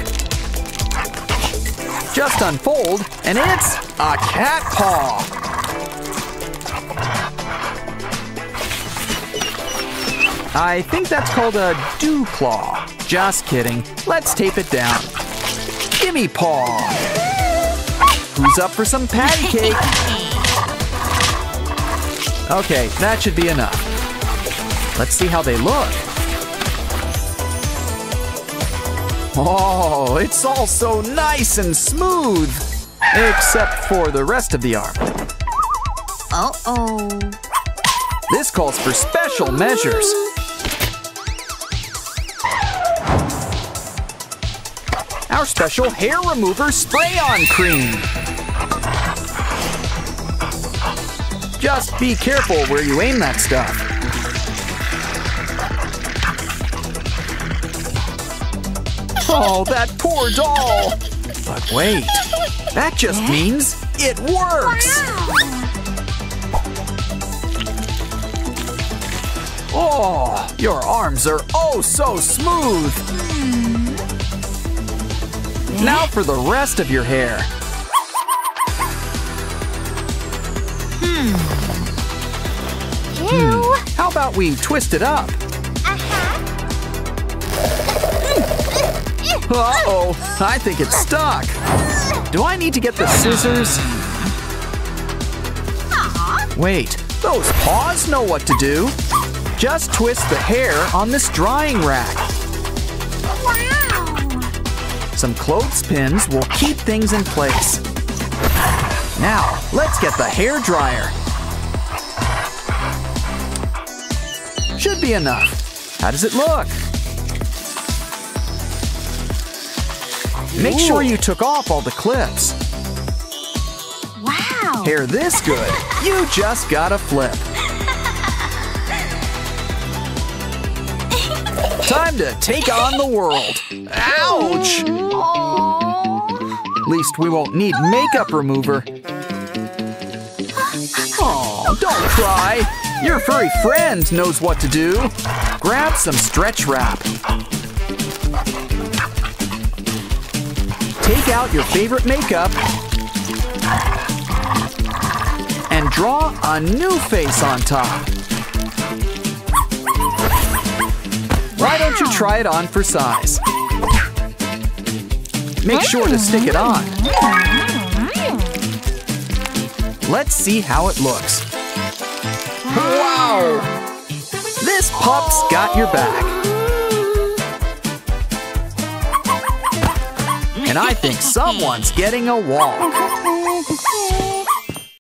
Just unfold, and it's a cat paw. I think that's called a dew claw. Just kidding. Let's tape it down. Gimme paw. Who's up for some patty cake? Okay, that should be enough. Let's see how they look. Oh, it's all so nice and smooth. Except for the rest of the arm. Uh-oh. This calls for special measures. Our special hair remover spray-on cream. Just be careful where you aim that stuff. Oh, that poor doll. But wait, that just means it works. Oh, your arms are oh so smooth. Now for the rest of your hair. Hmm. Ew. Hmm. How about we twist it up? Uh-huh. Uh-oh, I think it's stuck. Do I need to get the scissors? Aww. Wait, those paws know what to do. Just twist the hair on this drying rack. Wow. Some clothespins will keep things in place. Now, let's get the hair dryer. Should be enough. How does it look? Make Ooh. Sure you took off all the clips. Wow! Hair this good, you just gotta flip. Time to take on the world. Ouch! Aww. At least we won't need makeup remover. Oh, don't cry. Your furry friend knows what to do. Grab some stretch wrap. Take out your favorite makeup and draw a new face on top. Why don't you try it on for size? Make sure to stick it on. Let's see how it looks. Wow! This pup's got your back. And I think someone's getting a walk.